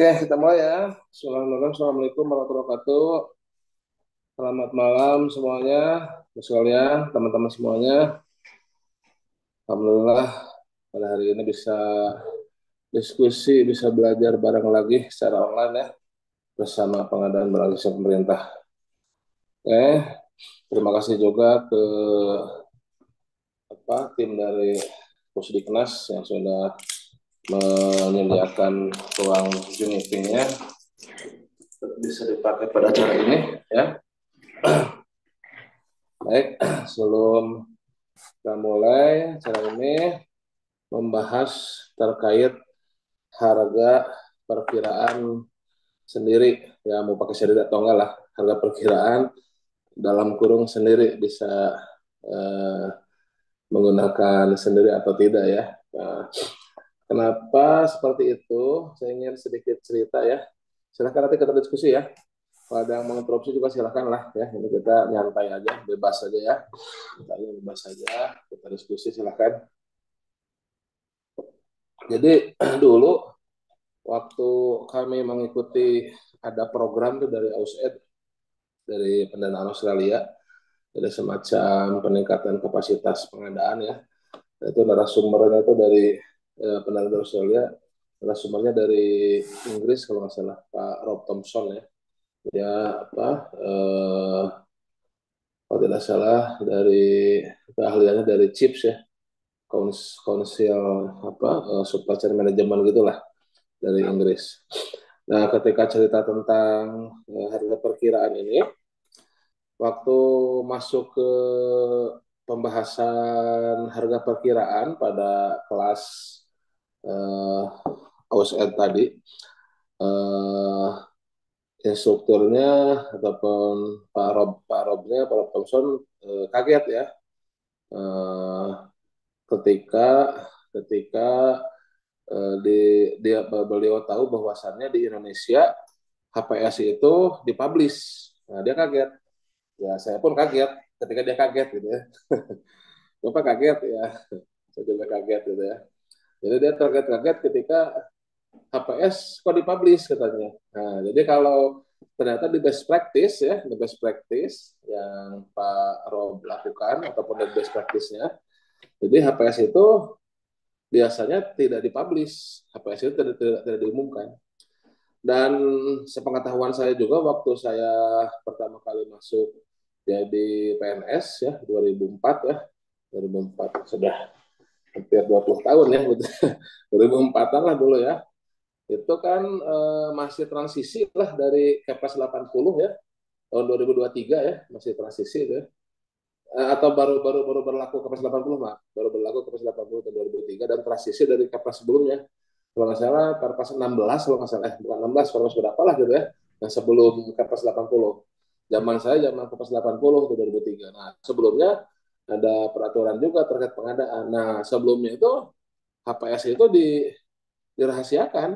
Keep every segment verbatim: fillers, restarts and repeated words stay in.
Oke, kita mulai ya. Assalamualaikum warahmatullahi wabarakatuh. Selamat malam semuanya, sekalian, teman-teman semuanya. Alhamdulillah pada hari ini bisa diskusi, bisa belajar bareng lagi secara online ya, bersama pengadaan berasal pemerintah. Oke, terima kasih juga ke apa tim dari Pusdiknas yang sudah menyediakan ruang Zoom meeting-nya bisa dipakai pada acara ini ya. Baik, sebelum kita mulai acara ini membahas terkait harga perkiraan sendiri ya, mau pakai seri atau enggak lah, harga perkiraan dalam kurung sendiri bisa eh, menggunakan sendiri atau tidak ya. Nah, kenapa seperti itu? Saya ingin sedikit cerita ya. Silahkan nanti kita diskusi ya. Kalau ada yang menginterupsi juga silahkan lah ya. Ini kita nyantai aja, bebas aja ya. Kita bebas aja, kita diskusi silahkan. Jadi dulu waktu kami mengikuti ada program tuh dari AusAid, dari pendanaan Australia, ada semacam peningkatan kapasitas pengadaan ya. Itu narasumbernya itu dari Eh, pendanaan Australia, narasumbernya dari Inggris kalau nggak salah, Pak Rob Thompson ya. Dia apa? Eh, kalau tidak salah dari keahliannya dari chips ya, Council apa? Eh, Supply Chain Management gitulah dari Inggris. Nah, ketika cerita tentang eh, harga perkiraan ini, waktu masuk ke pembahasan harga perkiraan pada kelas uh, AusAid tadi, uh, instrukturnya ataupun Pak Rob Pak Robnya Pak Rob Thompson uh, kaget ya, uh, ketika ketika uh, di dia beliau tahu bahwasannya di Indonesia H P S itu dipublish. Nah, dia kaget ya, saya pun kaget ketika dia kaget gitu ya. Bapak kaget ya, saya juga kaget gitu ya. Jadi dia terkaget-kaget ketika H P S kok dipublish katanya. Nah, jadi kalau ternyata di best practice ya, di best practice yang Pak Rob lakukan ataupun dari best practice-nya, jadi H P S itu biasanya tidak dipublish, H P S itu tidak, tidak, tidak diumumkan. Dan sepengetahuan saya juga waktu saya pertama kali masuk jadi P N S ya dua ribu empat ya, dua ribu empat sudah hampir dua puluh tahun ya, dua ribu empat-an lah dulu ya. Itu kan e, masih transisi lah dari Keppres delapan puluh ya, tahun dua ribu dua puluh tiga ya, masih transisi ya. E, atau baru baru baru berlaku Keppres delapan puluh mah, baru berlaku Keppres delapan puluh tahun dua ribu tiga dan transisi dari Keppres sebelumnya. Kalau nggak salah Perpres enam belas kalau nggak salah, eh, bukan enam belas, Perpres berapa lah gitu ya, yang sebelum Keppres delapan puluh. Zaman saya zaman Keppres delapan puluh ke dua ribu tiga. Nah, sebelumnya ada peraturan juga terkait pengadaan. Nah, sebelumnya itu H P S itu di, dirahasiakan.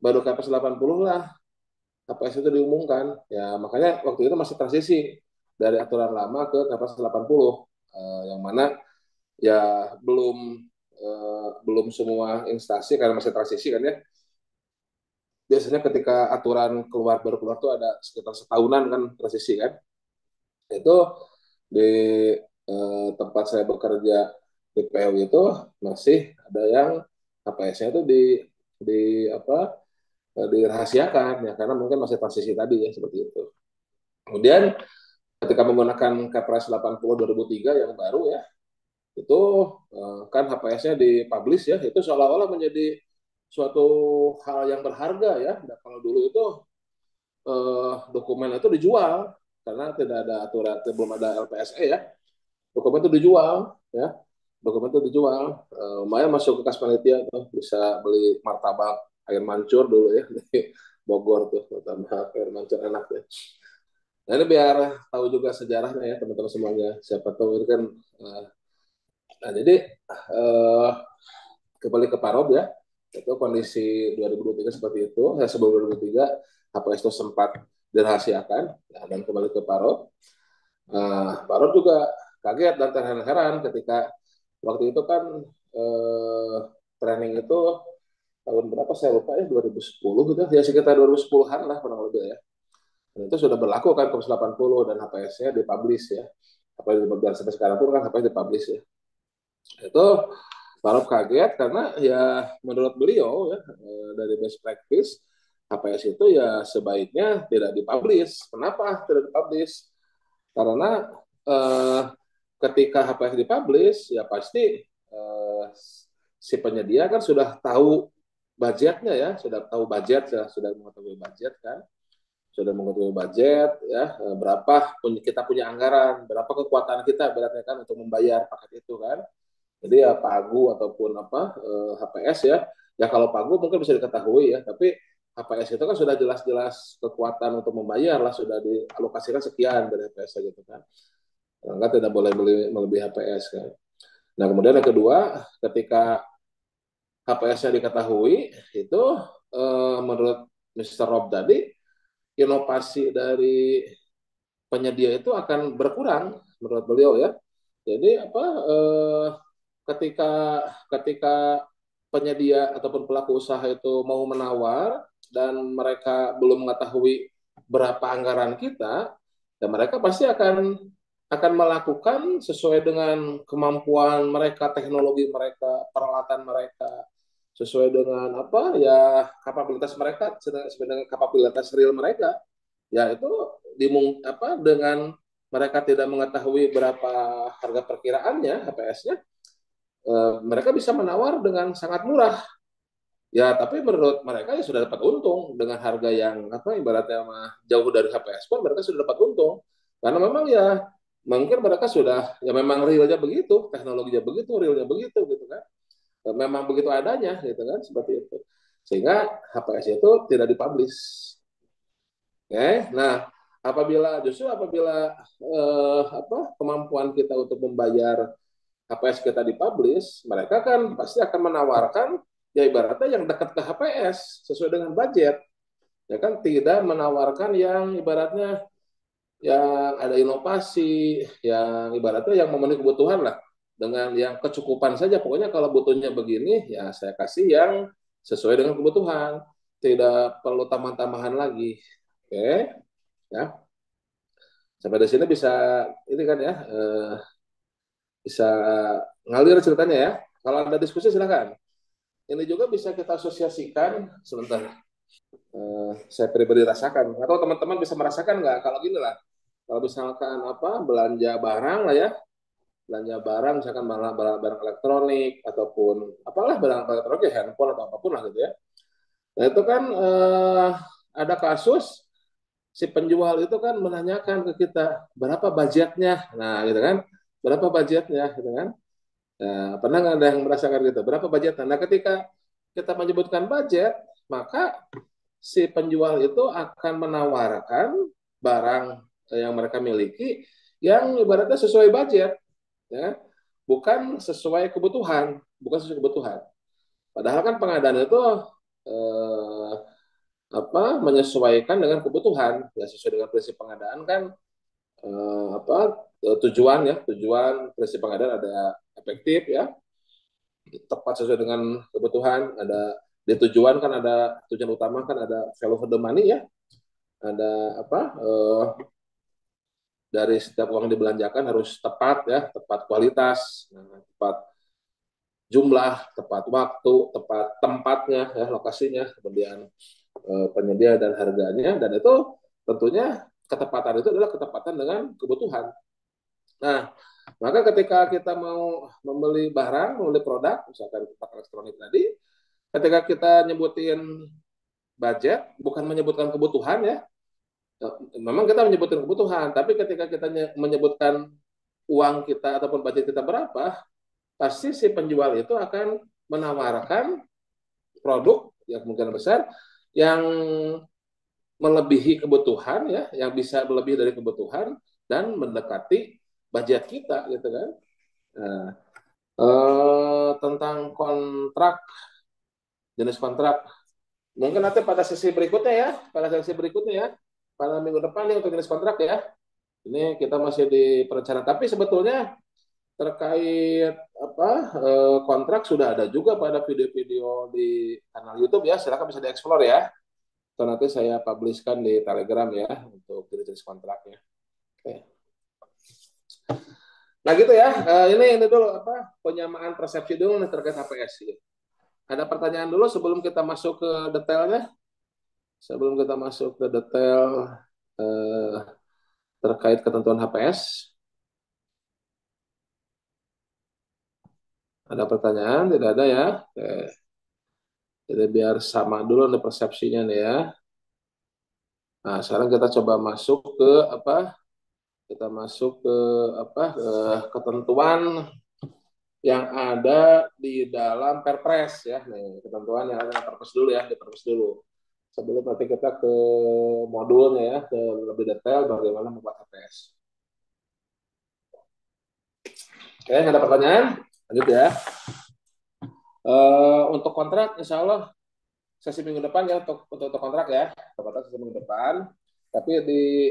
Baru Keppres delapan puluh lah H P S itu diumumkan. Ya, makanya waktu itu masih transisi dari aturan lama ke Keppres delapan puluh eh, yang mana ya belum eh, belum semua instansi karena masih transisi kan ya. Biasanya ketika aturan keluar baru keluar tuh ada sekitar setahunan kan transisi kan. Itu di eh, tempat saya bekerja di P U itu masih ada yang H P S-nya itu di di apa dirahasiakan ya, karena mungkin masih transisi tadi ya, seperti itu. Kemudian ketika menggunakan Keppres delapan puluh dua ribu tiga yang baru ya, itu eh, kan H P S-nya dipublish ya, itu seolah-olah menjadi suatu hal yang berharga ya. Dan kalau dulu itu eh, dokumen itu dijual karena tidak ada aturan, belum ada L P S E ya, dokumen itu dijual ya, dokumen itu dijual eh, lumayan masuk ke kas panitia tuh, bisa beli martabak air mancur dulu ya di Bogor tuh, martabak air mancur enak ya. Nah, ini biar tahu juga sejarahnya ya teman-teman semuanya, siapa tahu kan. Nah, jadi eh, kembali ke Pak Rob ya, itu kondisi dua ribu dua puluh tiga seperti itu. Ya, sebelum dua ribu dua puluh tiga H P S itu sempat dirahasiakan. Nah, dan kembali ke Pak Rob. Nah, Pak Rob juga kaget dan terheran-heran ketika waktu itu kan eh, training itu tahun berapa saya lupa ya, dua ribu sepuluh gitu ya, sekitar dua ribu sepuluhan lah kurang lebih ya. Dan itu sudah berlaku kan Perpres delapan puluh dan H P S-nya dipublish ya. H P S dan sampai sekarang pun kan H P S dipublish ya. Itu Rob kaget karena ya menurut beliau ya dari best practice H P S itu ya sebaiknya tidak dipublish. Kenapa tidak dipublish? Karena eh, ketika H P S dipublish ya pasti eh, si penyedia kan sudah tahu budgetnya ya, sudah tahu budget ya, sudah mengetahui budget kan, sudah mengetahui budget ya, berapa kita punya anggaran, berapa kekuatan kita beratnya kan untuk membayar paket itu kan. Jadi ya pagu ataupun apa eh, H P S ya, ya kalau pagu mungkin bisa diketahui ya, tapi H P S itu kan sudah jelas-jelas kekuatan untuk membayar lah, sudah dialokasikan sekian dari H P S gitu kan. Karena tidak boleh melebihi H P S kan. Nah kemudian yang kedua, ketika H P S-nya diketahui itu eh, menurut mister Rob tadi, inovasi dari penyedia itu akan berkurang menurut beliau ya. Jadi apa? Eh, ketika ketika penyedia ataupun pelaku usaha itu mau menawar dan mereka belum mengetahui berapa anggaran kita, dan mereka pasti akan akan melakukan sesuai dengan kemampuan mereka, teknologi mereka, peralatan mereka, sesuai dengan apa ya kapabilitas mereka, sesuai dengan kapabilitas real mereka, yaitu dimung apa dengan mereka tidak mengetahui berapa harga perkiraannya H P S-nya. Uh, mereka bisa menawar dengan sangat murah, ya. Tapi menurut mereka ya sudah dapat untung dengan harga yang apa ibaratnya mah jauh dari H P S pun mereka sudah dapat untung, karena memang ya mungkin mereka sudah ya memang realnya begitu, teknologinya begitu, realnya begitu gitu kan, ya, memang begitu adanya gitu kan seperti itu, sehingga H P S itu tidak dipublish. Oke, okay? Nah apabila justru apabila eh, apa kemampuan kita untuk membayar H P S kita dipublish, mereka kan pasti akan menawarkan ya ibaratnya yang dekat ke H P S sesuai dengan budget, ya kan tidak menawarkan yang ibaratnya yang ada inovasi, yang ibaratnya yang memenuhi kebutuhan lah dengan yang kecukupan saja. Pokoknya kalau butuhnya begini, ya saya kasih yang sesuai dengan kebutuhan, tidak perlu tambahan-tambahan lagi, oke? Okay. Ya sampai di sini bisa ini kan ya. Eh, bisa ngalir ceritanya ya. Kalau ada diskusi silakan. Ini juga bisa kita asosiasikan sebentar. Uh, saya pribadi rasakan. Atau teman-teman bisa merasakan nggak? Kalau gini lah. Kalau misalkan apa belanja barang lah ya, belanja barang misalkan barang, barang elektronik ataupun apalah barang elektronik ya, handphone atau apapun lah gitu ya. Nah itu kan uh, ada kasus si penjual itu kan menanyakan ke kita berapa budgetnya. Nah gitu kan. Berapa budgetnya, gitu kan? Nah, pernah nggak ada yang merasakan gitu? Berapa budgetnya? Nah, ketika kita menyebutkan budget, maka si penjual itu akan menawarkan barang yang mereka miliki yang ibaratnya sesuai budget, ya, bukan sesuai kebutuhan, bukan sesuai kebutuhan. Padahal kan pengadaan itu eh, apa? Menyesuaikan dengan kebutuhan, ya sesuai dengan prinsip pengadaan kan. Eh, apa tujuan ya tujuan prinsip pengadaan ada efektif ya tepat sesuai dengan kebutuhan, ada di tujuan kan ada tujuan utama kan ada value for the money ya, ada apa eh, dari setiap uang dibelanjakan harus tepat ya, tepat kualitas, tepat jumlah, tepat waktu, tepat tempatnya ya, lokasinya, kemudian eh, penyedia dan harganya, dan itu tentunya ketepatan itu adalah ketepatan dengan kebutuhan. Nah, maka ketika kita mau membeli barang, membeli produk, misalkan produk elektronik tadi, ketika kita nyebutin budget, bukan menyebutkan kebutuhan ya. Memang kita menyebutkan kebutuhan, tapi ketika kita menyebutkan uang kita ataupun budget kita berapa, pasti si penjual itu akan menawarkan produk yang kemungkinan besar yang melebihi kebutuhan ya, yang bisa lebih dari kebutuhan dan mendekati budget kita gitu kan. Nah, eh, tentang kontrak, jenis kontrak mungkin nanti pada sesi berikutnya ya, pada sesi berikutnya ya, pada minggu depan nih untuk jenis kontrak ya. Ini kita masih di perencanaan, tapi sebetulnya terkait apa eh, kontrak sudah ada juga pada video-video di kanal YouTube ya, silakan bisa dieksplor ya. Atau nanti saya publishkan di Telegram ya untuk jenis kontraknya. Oke. Nah gitu ya, eh, ini ini dulu apa penyamaan persepsi dulu terkait H P S. Ada pertanyaan dulu sebelum kita masuk ke detailnya, sebelum kita masuk ke detail eh, terkait ketentuan H P S. Ada pertanyaan? Tidak ada ya? Oke. Jadi biar sama dulu nih persepsinya nih ya. Nah, sekarang kita coba masuk ke apa? Kita masuk ke apa? Ke ketentuan yang ada di dalam Perpres ya. Nih, ketentuan yang ada di Perpres dulu ya, di Perpres dulu. Sebelum nanti kita ke modulnya ya, ke lebih detail bagaimana membuat H P S. Oke, ada pertanyaan? Lanjut ya. Uh, untuk kontrak, insya Allah sesi minggu depan ya untuk untuk, untuk kontrak ya, kontrak sesi minggu depan. Tapi di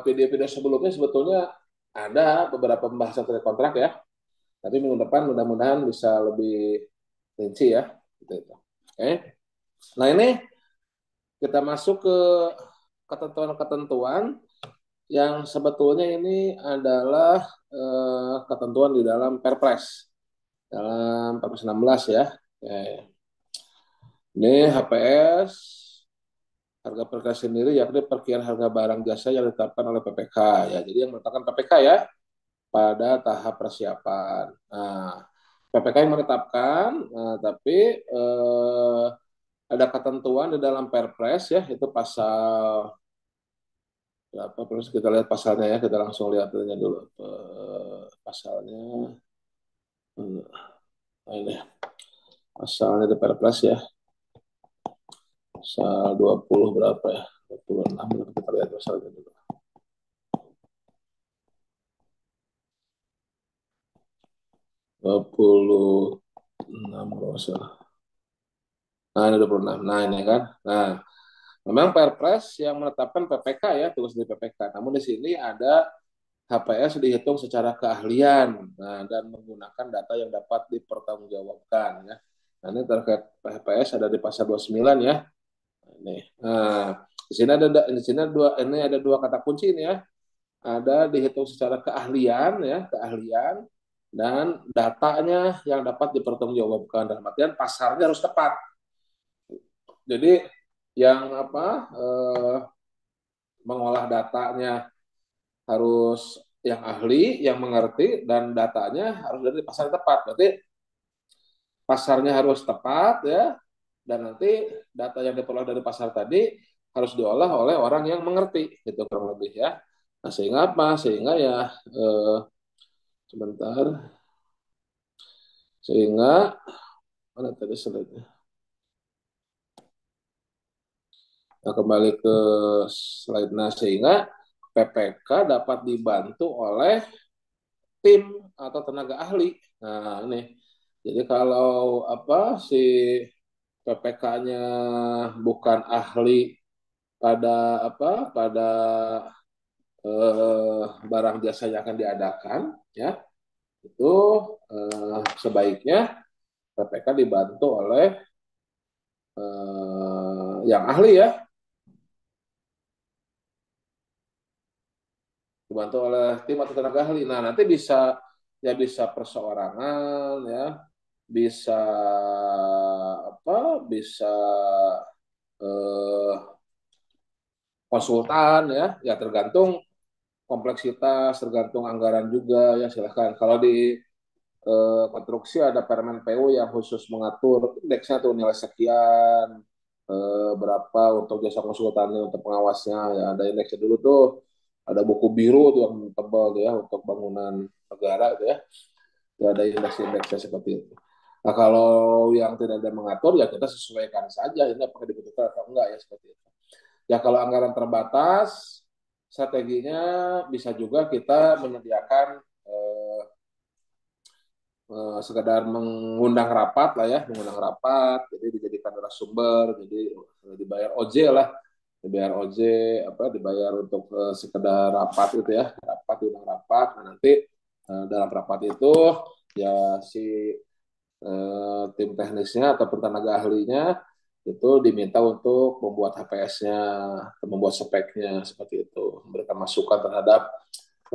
video-video uh, sebelumnya sebetulnya ada beberapa pembahasan terkait kontrak ya. Tapi minggu depan mudah-mudahan bisa lebih rinci ya. Gitu. Oke. Nah ini kita masuk ke ketentuan-ketentuan yang sebetulnya ini adalah eh, ketentuan di dalam Perpres dalam Perpres enam belas ya. Oke. Ini H P S harga perkara sendiri yakni perkiraan harga barang jasa yang ditetapkan oleh P P K ya. Jadi yang menetapkan P P K ya pada tahap persiapan. Nah, P P K yang menetapkan, nah, tapi eh, ada ketentuan di dalam Perpres ya, itu pasal apa, terus kita lihat pasalnya ya, kita langsung lihat dulu pasalnya. Nah, ini pasalnya di Perpres ya, pasal dua puluh berapa ya, dua puluh enam, kita lihat pasalnya dulu. dua puluh enam kalau salah. Nah ini dua puluh enam, nah ini kan, nah memang Perpres yang menetapkan P P K ya, tugas di P P K. Namun di sini ada H P S dihitung secara keahlian, nah, dan menggunakan data yang dapat dipertanggungjawabkan ya. Nah, ini terkait H P S ada di pasal dua puluh sembilan ya. Ini. Nah, di sini ada di sini ada dua ini ada dua kata kunci ini ya. Ada dihitung secara keahlian ya, keahlian dan datanya yang dapat dipertanggungjawabkan. Dalam artian pasarnya harus tepat. Jadi yang apa eh, mengolah datanya harus yang ahli, yang mengerti, dan datanya harus dari pasar tepat. Berarti pasarnya harus tepat ya, dan nanti data yang diperoleh dari pasar tadi harus diolah oleh orang yang mengerti, gitu kurang lebih ya. Nah sehingga apa? Sehingga ya eh, sebentar, sehingga mana tadi slide-nya? Nah, kembali ke slide. Nah, sehingga P P K dapat dibantu oleh tim atau tenaga ahli. Nah, ini. Jadi kalau apa si P P K-nya bukan ahli pada apa pada eh, barang jasa yang akan diadakan, ya itu eh, sebaiknya P P K dibantu oleh eh, yang ahli ya. Dibantu oleh tim atau tenaga ahli. Nah, nanti bisa ya bisa perseorangan ya, bisa apa? Bisa eh, konsultan ya, ya tergantung kompleksitas, tergantung anggaran juga ya, silahkan. Kalau di eh, konstruksi ada Permen P U yang khusus mengatur indeksnya tuh nilai sekian, eh, berapa untuk jasa konsultannya, untuk pengawasnya ya ada indeksnya dulu tuh. Ada buku biru tuh yang tebal tuh ya untuk bangunan negara tuh ya. Itu ada indeks-indeksnya seperti itu. Nah, kalau yang tidak ada mengatur ya kita sesuaikan saja ini apakah dibutuhkan atau enggak ya seperti itu. Ya kalau anggaran terbatas, strateginya bisa juga kita menyediakan eh, eh, sekedar mengundang rapat lah ya, mengundang rapat, jadi dijadikan narasumber, jadi dibayar O J lah. Dibayar O J apa dibayar untuk uh, sekedar rapat gitu ya, rapat diundang rapat. Nah, nanti uh, dalam rapat itu ya si uh, tim teknisnya atau tenaga ahlinya itu diminta untuk membuat H P S-nya, membuat speknya seperti itu, memberikan masukan terhadap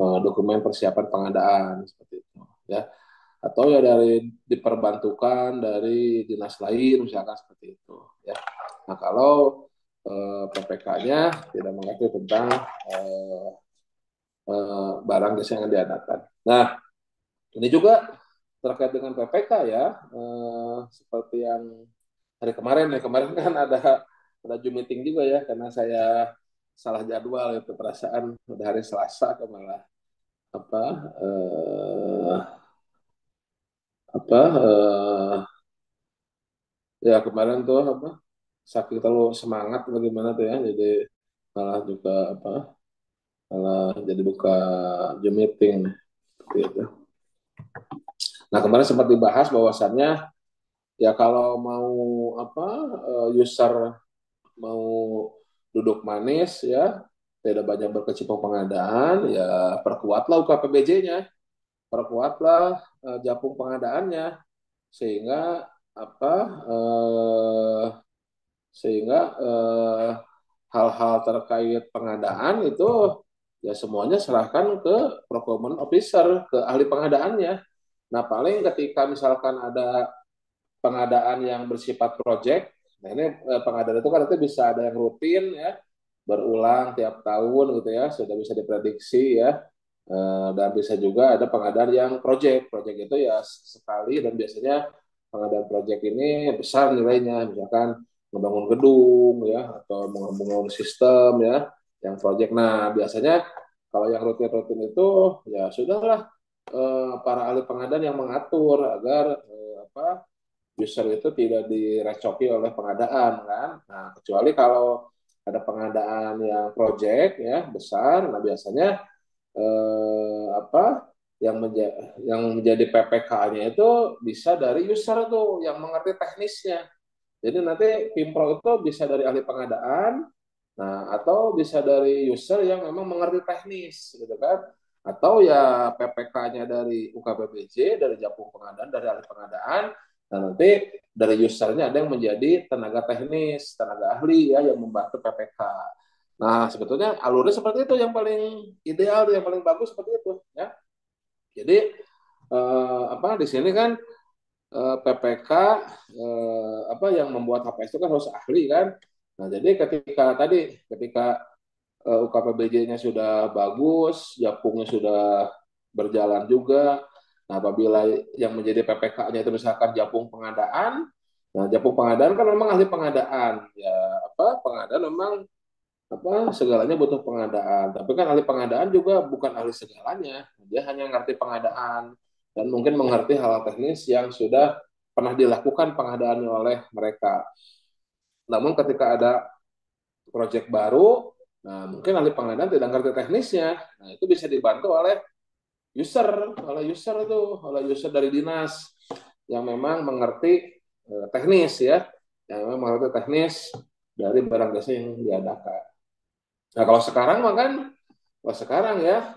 uh, dokumen persiapan pengadaan seperti itu, ya. Atau ya dari diperbantukan dari dinas lain misalkan seperti itu, ya. Nah kalau uh, P P K-nya tidak mengatur tentang uh, uh, barang jasa yang diadakan. Nah ini juga terkait dengan P P K ya, uh, seperti yang Hari kemarin, hari kemarin kan ada ada Zoom meeting juga ya, karena saya salah jadwal itu perasaan udah hari Selasa ke malah apa eh, apa eh, ya kemarin tuh apa saking terlalu semangat bagaimana tuh ya, jadi malah juga apa malah jadi buka Zoom meeting gitu. Nah kemarin sempat dibahas bahwasannya ya kalau mau apa user mau duduk manis ya tidak banyak berkecimpung pengadaan ya perkuatlah U K P B J-nya, perkuatlah uh, japung pengadaannya sehingga apa uh, sehingga uh, hal-hal terkait pengadaan itu ya semuanya serahkan ke procurement officer, ke ahli pengadaannya. Nah paling ketika misalkan ada pengadaan yang bersifat proyek, nah ini pengadaan itu kan itu bisa ada yang rutin ya, berulang tiap tahun gitu ya, sudah bisa diprediksi ya, e, dan bisa juga ada pengadaan yang proyek, proyek itu ya sekali dan biasanya pengadaan proyek ini besar nilainya, misalkan membangun gedung ya, atau membangun sistem ya, yang proyek. Nah biasanya kalau yang rutin-rutin itu ya sudahlah e, para ahli pengadaan yang mengatur agar e, apa user itu tidak direcoki oleh pengadaan kan. Nah, kecuali kalau ada pengadaan yang project ya besar, nah biasanya eh, apa yang menja- yang menjadi P P K-nya itu bisa dari user tuh yang mengerti teknisnya. Jadi nanti P I M Pro itu bisa dari ahli pengadaan, nah atau bisa dari user yang memang mengerti teknis gitu kan. Atau ya P P K-nya dari U K P B J, dari Japung pengadaan, dari ahli pengadaan. Nah, nanti dari usernya ada yang menjadi tenaga teknis, tenaga ahli ya yang membantu P P K. Nah, sebetulnya alurnya seperti itu yang paling ideal, yang paling bagus seperti itu ya. Jadi eh, apa di sini kan eh, P P K eh, apa yang membuat H P S itu kan harus ahli kan. Nah, jadi ketika tadi ketika eh, U K P B J-nya sudah bagus, japungnya sudah berjalan juga. Nah, apabila yang menjadi P P K-nya itu misalkan japung pengadaan, nah japung pengadaan kan memang ahli pengadaan, ya apa pengadaan memang apa segalanya butuh pengadaan, tapi kan ahli pengadaan juga bukan ahli segalanya, dia hanya ngerti pengadaan dan mungkin mengerti hal-hal teknis yang sudah pernah dilakukan pengadaan oleh mereka. Namun ketika ada proyek baru, nah mungkin ahli pengadaan tidak ngerti teknisnya, nah itu bisa dibantu oleh user, oleh user itu, oleh user dari dinas yang memang mengerti eh, teknis ya, yang memang mengerti teknis dari barang jasa yang diadakan. Nah kalau sekarang makan, kalau sekarang ya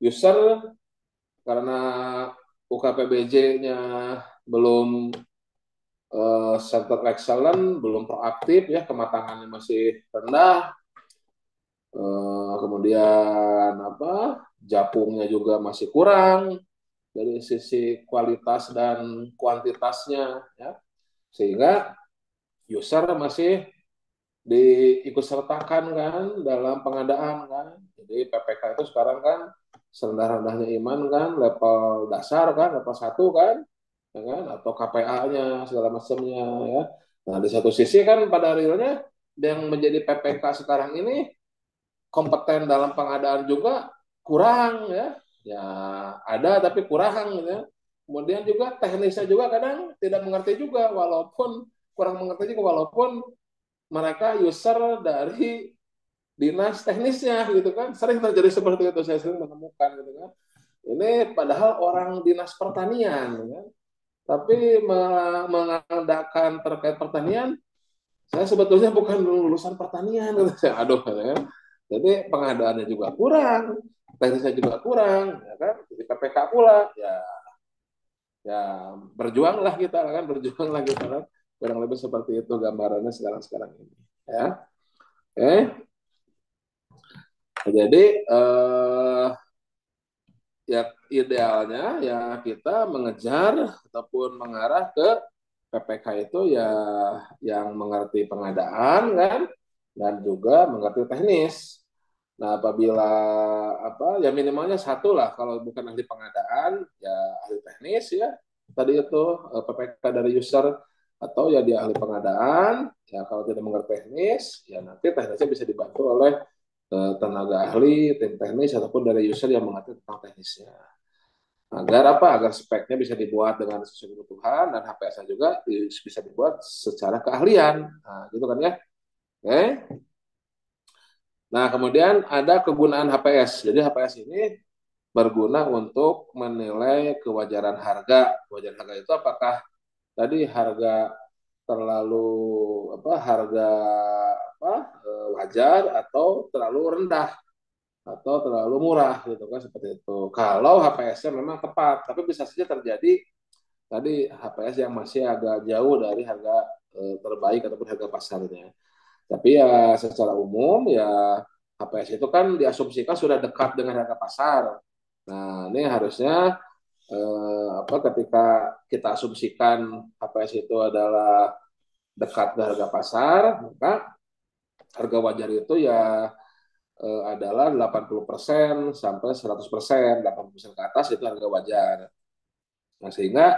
user karena U K P B J-nya belum eh, center excellent, belum proaktif ya, kematangannya masih rendah, eh, kemudian apa? Japungnya juga masih kurang dari sisi kualitas dan kuantitasnya ya, sehingga user masih diikutsertakan kan dalam pengadaan kan. Jadi P P K itu sekarang kan serendah-rendahnya iman kan, level dasar kan, level satu kan, ya kan, atau K P A-nya segala macamnya ya. Nah di satu sisi kan pada realnya yang menjadi P P K sekarang ini kompeten dalam pengadaan juga kurang ya, ya ada tapi kurang gitu ya. Kemudian juga teknisnya juga kadang tidak mengerti juga, walaupun kurang mengerti juga walaupun mereka user dari dinas teknisnya gitu kan, sering terjadi seperti itu, saya sering menemukan gitu kan. Ini padahal orang dinas pertanian, gitu kan, tapi mengadakan terkait pertanian, saya sebetulnya bukan lulusan pertanian, gitu. Aduh, gitu kan. Jadi pengadaannya juga kurang. teknisnya juga kurang, ya kan, di P P K pula, ya, ya berjuanglah kita, kan, berjuanglah kita, kan. Kurang lebih seperti itu gambarannya sekarang-sekarang ini, ya. Oke. Okay. Jadi eh, ya idealnya ya kita mengejar ataupun mengarah ke P P K itu ya yang mengerti pengadaan, kan, dan juga mengerti teknis. Nah, apabila apa ya minimalnya satu lah, kalau bukan ahli pengadaan ya ahli teknis, ya tadi itu P P K dari user, atau ya dia ahli pengadaan ya kalau tidak mengerti teknis ya nanti teknisnya bisa dibantu oleh tenaga ahli, tim teknis, ataupun dari user yang mengatur tentang teknisnya. Agar apa? Agar speknya bisa dibuat dengan sesuai kebutuhan, dan H P S-nya juga bisa dibuat secara keahlian. Nah, gitu kan ya. Oke. Nah, kemudian ada kegunaan H P S. Jadi H P S ini berguna untuk menilai kewajaran harga. Kewajaran harga itu apakah tadi harga terlalu apa harga apa wajar atau terlalu rendah atau terlalu murah, gitu kan, seperti itu. Kalau H P S-nya memang tepat, tapi bisa saja terjadi tadi H P S yang masih agak jauh dari harga e, terbaik ataupun harga pasarnya. Tapi ya secara umum ya H P S itu kan diasumsikan sudah dekat dengan harga pasar. Nah, ini harusnya Eh, apa ketika kita asumsikan H P S itu adalah dekat ke harga pasar, maka harga wajar itu ya eh, adalah delapan puluh persen sampai seratus persen, delapan puluh persen ke atas itu harga wajar. Nah, sehingga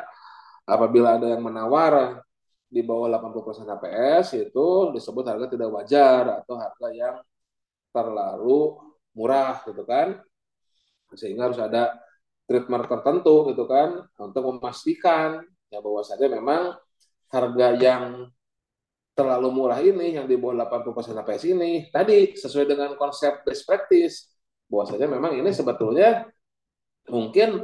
apabila ada yang menawar di bawah delapan puluh persen H P S, itu disebut harga tidak wajar atau harga yang terlalu murah, gitu kan. Sehingga harus ada treatment tertentu, gitu kan, untuk memastikan ya bahwasanya memang harga yang terlalu murah ini, yang di bawah delapan puluh persen H P S ini, tadi sesuai dengan konsep best practice, bahwasanya memang ini sebetulnya mungkin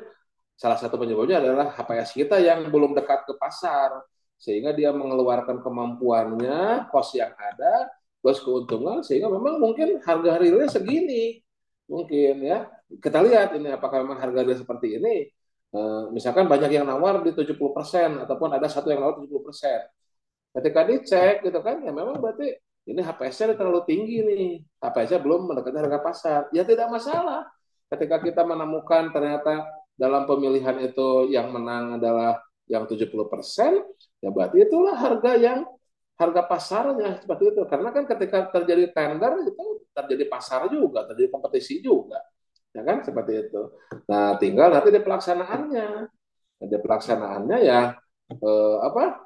salah satu penyebabnya adalah H P S kita yang belum dekat ke pasar, sehingga dia mengeluarkan kemampuannya, cost yang ada, plus keuntungan, sehingga memang mungkin harga realnya segini, mungkin ya. Kita lihat ini apakah memang harga real seperti ini. E, misalkan banyak yang nawar di tujuh puluh persen ataupun ada satu yang nawar tujuh puluh persen. Ketika dicek, gitu kan, ya memang berarti ini H P S-nya terlalu tinggi nih. H P S-nya belum mendekati harga pasar. Ya tidak masalah. Ketika kita menemukan ternyata dalam pemilihan itu yang menang adalah yang tujuh puluh persen, ya berarti itulah harga yang harga pasarnya seperti itu. Karena kan ketika terjadi tender itu terjadi pasar juga, terjadi kompetisi juga. Ya kan, seperti itu. Nah, tinggal nanti di pelaksanaannya. Nah, di pelaksanaannya ya eh, apa?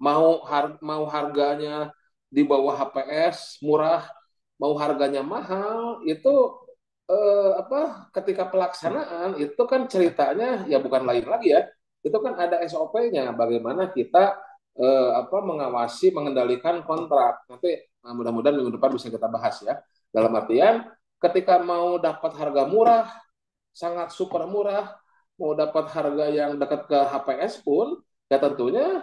Mau har mau harganya di bawah H P S murah, mau harganya mahal, itu eh, apa? Ketika pelaksanaan itu kan ceritanya ya bukan lain lagi ya. Itu kan ada S O P-nya bagaimana kita eh, apa mengawasi, mengendalikan kontrak. Nanti nah, mudah-mudahan minggu depan bisa kita bahas ya. Dalam artian ketika mau dapat harga murah, sangat super murah, mau dapat harga yang dekat ke H P S pun, ya tentunya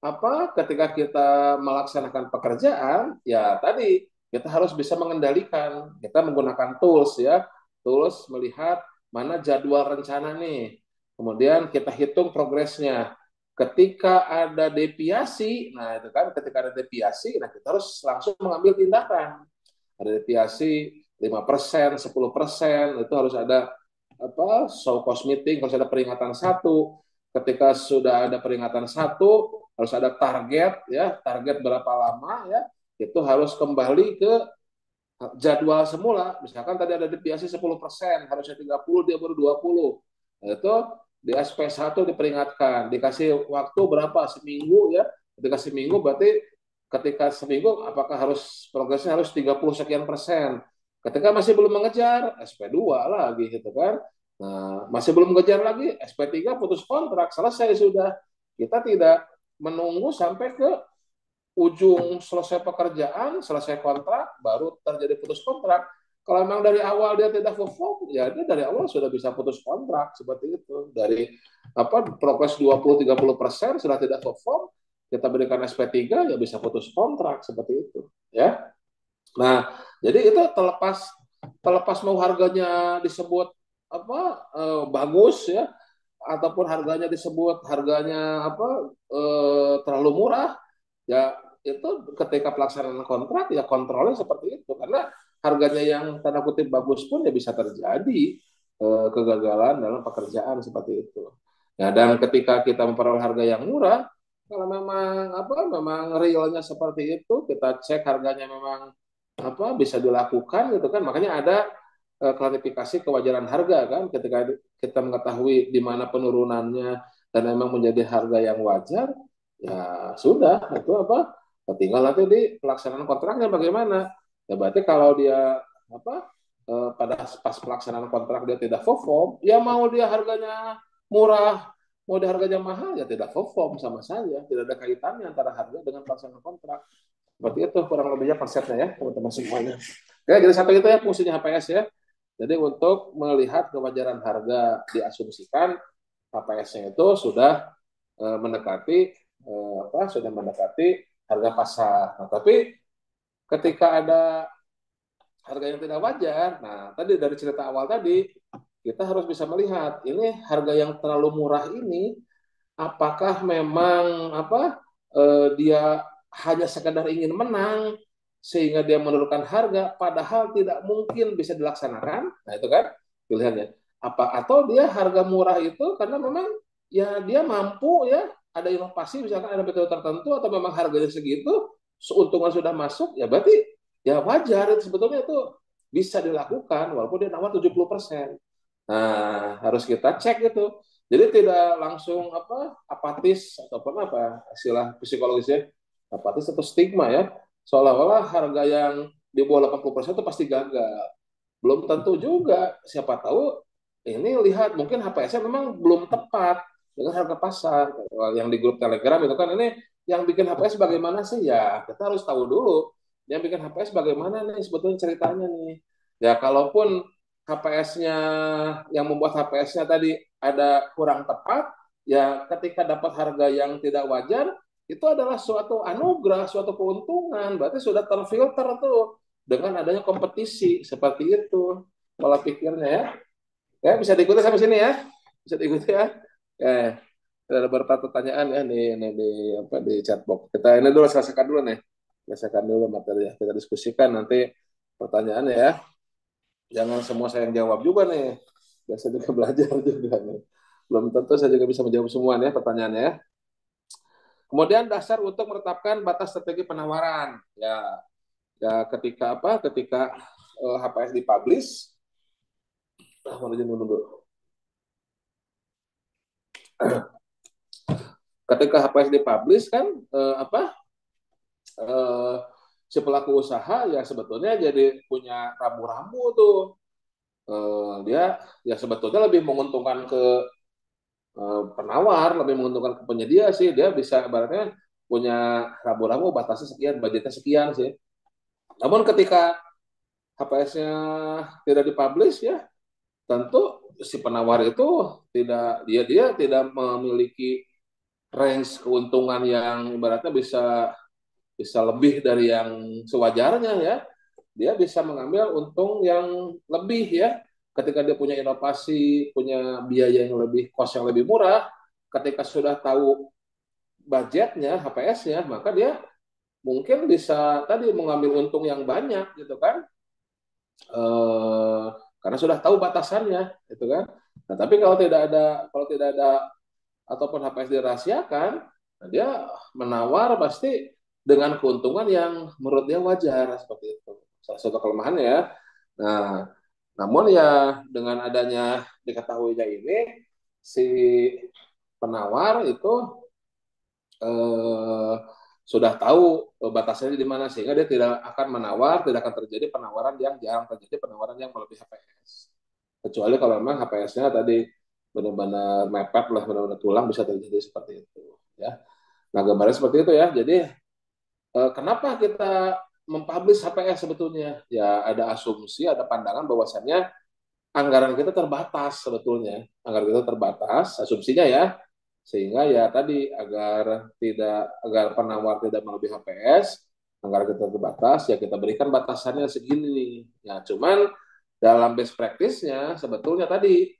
apa ketika kita melaksanakan pekerjaan, ya tadi kita harus bisa mengendalikan, kita menggunakan tools ya, tools melihat mana jadwal rencana nih, kemudian kita hitung progresnya. Ketika ada deviasi, nah itu kan ketika ada deviasi, nah kita harus langsung mengambil tindakan. Ada deviasi lima persen, sepuluh persen, itu harus ada apa show cost meeting, harus ada peringatan satu. Ketika sudah ada peringatan satu, harus ada target, ya target berapa lama, ya itu harus kembali ke jadwal semula. Misalkan tadi ada deviasi sepuluh persen, harusnya tiga puluh, dia baru dua puluh. Itu di S P satu diperingatkan, dikasih waktu berapa, seminggu ya. Ketika seminggu berarti ketika seminggu apakah harus progresnya harus tiga puluh sekian persen. Ketika masih belum mengejar, S P dua lagi, gitu kan. Nah, masih belum mengejar lagi, S P tiga putus kontrak, selesai sudah. Kita tidak menunggu sampai ke ujung selesai pekerjaan, selesai kontrak, baru terjadi putus kontrak. Kalau memang dari awal dia tidak perform, ya dia dari awal sudah bisa putus kontrak, seperti itu. Dari apa progres dua puluh sampai tiga puluh persen sudah tidak perform, kita berikan S P tiga, ya bisa putus kontrak, seperti itu. Ya. Nah, jadi itu terlepas terlepas mau harganya disebut apa eh, bagus ya, ataupun harganya disebut harganya apa eh, terlalu murah ya, itu ketika pelaksanaan kontrak ya kontrolnya seperti itu, karena harganya yang tanda kutip bagus pun ya bisa terjadi eh, kegagalan dalam pekerjaan seperti itu. Nah, dan ketika kita memperoleh harga yang murah, kalau memang apa memang realnya seperti itu, kita cek harganya memang apa bisa dilakukan gitu kan. Makanya ada uh, klarifikasi kewajaran harga kan, ketika kita mengetahui di mana penurunannya dan memang menjadi harga yang wajar, ya sudah itu apa tinggal nanti di pelaksanaan kontraknya bagaimana ya. Berarti kalau dia apa uh, pada pas pelaksanaan kontrak dia tidak perform, ya mau dia harganya murah mau dia harganya mahal ya tidak perform sama saja, tidak ada kaitannya antara harga dengan pelaksanaan kontrak. Seperti itu kurang lebihnya konsepnya ya teman-teman semuanya. Oke, jadi sampai itu ya fungsinya H P S ya. Jadi untuk melihat kewajaran harga diasumsikan H P S-nya itu sudah e, mendekati e, apa sudah mendekati harga pasar. Nah, tapi ketika ada harga yang tidak wajar, nah tadi dari cerita awal tadi kita harus bisa melihat ini harga yang terlalu murah ini apakah memang apa e, dia hanya sekedar ingin menang sehingga dia menurunkan harga padahal tidak mungkin bisa dilaksanakan. Nah itu kan pilihannya. Apa atau dia harga murah itu karena memang ya dia mampu ya ada inovasi misalkan ada metode tertentu atau memang harganya segitu, keuntungan sudah masuk ya berarti ya wajar itu sebetulnya itu bisa dilakukan walaupun dia nawar tujuh puluh persen. Nah, harus kita cek itu. Jadi tidak langsung apa apatis ataupun apa istilah psikologisnya apatis atau stigma ya, seolah-olah harga yang di bawah delapan puluh persen itu pasti gagal. Belum tentu juga, siapa tahu ini lihat, mungkin H P S-nya memang belum tepat dengan harga pasar. Yang di grup Telegram itu kan ini, yang bikin H P S bagaimana sih? Ya, kita harus tahu dulu, yang bikin H P S bagaimana nih sebetulnya ceritanya nih. Ya, kalaupun H P S-nya, yang membuat H P S-nya tadi ada kurang tepat, ya ketika dapat harga yang tidak wajar, itu adalah suatu anugerah, suatu keuntungan. Berarti sudah terfilter tuh dengan adanya kompetisi seperti itu pola pikirnya ya. Ya bisa diikuti sampai sini ya, bisa diikuti ya. Eh, ada beberapa pertanyaan ya di, di, di apa di chatbox. Kita ini dulu selesaikan dulu nih, selesaikan dulu materinya. Kita diskusikan nanti pertanyaannya ya. Jangan semua saya yang jawab juga nih. Biasa juga belajar juga nih. Belum tentu saya juga bisa menjawab semua nih pertanyaannya ya. Kemudian dasar untuk menetapkan batas strategi penawaran. Ya, ya ketika apa? Ketika uh, H P S dipublish. Nah, ketika H P S dipublish kan uh, apa? Uh, si pelaku usaha ya sebetulnya jadi punya rambu-rambu tuh. Uh, dia ya sebetulnya lebih menguntungkan ke penawar, lebih menguntungkan ke penyedia sih, dia bisa ibaratnya punya rambu-rambu batasnya sekian, budgetnya sekian sih. Namun ketika H P S-nya tidak dipublish ya, tentu si penawar itu tidak dia dia tidak memiliki range keuntungan yang ibaratnya bisa bisa lebih dari yang sewajarnya ya. Dia bisa mengambil untung yang lebih ya. Ketika dia punya inovasi, punya biaya yang lebih, cost yang lebih murah, ketika sudah tahu budgetnya, H P S-nya, maka dia mungkin bisa tadi mengambil untung yang banyak, gitu kan? E, karena sudah tahu batasannya, gitu kan? Nah, tapi kalau tidak ada, kalau tidak ada ataupun H P S dirahasiakan, nah dia menawar pasti dengan keuntungan yang menurut dia wajar seperti itu. Salah satu kelemahannya ya. Nah. Namun ya dengan adanya diketahuinya ini si penawar itu eh, sudah tahu batasnya di mana sehingga dia tidak akan menawar, tidak akan terjadi penawaran yang jarang terjadi penawaran yang melebihi H P S. Kecuali kalau memang H P S-nya tadi benar-benar mepet lah, benar-benar tulang bisa terjadi seperti itu ya. Nah, gambarnya seperti itu ya. Jadi eh, kenapa kita mempublish H P S sebetulnya ya ada asumsi, ada pandangan bahwasannya anggaran kita terbatas sebetulnya, anggaran kita terbatas asumsinya ya, sehingga ya tadi agar tidak agar penawar tidak melebihi H P S, anggaran kita terbatas ya kita berikan batasannya segini nih. Ya cuman dalam best practice-nya sebetulnya tadi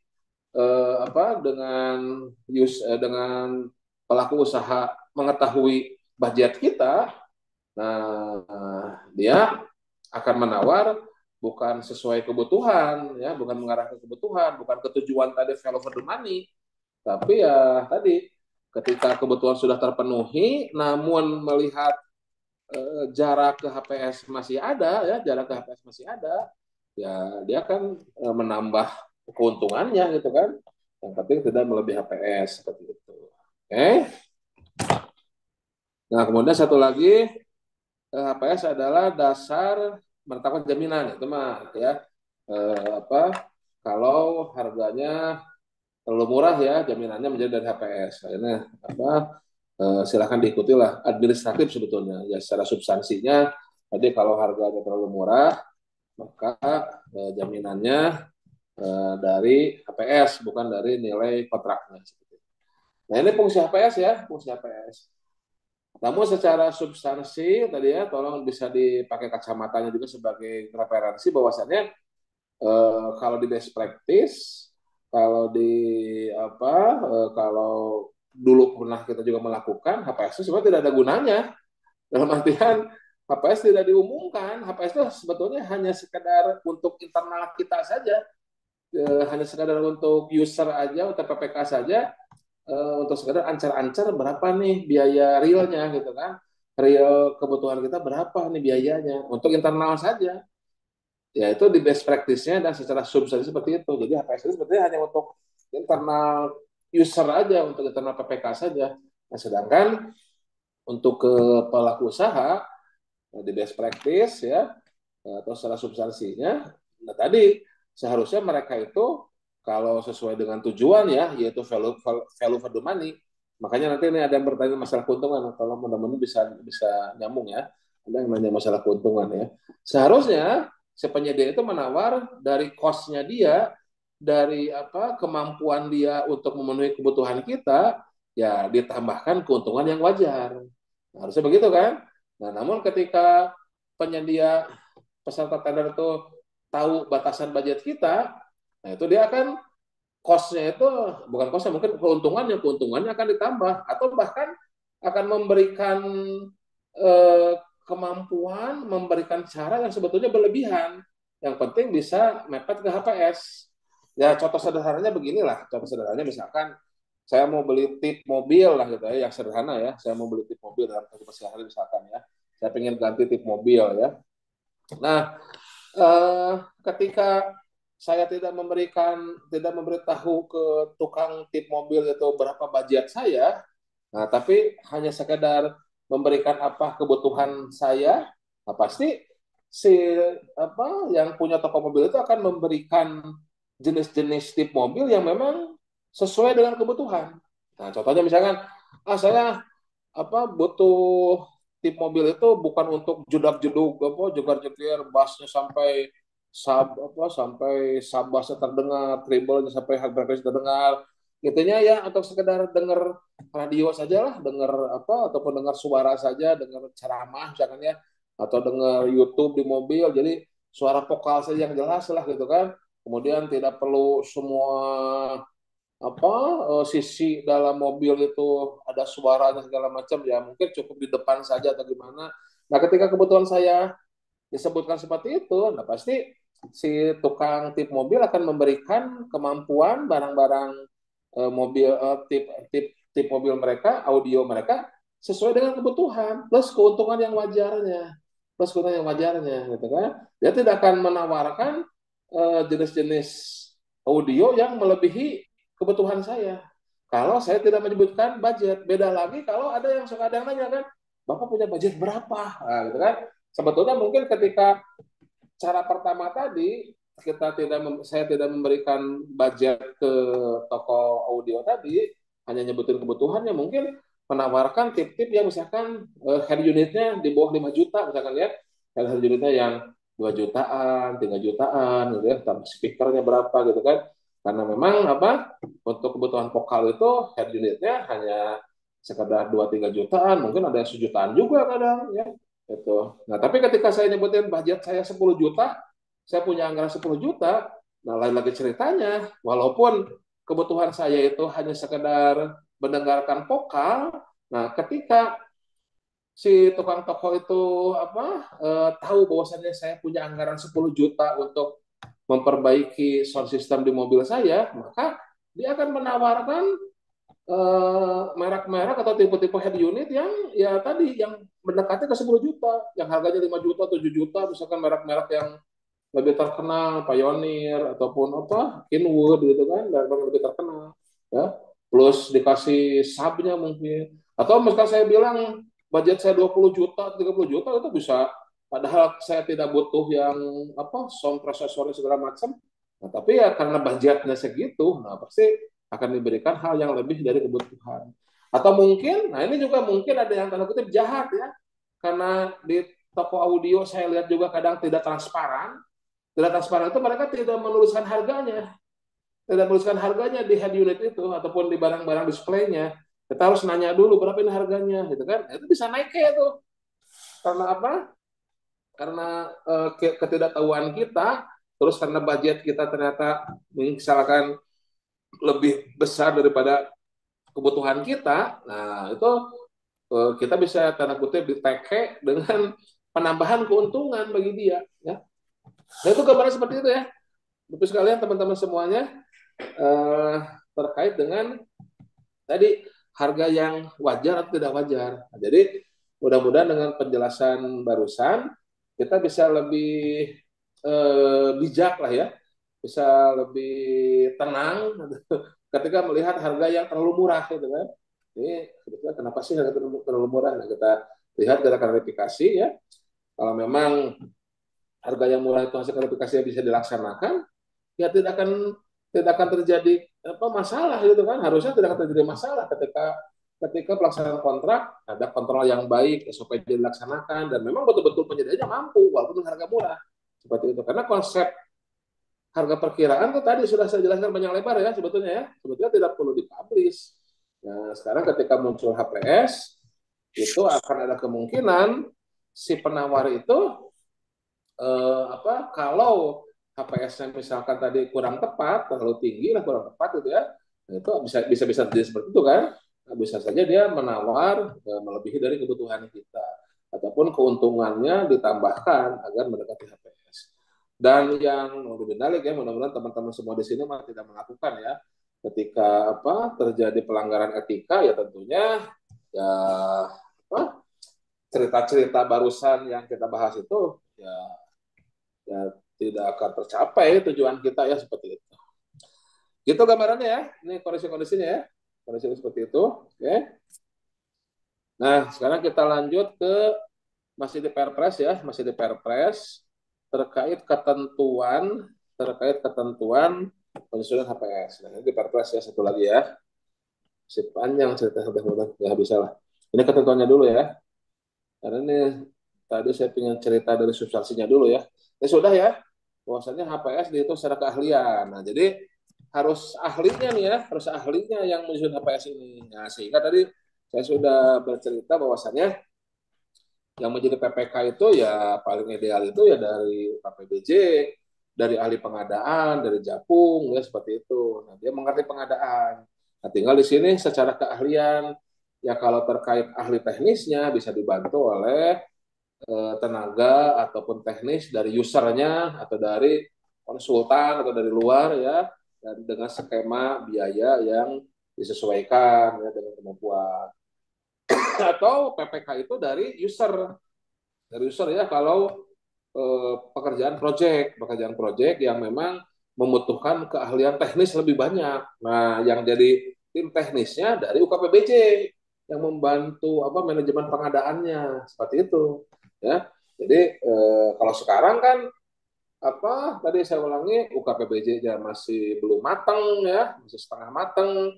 eh, apa dengan use eh, dengan pelaku usaha mengetahui budget kita, nah dia akan menawar bukan sesuai kebutuhan, ya bukan mengarah ke kebutuhan, bukan ketujuan tadi value for the money, tapi ya tadi ketika kebutuhan sudah terpenuhi, namun melihat eh, jarak ke H P S masih ada, ya jarak ke H P S masih ada. Ya, dia kan e, menambah keuntungannya gitu kan. Yang penting tidak melebihi H P S seperti itu. Oke. Okay. Nah, kemudian satu lagi e, H P S adalah dasar menetapkan jaminan, itu mah ya. E, apa? Kalau harganya terlalu murah ya, jaminannya menjadi dari H P S. Karena apa? E, silakan diikutilah administratif sebetulnya ya secara substansinya. Jadi kalau harganya terlalu murah maka eh, jaminannya eh, dari H P S, bukan dari nilai kontraknya. Nah, ini fungsi H P S ya, fungsi H P S. Namun secara substansi, tadi ya, tolong bisa dipakai kacamatanya juga sebagai referensi bahwasannya eh, kalau di best practice, kalau di apa, eh, kalau dulu pernah kita juga melakukan, H P S itu sebenarnya tidak ada gunanya. Dalam artian, H P S tidak diumumkan, H P S itu sebetulnya hanya sekedar untuk internal kita saja, e, hanya sekedar untuk user aja, untuk P P K saja, e, untuk sekedar ancar-ancar berapa nih biaya realnya gitu kan, real kebutuhan kita berapa nih biayanya, untuk internal saja, yaitu di best practice-nya dan secara substansi seperti itu. Jadi H P S itu sebetulnya hanya untuk internal user aja, untuk internal P P K saja. Nah, sedangkan untuk ke pelaku usaha di best practice ya atau secara substansinya, nah tadi seharusnya mereka itu kalau sesuai dengan tujuan ya yaitu value value for the money. Makanya nanti ini ada yang bertanya masalah keuntungan, kalau mudah-mudahan bisa bisa nyambung ya, ada yang nanya masalah keuntungan ya. Seharusnya si penyedia itu menawar dari cost-nya dia, dari apa kemampuan dia untuk memenuhi kebutuhan kita ya, ditambahkan keuntungan yang wajar. Nah, harusnya begitu kan. Nah, namun ketika penyedia peserta tender itu tahu batasan budget kita, nah itu dia akan cost-nya itu, bukan cost-nya, mungkin keuntungannya, keuntungannya akan ditambah, atau bahkan akan memberikan eh, kemampuan, memberikan cara yang sebetulnya berlebihan. Yang penting bisa mepet ke H P S. Ya, contoh sederhananya beginilah, contoh sederhananya misalkan, saya mau beli tip mobil lah gitu ya, yang sederhana ya. Saya mau beli tip mobil dalam satu persediaan misalkan ya. Saya pengen ganti tip mobil ya. Nah, eh, ketika saya tidak memberikan, tidak memberitahu ke tukang tip mobil itu berapa budget saya, nah tapi hanya sekedar memberikan apa kebutuhan saya, nah pasti si apa yang punya toko mobil itu akan memberikan jenis-jenis tip mobil yang memang sesuai dengan kebutuhan. Nah, contohnya misalkan, ah saya apa butuh tip mobil itu bukan untuk jedak-jeduk apa jegar-jegir bassnya sampai sab apa sampai sabasnya terdengar, treble-nya sampai hard break terdengar. Gitunya ya, atau sekedar dengar radio sajalah, dengar apa ataupun dengar suara saja, dengar ceramah misalkan ya, atau dengar YouTube di mobil. Jadi suara vokal saja yang jelas lah gitu kan. Kemudian tidak perlu semua apa eh, sisi dalam mobil itu ada suaranya segala macam ya, mungkin cukup di depan saja atau gimana. Nah, ketika kebutuhan saya disebutkan seperti itu, nah pasti si tukang tip mobil akan memberikan kemampuan barang-barang eh, mobil eh, tip tip tip mobil mereka, audio mereka sesuai dengan kebutuhan plus keuntungan yang wajarnya, plus keuntungan yang wajarnya gitu kan. Dia tidak akan menawarkan eh, jenis-jenis audio yang melebihi kebutuhan saya. Kalau saya tidak menyebutkan budget, beda lagi kalau ada yang suka ada yang nanya kan, Bapak punya budget berapa? Nah, gitu kan. Sebetulnya mungkin ketika cara pertama tadi kita tidak saya tidak memberikan budget ke toko audio tadi, hanya nyebutin kebutuhannya, mungkin menawarkan tip-tip yang misalkan uh, head unitnya di bawah lima juta misalkan ya. Head unitnya yang dua jutaan, tiga jutaan gitu ya, tambah speakernya berapa gitu kan. Karena memang apa untuk kebutuhan vokal itu head unitnya hanya sekedar dua tiga jutaan, mungkin ada yang sejutaan juga kadang ya itu. Nah, tapi ketika saya nyebutin budget saya sepuluh juta, saya punya anggaran sepuluh juta, nah lain lagi ceritanya, walaupun kebutuhan saya itu hanya sekedar mendengarkan vokal, nah ketika si tukang toko itu apa eh, tahu bahwasannya saya punya anggaran sepuluh juta untuk memperbaiki sound system di mobil saya, maka dia akan menawarkan eh, merek-merek atau tipe-tipe head unit yang ya tadi yang mendekati ke sepuluh juta, yang harganya lima juta, tujuh juta, misalkan merek-merek yang lebih terkenal, Pioneer ataupun apa Kenwood gitu kan, dan lebih terkenal ya, plus dikasih subnya mungkin, atau misalkan saya bilang budget saya dua puluh juta, tiga puluh juta itu bisa, padahal saya tidak butuh yang apa sound processor segala macam. Nah, tapi ya karena budgetnya segitu, nah pasti akan diberikan hal yang lebih dari kebutuhan. Atau mungkin, nah ini juga mungkin ada yang tanda kutip jahat ya, karena di toko audio saya lihat juga kadang tidak transparan. Tidak transparan itu mereka tidak menuliskan harganya, tidak menuliskan harganya di head unit itu ataupun di barang-barang displaynya. Kita harus nanya dulu berapa ini harganya, gitu kan? Itu bisa naik ya tuh, karena apa? Karena e, ketidaktahuan kita, terus karena budget kita ternyata misalkan lebih besar daripada kebutuhan kita. Nah itu e, kita bisa tanda kutip diteke dengan penambahan keuntungan bagi dia. Ya. Nah itu gambarnya seperti itu ya. Bapak sekalian, teman-teman semuanya, e, terkait dengan tadi harga yang wajar atau tidak wajar. Nah, jadi mudah-mudahan dengan penjelasan barusan kita bisa lebih eh, bijak lah ya, bisa lebih tenang ketika melihat harga yang terlalu murah, gitu kan? Ini kenapa sih harga terlalu murah? Nah, kita lihat dari klarifikasi ya. Kalau memang harga yang murah itu hasil klarifikasi yang bisa dilaksanakan, ya tidak akan tidak akan terjadi apa masalah gitu kan, harusnya tidak akan terjadi masalah ketika ketika pelaksanaan kontrak ada kontrol yang baik, S O P dilaksanakan, dan memang betul-betul penyediaannya mampu walaupun harga murah seperti itu. Karena konsep harga perkiraan itu tadi sudah saya jelaskan banyak lebar ya, sebetulnya ya sebetulnya tidak perlu dipublish. Nah sekarang ketika muncul H P S itu akan ada kemungkinan si penawar itu eh, apa kalau H P S-nya misalkan tadi kurang tepat, terlalu tinggi lah, kurang tepat gitu ya, itu bisa bisa bisa terjadi seperti itu kan, bisa saja dia menawar melebihi dari kebutuhan kita, ataupun keuntungannya ditambahkan agar mendekati H P S. Dan yang lebih menarik ya, mudah-mudahan teman-teman semua di sini malah tidak melakukan ya, ketika apa terjadi pelanggaran etika ya tentunya ya apa cerita-cerita barusan yang kita bahas itu ya ya tidak akan tercapai tujuan kita ya, seperti itu. Gitu gambarannya ya. Ini kondisi-kondisinya ya. Kondisi seperti itu. Oke. Nah, sekarang kita lanjut ke masih di Perpres ya, masih di Perpres terkait ketentuan terkait ketentuan penyusunan H P S. Nah, ini di Perpres ya satu lagi ya. Si panjang cerita sudah nggak bisa lah. Ini ketentuannya dulu ya. Karena ini tadi saya ingin cerita dari substansinya dulu ya. Ya sudah ya. Bahwasanya H P S dihitung secara keahlian. Nah, jadi harus ahlinya nih ya, harus ahlinya yang menyusun H P S ini. Nah, sehingga tadi saya sudah bercerita bahwasanya yang menjadi P P K itu ya paling ideal itu ya dari U K P B J, dari ahli pengadaan, dari Japung ya seperti itu. Nah, dia mengerti pengadaan. Nah, tinggal di sini secara keahlian ya, kalau terkait ahli teknisnya bisa dibantu oleh tenaga ataupun teknis dari usernya atau dari konsultan atau dari luar ya, dan dengan skema biaya yang disesuaikan ya dengan kemampuan. Atau P P K itu dari user dari user ya, kalau eh, pekerjaan proyek pekerjaan proyek yang memang membutuhkan keahlian teknis lebih banyak, nah yang jadi tim teknisnya dari U K P B J yang membantu apa manajemen pengadaannya seperti itu. Ya, jadi e, kalau sekarang kan apa tadi saya ulangi, U K P B J nya masih belum matang ya, masih setengah matang,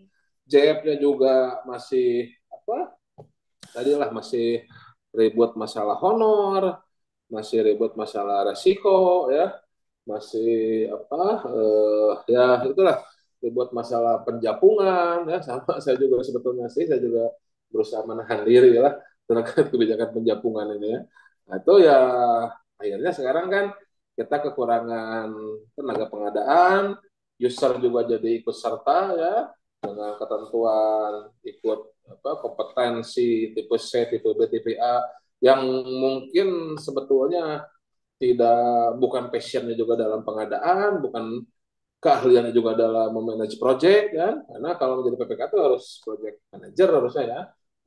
J F-nya juga masih apa tadilah masih ribut masalah honor, masih ribut masalah resiko ya, masih apa e, ya itulah ribut masalah penjapungan ya, sama saya juga sebetulnya sih saya juga berusaha menahan diri lah terkait kebijakan penjapungan ini ya. Nah, itu ya akhirnya sekarang kan kita kekurangan tenaga pengadaan, user juga jadi ikut serta ya dengan ketentuan ikut apa kompetensi tipe C, tipe B, tipe A yang mungkin sebetulnya tidak bukan passionnya juga dalam pengadaan, bukan keahliannya juga dalam memanage project kan. Ya. Karena kalau menjadi P P K itu harus project manager harusnya ya,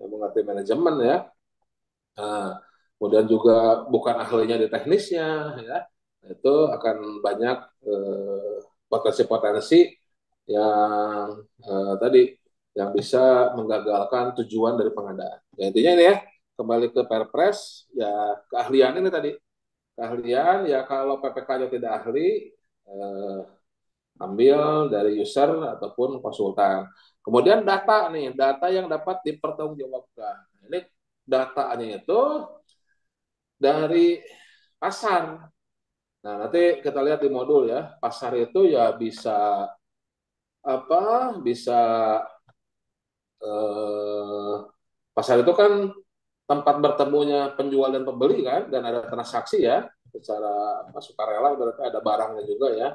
yang mengerti manajemen ya. Nah, kemudian juga bukan ahlinya di teknisnya ya. Itu akan banyak eh, potensi-potensi yang eh, tadi yang bisa menggagalkan tujuan dari pengadaan. Ya, intinya ini ya kembali ke Perpres ya keahlian ini tadi keahlian ya kalau P P K-nya tidak ahli eh, ambil dari user ataupun konsultan. Kemudian data nih data yang dapat dipertanggungjawabkan. Ini datanya itu dari pasar. Nah, nanti kita lihat di modul ya. Pasar itu ya bisa apa? Bisa eh, pasar itu kan tempat bertemunya penjual dan pembeli kan, dan ada transaksi ya secara apa, sukarela berarti ada barangnya juga ya.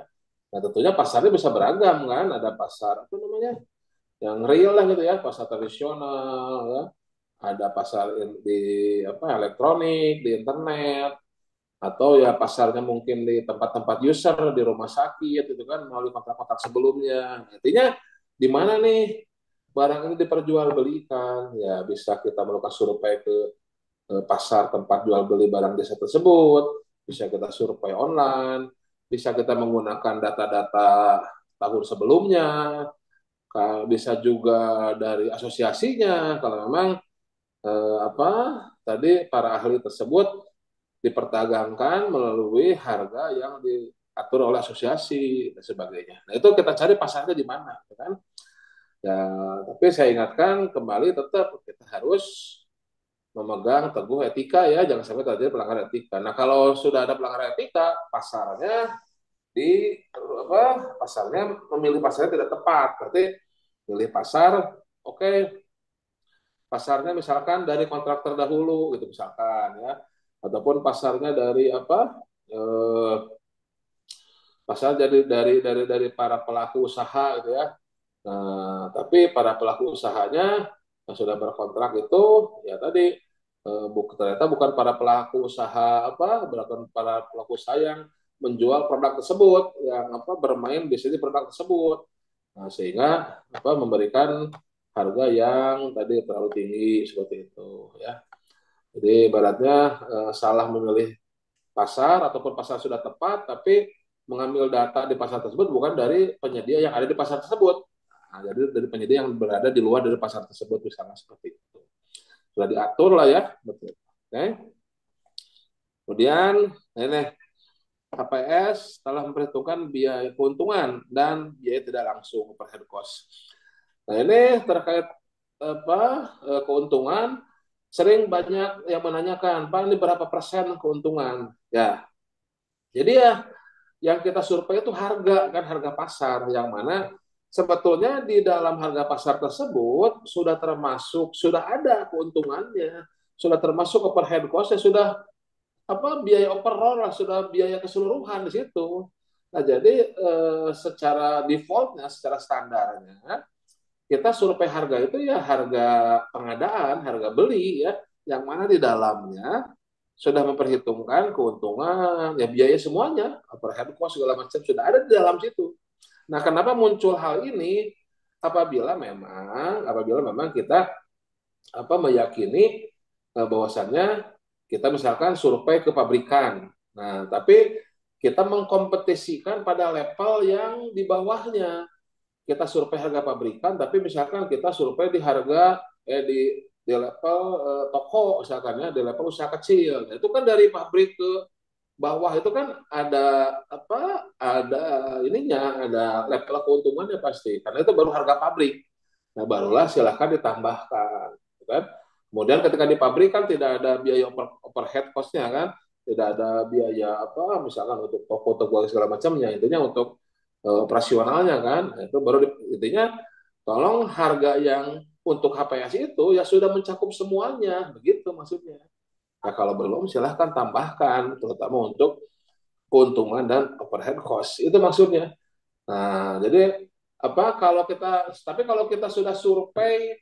Nah, tentunya pasarnya bisa beragam kan. Ada pasar apa namanya? Yang real lah gitu ya, pasar tradisional ya. Ada pasar di apa elektronik, di internet, atau ya pasarnya mungkin di tempat-tempat user, di rumah sakit, itu kan melalui kontrak-kontrak sebelumnya. Artinya di mana nih barang ini diperjualbelikan? Ya bisa kita melakukan survei ke eh, pasar tempat jual beli barang jasa tersebut, bisa kita survei online, bisa kita menggunakan data-data tahun sebelumnya, bisa juga dari asosiasinya kalau memang eh, apa tadi para ahli tersebut diperdagangkan melalui harga yang diatur oleh asosiasi dan sebagainya. Nah, itu kita cari pasarnya di mana, kan? Ya, tapi saya ingatkan kembali tetap kita harus memegang teguh etika ya, jangan sampai terjadi pelanggaran etika. Nah, kalau sudah ada pelanggaran etika, pasarnya di apa? Pasarnya memilih pasarnya tidak tepat. Berarti pilih pasar, oke. Okay, pasarnya misalkan dari kontraktor dahulu gitu misalkan ya. Ataupun pasarnya dari apa eh, pasar jadi dari dari dari para pelaku usaha gitu ya. Nah, tapi para pelaku usahanya yang sudah berkontrak itu ya tadi eh, bu, ternyata bukan para pelaku usaha apa bukan para pelaku usaha yang menjual produk tersebut yang apa bermain bisnis produk tersebut. Nah, sehingga apa memberikan harga yang tadi terlalu tinggi seperti itu ya. Jadi ibaratnya eh, salah memilih pasar ataupun pasar sudah tepat, tapi mengambil data di pasar tersebut bukan dari penyedia yang ada di pasar tersebut. Nah, jadi dari penyedia yang berada di luar dari pasar tersebut misalnya seperti itu. Sudah diatur lah ya, betul. Oke. Kemudian ini H P S telah memperhitungkan biaya keuntungan dan biaya tidak langsung overhead cost. Nah, ini terkait apa keuntungan. Sering banyak yang menanyakan, Pak, ini berapa persen keuntungan? Ya, jadi ya yang kita survei itu harga, kan harga pasar, yang mana sebetulnya di dalam harga pasar tersebut sudah termasuk, sudah ada keuntungannya, sudah termasuk overhead cost, sudah apa biaya overall, sudah biaya keseluruhan di situ. Nah, jadi eh, secara defaultnya, secara standarnya, kita survei harga itu ya harga pengadaan, harga beli ya, yang mana di dalamnya sudah memperhitungkan keuntungan, ya biaya semuanya, overhead cost segala macam sudah ada di dalam situ. Nah, kenapa muncul hal ini? Apabila memang, apabila memang kita apa meyakini bahwasannya kita misalkan survei ke pabrikan, nah tapi kita mengkompetisikan pada level yang di bawahnya. Kita survei harga pabrikan, tapi misalkan kita survei di harga eh, di, di level eh, toko, misalkan ya, di level usaha kecil. Nah, itu kan dari pabrik ke bawah itu kan ada apa? Ada ininya, ada level keuntungannya pasti. Karena itu baru harga pabrik. Nah, barulah silahkan ditambahkan, kan? Kemudian ketika di pabrik kan tidak ada biaya over, overhead cost-nya kan, tidak ada biaya apa, misalkan untuk toko, toko segala macamnya. Intinya untuk operasionalnya kan itu baru intinya tolong harga yang untuk H P S itu ya sudah mencakup semuanya begitu maksudnya. Nah, kalau belum silahkan tambahkan terutama untuk keuntungan dan overhead cost. Itu maksudnya. Nah, jadi apa kalau kita tapi kalau kita sudah survei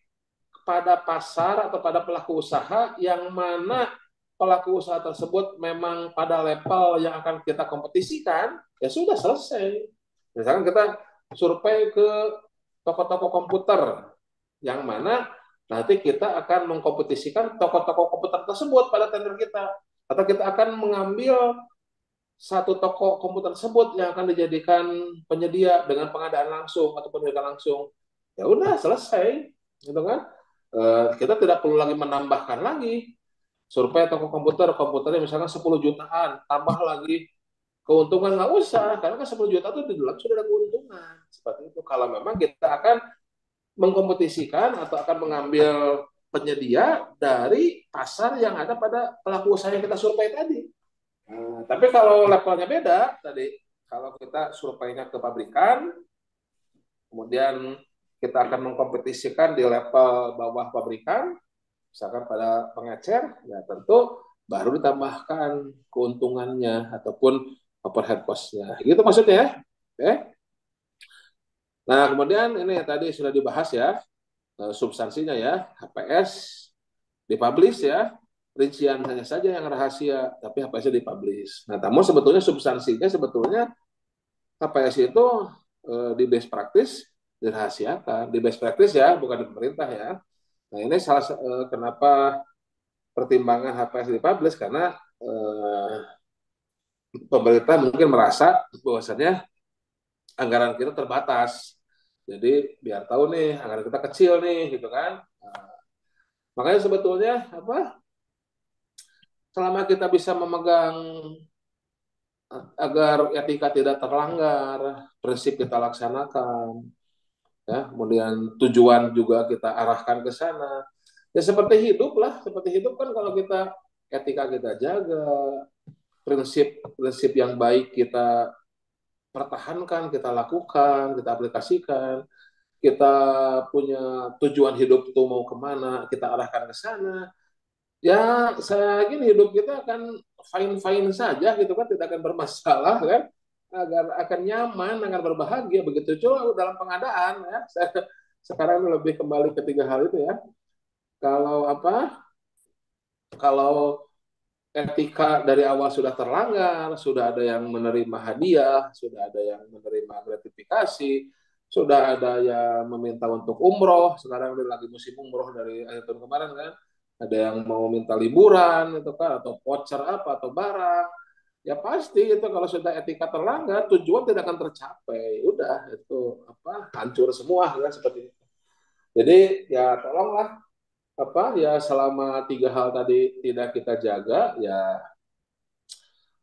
pada pasar atau pada pelaku usaha yang mana pelaku usaha tersebut memang pada level yang akan kita kompetisikan, ya sudah selesai. Misalkan kita survei ke toko-toko komputer yang mana nanti kita akan mengkompetisikan toko-toko komputer tersebut pada tender kita, atau kita akan mengambil satu toko komputer tersebut yang akan dijadikan penyedia dengan pengadaan langsung atau penjualan langsung. Ya udah selesai, gitu kan? E, kita tidak perlu lagi menambahkan lagi survei toko komputer, komputernya misalkan sepuluh jutaan, tambah lagi keuntungan nggak usah, karena kan sepuluh juta itu di dalam sudah ada keuntungan. Seperti itu kalau memang kita akan mengkompetisikan atau akan mengambil penyedia dari pasar yang ada pada pelaku usaha yang kita survei tadi. Hmm, tapi kalau levelnya beda tadi, kalau kita surveinya ke pabrikan, kemudian kita akan mengkompetisikan di level bawah pabrikan, misalkan pada pengecer, ya tentu baru ditambahkan keuntungannya ataupun overhead cost-nya. Gitu maksudnya ya. Oke. Nah, kemudian ini tadi sudah dibahas ya, substansinya ya, H P S dipublish ya. Rincian hanya saja yang rahasia, tapi H P S dipublish. Nah, namun sebetulnya substansinya sebetulnya H P S itu e, di best practice dirahasiakan, di best practice ya, bukan di pemerintah ya. Nah, ini salah e, kenapa pertimbangan H P S dipublish karena e, pemerintah mungkin merasa bahwasannya anggaran kita terbatas. Jadi biar tahu nih anggaran kita kecil nih, gitu kan. Nah, makanya sebetulnya apa? Selama kita bisa memegang agar etika tidak terlanggar, prinsip kita laksanakan, ya, kemudian tujuan juga kita arahkan ke sana. Ya seperti hidup lah, seperti hidup kan kalau kita etika kita jaga, prinsip-prinsip yang baik kita pertahankan, kita lakukan, kita aplikasikan, kita punya tujuan hidup itu mau kemana, kita arahkan ke sana. Ya, saya yakin hidup kita akan fine-fine saja gitu kan, tidak akan bermasalah kan, agar akan nyaman, akan berbahagia begitu juga dalam pengadaan ya. Saya sekarang lebih kembali ke tiga hal itu ya. Kalau apa? Kalau etika dari awal sudah terlanggar, sudah ada yang menerima hadiah, sudah ada yang menerima gratifikasi, sudah ada yang meminta untuk umroh, sekarang lagi musim umroh dari akhir tahun kemarin kan. Ada yang mau minta liburan itu kan, atau voucher apa atau barang, ya pasti itu kalau sudah etika terlanggar tujuan tidak akan tercapai, udah itu apa hancur semua kan seperti itu. Jadi ya tolonglah apa ya selama tiga hal tadi tidak kita jaga ya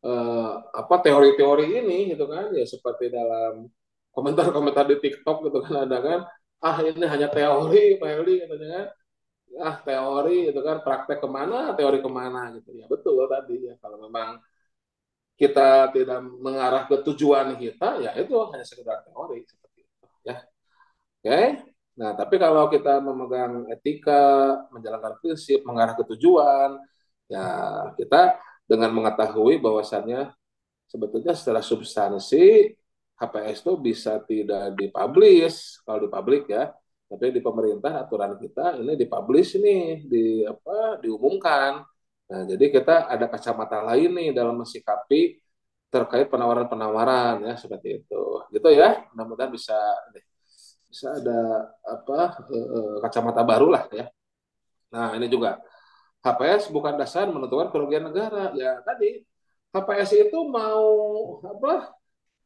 eh, apa teori-teori ini gitu kan ya seperti dalam komentar-komentar di TikTok gitu kan ada kan ah ini hanya teori Pak Heldi katanya. Ah teori itu kan praktek kemana teori kemana gitu ya betul tadi ya kalau memang kita tidak mengarah ke tujuan kita ya itu hanya sekedar teori seperti itu ya oke. Nah tapi kalau kita memegang etika menjalankan prinsip mengarah ke tujuan ya kita dengan mengetahui bahwasannya sebetulnya secara substansi H P S itu bisa tidak dipublish kalau dipublish ya. Tapi di pemerintah aturan kita ini dipublish nih, di apa diumumkan. Nah, jadi kita ada kacamata lain nih dalam mensikapi terkait penawaran-penawaran ya seperti itu. Gitu ya. Mudah-mudahan bisa bisa ada apa kacamata baru lah ya. Nah, ini juga H P S bukan dasar menentukan kerugian negara. Ya tadi H P S itu mau apa?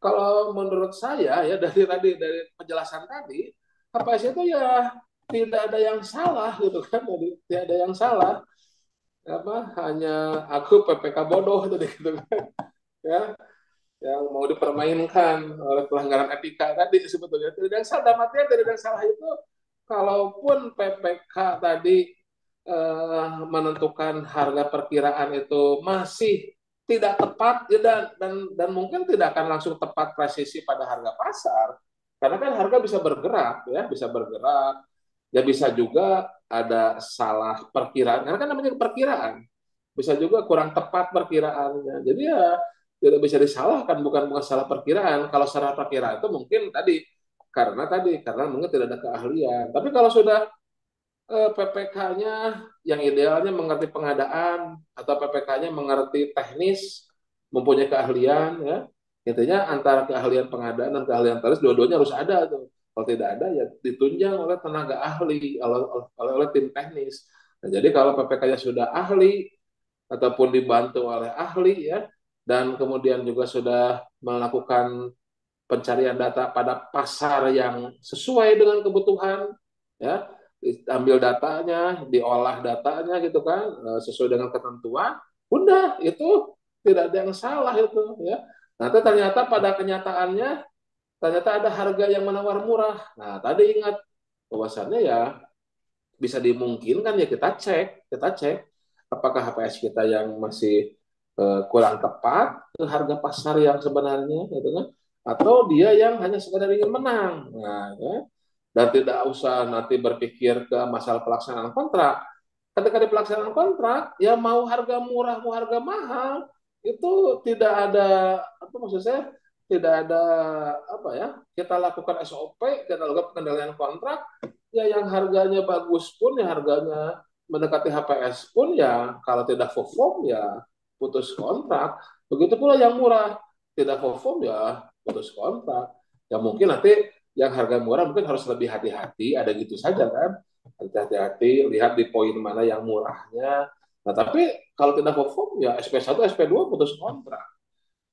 Kalau menurut saya ya dari tadi dari penjelasan tadi H P S itu ya tidak ada yang salah gitu kan, tidak ada yang salah. Apa hanya aku P P K bodoh tadi gitu kan, ya yang mau dipermainkan oleh pelanggaran etika tadi sebetulnya tidak salah. Damatnya tidak ada yang salah itu, kalaupun P P K tadi eh, menentukan harga perkiraan itu masih tidak tepat ya, dan, dan dan mungkin tidak akan langsung tepat presisi pada harga pasar. Karena kan harga bisa bergerak, ya bisa bergerak, ya bisa juga ada salah perkiraan. Karena kan namanya perkiraan, bisa juga kurang tepat perkiraannya. Jadi ya tidak bisa disalahkan, bukan bukan salah perkiraan. Kalau salah perkiraan itu mungkin tadi karena tadi karena mungkin tidak ada keahlian. Tapi kalau sudah eh, P P K-nya yang idealnya mengerti pengadaan atau P P K-nya mengerti teknis, mempunyai keahlian, ya. Intinya antara keahlian pengadaan dan keahlian teknis dua-duanya harus ada tuh. Kalau tidak ada ya ditunjang oleh tenaga ahli, oleh, oleh, oleh tim teknis. Nah, jadi kalau P P K-nya sudah ahli ataupun dibantu oleh ahli, ya, dan kemudian juga sudah melakukan pencarian data pada pasar yang sesuai dengan kebutuhan, ya, ambil datanya, diolah datanya gitu kan, sesuai dengan ketentuan, udah itu tidak ada yang salah itu, ya. Nanti ternyata pada kenyataannya ternyata ada harga yang menawar murah. Nah, tadi ingat bahwasannya ya bisa dimungkinkan ya kita cek, kita cek apakah H P S kita yang masih eh, kurang tepat ke harga pasar yang sebenarnya, gitu kan? Atau dia yang hanya sekadar ingin menang. Nah, ya. Dan tidak usah nanti berpikir ke masalah pelaksanaan kontrak. Ketika di pelaksanaan kontrak, ya mau harga murah, mau harga mahal, itu tidak ada apa maksud saya? Tidak ada apa ya, kita lakukan S O P, kita lakukan pengendalian kontrak, ya yang harganya bagus pun, yang harganya mendekati H P S pun, ya kalau tidak perform ya putus kontrak. Begitu pula yang murah, tidak perform ya putus kontrak. Ya mungkin nanti yang harga murah mungkin harus lebih hati-hati, ada gitu saja kan, hati-hati, lihat di poin mana yang murahnya. Nah tapi kalau tidak perform ya S P satu, S P dua putus kontrak.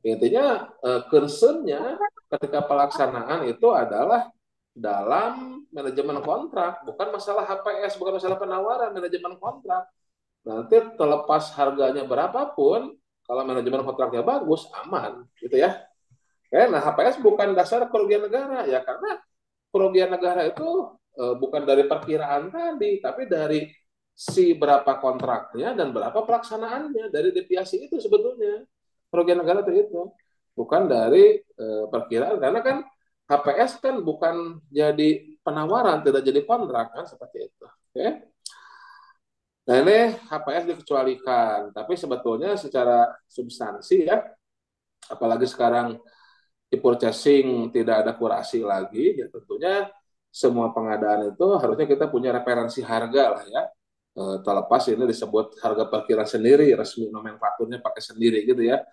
Intinya concernnya ketika pelaksanaan itu adalah dalam manajemen kontrak, bukan masalah H P S, bukan masalah penawaran, manajemen kontrak. Nanti terlepas harganya berapapun, kalau manajemen kontraknya bagus, aman, gitu ya. Oke, nah H P S bukan dasar kerugian negara, ya karena kerugian negara itu eh, bukan dari perkiraan tadi, tapi dari si berapa kontraknya dan berapa pelaksanaannya, dari deviasi itu sebetulnya. Kerugian negara itu bukan dari e, perkiraan, karena kan H P S kan bukan jadi penawaran, tidak jadi kontrak kan, seperti itu. Oke. Nah ini H P S dikecualikan, tapi sebetulnya secara substansi ya, apalagi sekarang e-purchasing tidak ada kurasi lagi, ya tentunya semua pengadaan itu harusnya kita punya referensi harga lah ya. Terlepas ini disebut harga perkiraan sendiri, resmi nomenklaturnya pakai sendiri gitu ya.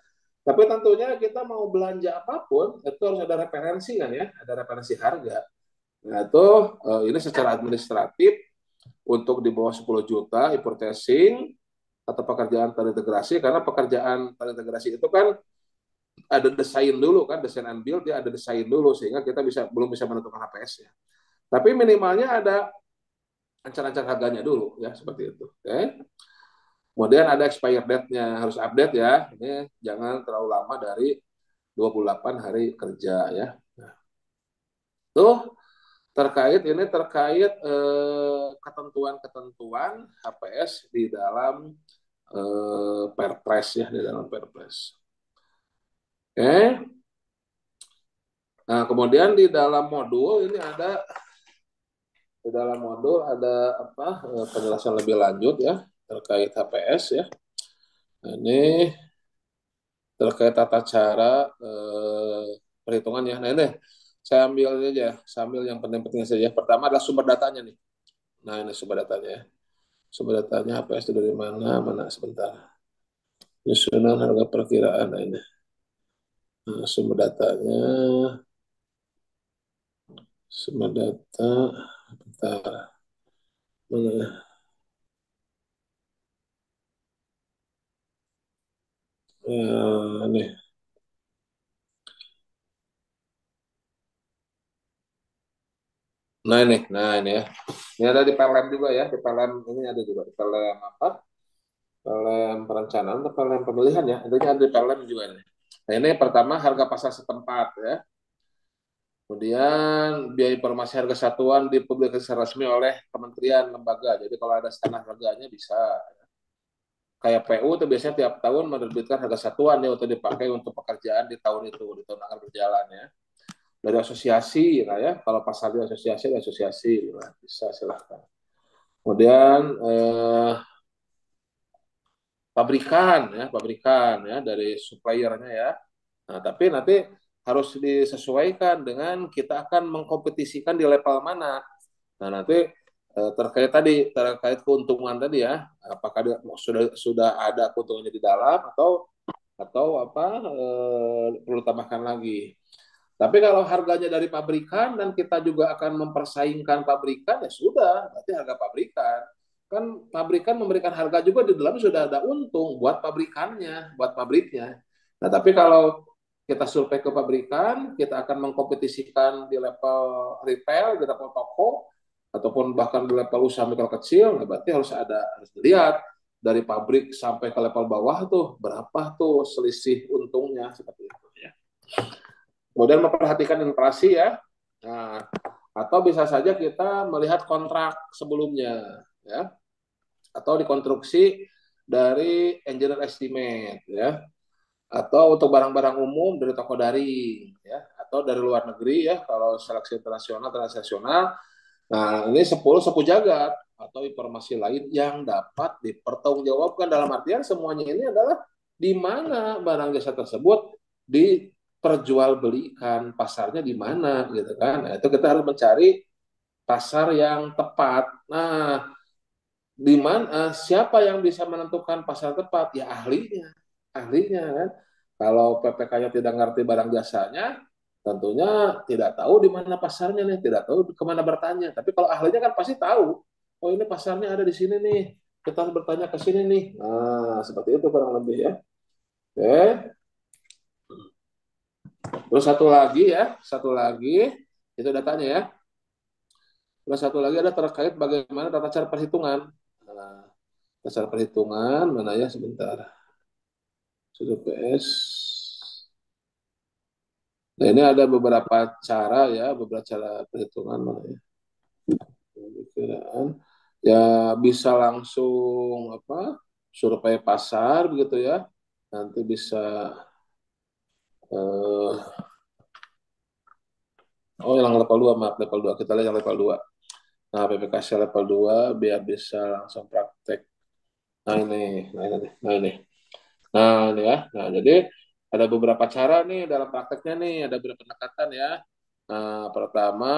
Tapi tentunya kita mau belanja apapun, itu harus ada referensi kan ya, ada referensi harga. Nah itu, ini secara administratif, untuk di bawah sepuluh juta, e-purchasing, atau pekerjaan terintegrasi, karena pekerjaan terintegrasi itu kan ada desain dulu kan, desain and build, dia ada desain dulu, sehingga kita bisa belum bisa menentukan H P S-nya. Tapi minimalnya ada ancar-ancar harganya dulu ya, seperti itu. Oke. Kemudian ada expire date-nya, harus update ya. Ini jangan terlalu lama dari dua puluh delapan hari kerja ya. Nah. Tuh terkait ini terkait eh, ketentuan-ketentuan H P S di dalam eh, Perpres ya, di dalam Perpres. Oke. Nah, kemudian di dalam modul ini ada Di dalam modul ada apa penjelasan lebih lanjut ya terkait H P S ya. Ini terkait tata cara eh, perhitungan ya. Nah ini saya ambil aja, sambil yang penting-penting saja. Pertama adalah sumber datanya nih. Nah ini sumber datanya ya. Sumber datanya H P S itu dari mana? Mana sebentar. Nasional harga perkiraan nah ini. Nah, sumber datanya. Sumber data. Bentar. Nah, nih. Nah ini, nah ini ya. Ini ada di P L M juga ya, di P L M ini ada juga di P L M apa? P L M perencanaan atau P L M pemilihan ya. Intinya ada di P L M juga nih. Nah, ini pertama harga pasar setempat ya. Kemudian biaya informasi harga satuan dipublikasi secara resmi oleh kementerian lembaga. Jadi kalau ada standar harganya bisa. Kayak P U itu biasanya tiap tahun menerbitkan harga satuan ya untuk dipakai untuk pekerjaan di tahun itu, di tahun akan berjalan ya. Dari asosiasi lah ya, kalau pasarnya asosiasi, asosiasi lah bisa silahkan. Kemudian eh, pabrikan ya, pabrikan ya dari suppliernya ya. Nah, tapi nanti harus disesuaikan dengan kita akan mengkompetisikan di level mana. Nah, nanti terkait tadi terkait keuntungan tadi ya, apakah sudah sudah ada keuntungannya di dalam atau atau apa e, perlu tambahkan lagi. Tapi kalau harganya dari pabrikan dan kita juga akan mempersaingkan pabrikan, ya sudah, berarti harga pabrikan. Kan pabrikan memberikan harga juga, di dalam sudah ada untung buat pabrikannya, buat pabriknya. Nah, tapi kalau kita survei ke pabrikan, kita akan mengkompetisikan di level retail, di level toko, ataupun bahkan di level usaha mikro kecil, berarti harus ada, harus dilihat dari pabrik sampai ke level bawah tuh, berapa tuh selisih untungnya, seperti itu ya. Kemudian memperhatikan inflasi ya, nah, atau bisa saja kita melihat kontrak sebelumnya ya, atau dikonstruksi dari engineer estimate ya, atau untuk barang-barang umum dari toko daring ya, atau dari luar negeri ya, kalau seleksi internasional, transnasional. Nah, ini sepuluh-sepuluh jagat atau informasi lain yang dapat dipertanggungjawabkan, dalam artian semuanya ini adalah di mana barang jasa tersebut diperjualbelikan, pasarnya di mana gitu kan. Nah, itu kita harus mencari pasar yang tepat. Nah, di mana, siapa yang bisa menentukan pasar tepat? Ya ahlinya, ahlinya kan. Kalau P P K-nya tidak ngerti barang jasanya, tentunya tidak tahu di mana pasarnya nih, tidak tahu kemana bertanya. Tapi kalau ahlinya kan pasti tahu, oh ini pasarnya ada di sini nih, kita harus bertanya ke sini nih. Nah, seperti itu kurang lebih ya. Oke. Terus satu lagi ya, satu lagi, itu datanya ya. Terus satu lagi ada terkait bagaimana tata cara perhitungan. Nah, tata cara perhitungan, mana ya sebentar. H P S. Nah, ini ada beberapa cara ya, beberapa cara perhitungan ya, bisa langsung apa survei pasar begitu ya, nanti bisa eh, oh yang level dua, maaf level dua, kita lihat yang level dua. Nah, P P K level dua biar bisa langsung praktek. Nah ini, nah ini, nah ini, nah ini ya, nah jadi ada beberapa cara nih dalam prakteknya nih, ada beberapa pendekatan ya. Nah, pertama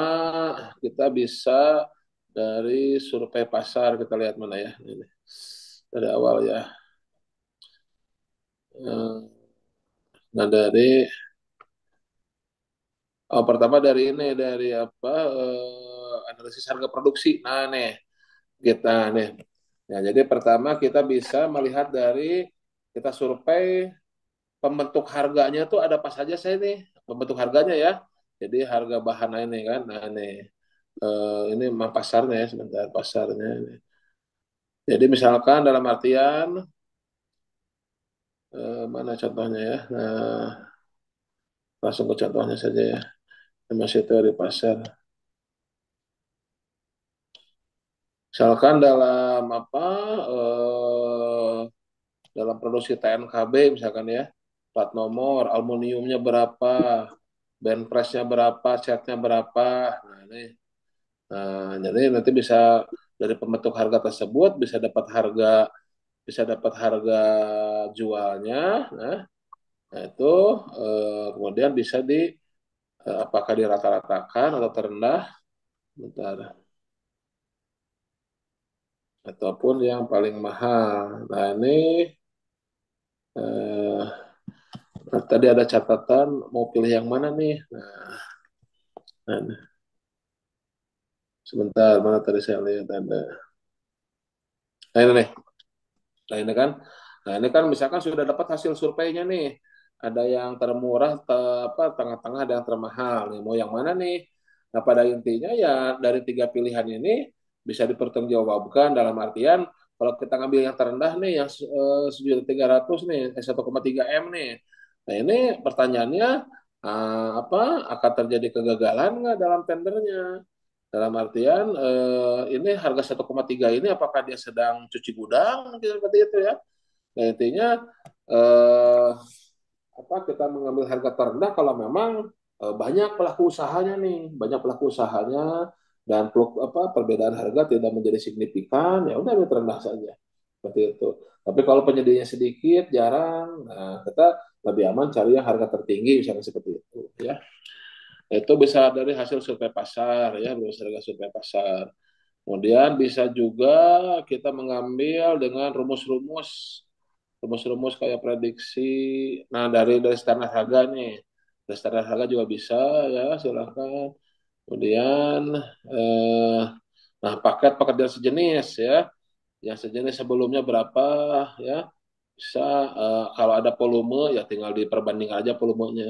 kita bisa dari survei pasar, kita lihat mana ya. Ini dari awal ya. Nah, dari oh pertama dari ini dari apa eh, analisis harga produksi. Nah nih kita nih. Nah, jadi pertama kita bisa melihat dari kita survei pembentuk harganya tuh ada apa saja saya nih, pembentuk harganya ya. Jadi harga bahan ini kan, nah ini, eh, ini memang pasarnya ya, sebentar pasarnya. Ini. Jadi misalkan dalam artian, eh, mana contohnya ya, nah, langsung ke contohnya saja ya, masih teori pasar. Misalkan dalam apa, eh, dalam produksi T N K B misalkan ya, plat nomor, aluminiumnya berapa, band pressnya berapa, catnya berapa. Nah, ini, nah, jadi nanti bisa dari pembentuk harga tersebut bisa dapat harga, bisa dapat harga jualnya. Nah, nah itu eh, kemudian bisa di eh, apakah dirata-ratakan atau terendah, bentar, ataupun yang paling mahal. Nah ini eh, nah, tadi ada catatan mau pilih yang mana nih? Nah, nah, sebentar, mana tadi saya lihat ada. Nah ini nih, nah ini kan, nah ini kan misalkan sudah dapat hasil surveinya nih, ada yang termurah, ter, apa tengah-tengah, ada yang termahal. Nih, mau yang mana nih? Nah pada intinya ya dari tiga pilihan ini bisa dipertanggungjawabkan, dalam artian kalau kita ngambil yang terendah nih, yang satu juta tiga ratus ribu nih, satu koma tiga M nih. Nah ini pertanyaannya uh, apa akan terjadi kegagalan nggak dalam tendernya? Dalam artian uh, ini harga satu koma tiga ini apakah dia sedang cuci gudang seperti itu ya? Nah, intinya uh, apa kita mengambil harga terendah kalau memang uh, banyak pelaku usahanya nih, banyak pelaku usahanya dan apa perbedaan harga tidak menjadi signifikan, ya udah terendah saja. seperti itu. Tapi kalau penyediaannya sedikit, jarang, nah kita lebih aman cari yang harga tertinggi, misalnya seperti itu, ya. Itu bisa dari hasil survei pasar, ya, berdasarkan survei pasar. Kemudian bisa juga kita mengambil dengan rumus-rumus, rumus-rumus kayak prediksi. Nah, dari dari standar harga nih, dari standar harga juga bisa, ya, silakan. Kemudian, eh, nah paket pekerjaan sejenis, ya, yang sejenis sebelumnya berapa, ya, bisa eh, kalau ada volume, ya tinggal diperbandingkan aja volumenya.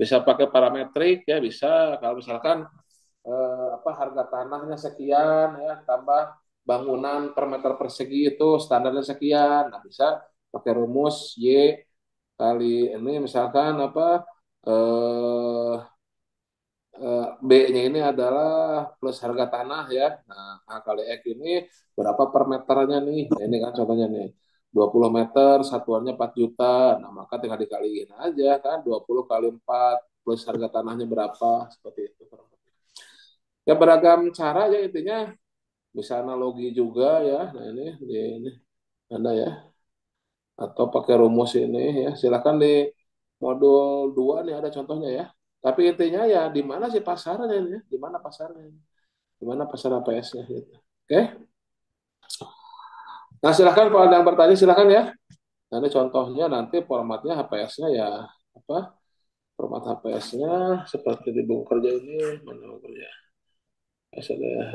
Bisa pakai parametrik, ya, bisa kalau misalkan Eh, apa harga tanahnya sekian, ya, tambah bangunan per meter persegi itu standarnya sekian. Nah, bisa pakai rumus Y kali ini misalkan apa eh, eh, B-nya ini adalah plus harga tanah, ya. Nah, A kali X ini berapa per meternya nih? Nah, ini kan contohnya nih. dua puluh meter satuannya empat juta. Nah, maka tinggal dikaliin aja kan dua puluh kali empat plus harga tanahnya berapa, seperti itu. Ya, beragam cara, ya, intinya bisa analogi juga, ya. Nah, ini di ini ada, ya, atau pakai rumus ini, ya, silakan di modul dua nih ada contohnya, ya. Tapi intinya ya di mana sih pasarnya ini, di mana pasarnya, di mana pasar A P S-nya, gitu. Oke. Nah, silakan kalau ada yang bertanya silakan, ya. Nah, ini contohnya nanti formatnya H P S-nya, ya, apa? Format H P S-nya seperti di buku kerja ini, mana buku kerja? Ada sebentar,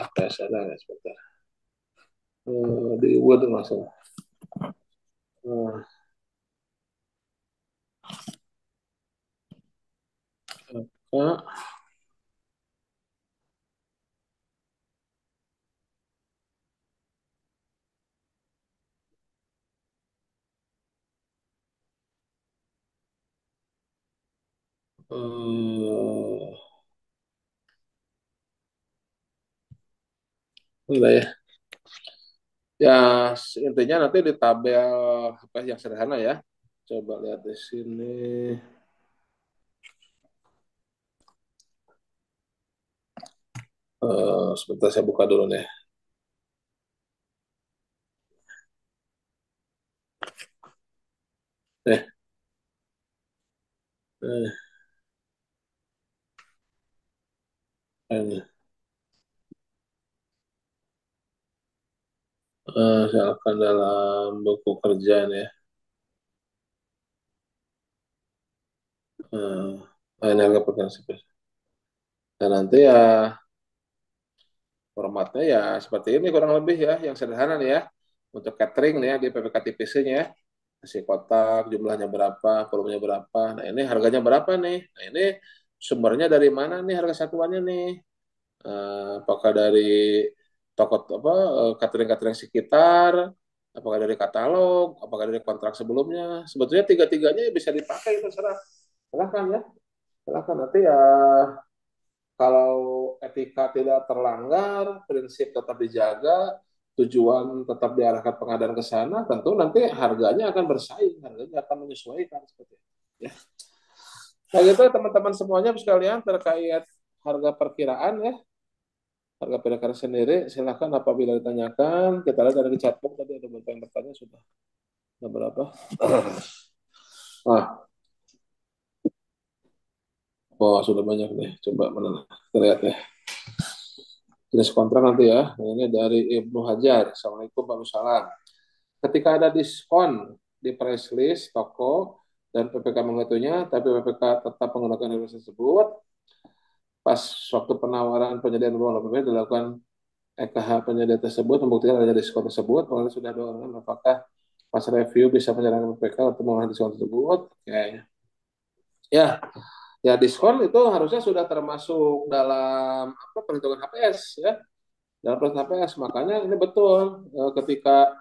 H P S ada nggak sebentar? Di Word langsung. Apa? Udah, ya. Ya, intinya nanti di tabel apa yang sederhana, ya. Coba lihat di sini. Uh, sebentar saya buka dulu nih. Eh. Eh. Ini. Uh, silakan dalam buku kerjaan, ya. Uh, ini harga pekerjaan seperti. Dan nanti ya formatnya ya seperti ini kurang lebih, ya, yang sederhana nih, ya. Untuk catering nih, ya, di P P K T P C-nya, ya. Isi kotak, jumlahnya berapa, volumenya berapa. Nah, ini harganya berapa nih? Nah, ini sumbernya dari mana nih harga satuannya nih? Uh, apakah dari toko apa catering-catering sekitar? Apakah dari katalog? Apakah dari kontrak sebelumnya? Sebetulnya tiga-tiganya bisa dipakai, terserah. Silahkan, ya. Silahkan nanti ya kalau etika tidak terlanggar, prinsip tetap dijaga, tujuan tetap diarahkan pengadaan ke sana, tentu nanti harganya akan bersaing, harganya akan menyesuaikan seperti itu, ya. Nah, gitu teman-teman semuanya sekalian terkait harga perkiraan, ya. Harga perkiraan sendiri, silahkan apabila ditanyakan. Kita lihat dari chatbox tadi ada beberapa yang bertanya sudah. Ada berapa? Nah. Oh, sudah banyak nih. Coba mana kita lihat, ya. Jenis kontrak nanti, ya. Ini dari Ibnu Hajar. Assalamualaikum warahmatullahi wabarakatuh. Ketika ada diskon di price list toko dan P P K mengikutinya, tapi P P K tetap menggunakan harga tersebut. Pas waktu penawaran penyediaan ruang P P K dilakukan E K H penyedia tersebut, membuktikan adanya diskon tersebut, pengelola sudah doakan apakah pas review bisa menyarankan P P K untuk mengurangi diskon tersebut. Ya, ya, ya diskon itu harusnya sudah termasuk dalam apa perhitungan H P S, ya, dalam perhitungan H P S. Makanya ini betul ketika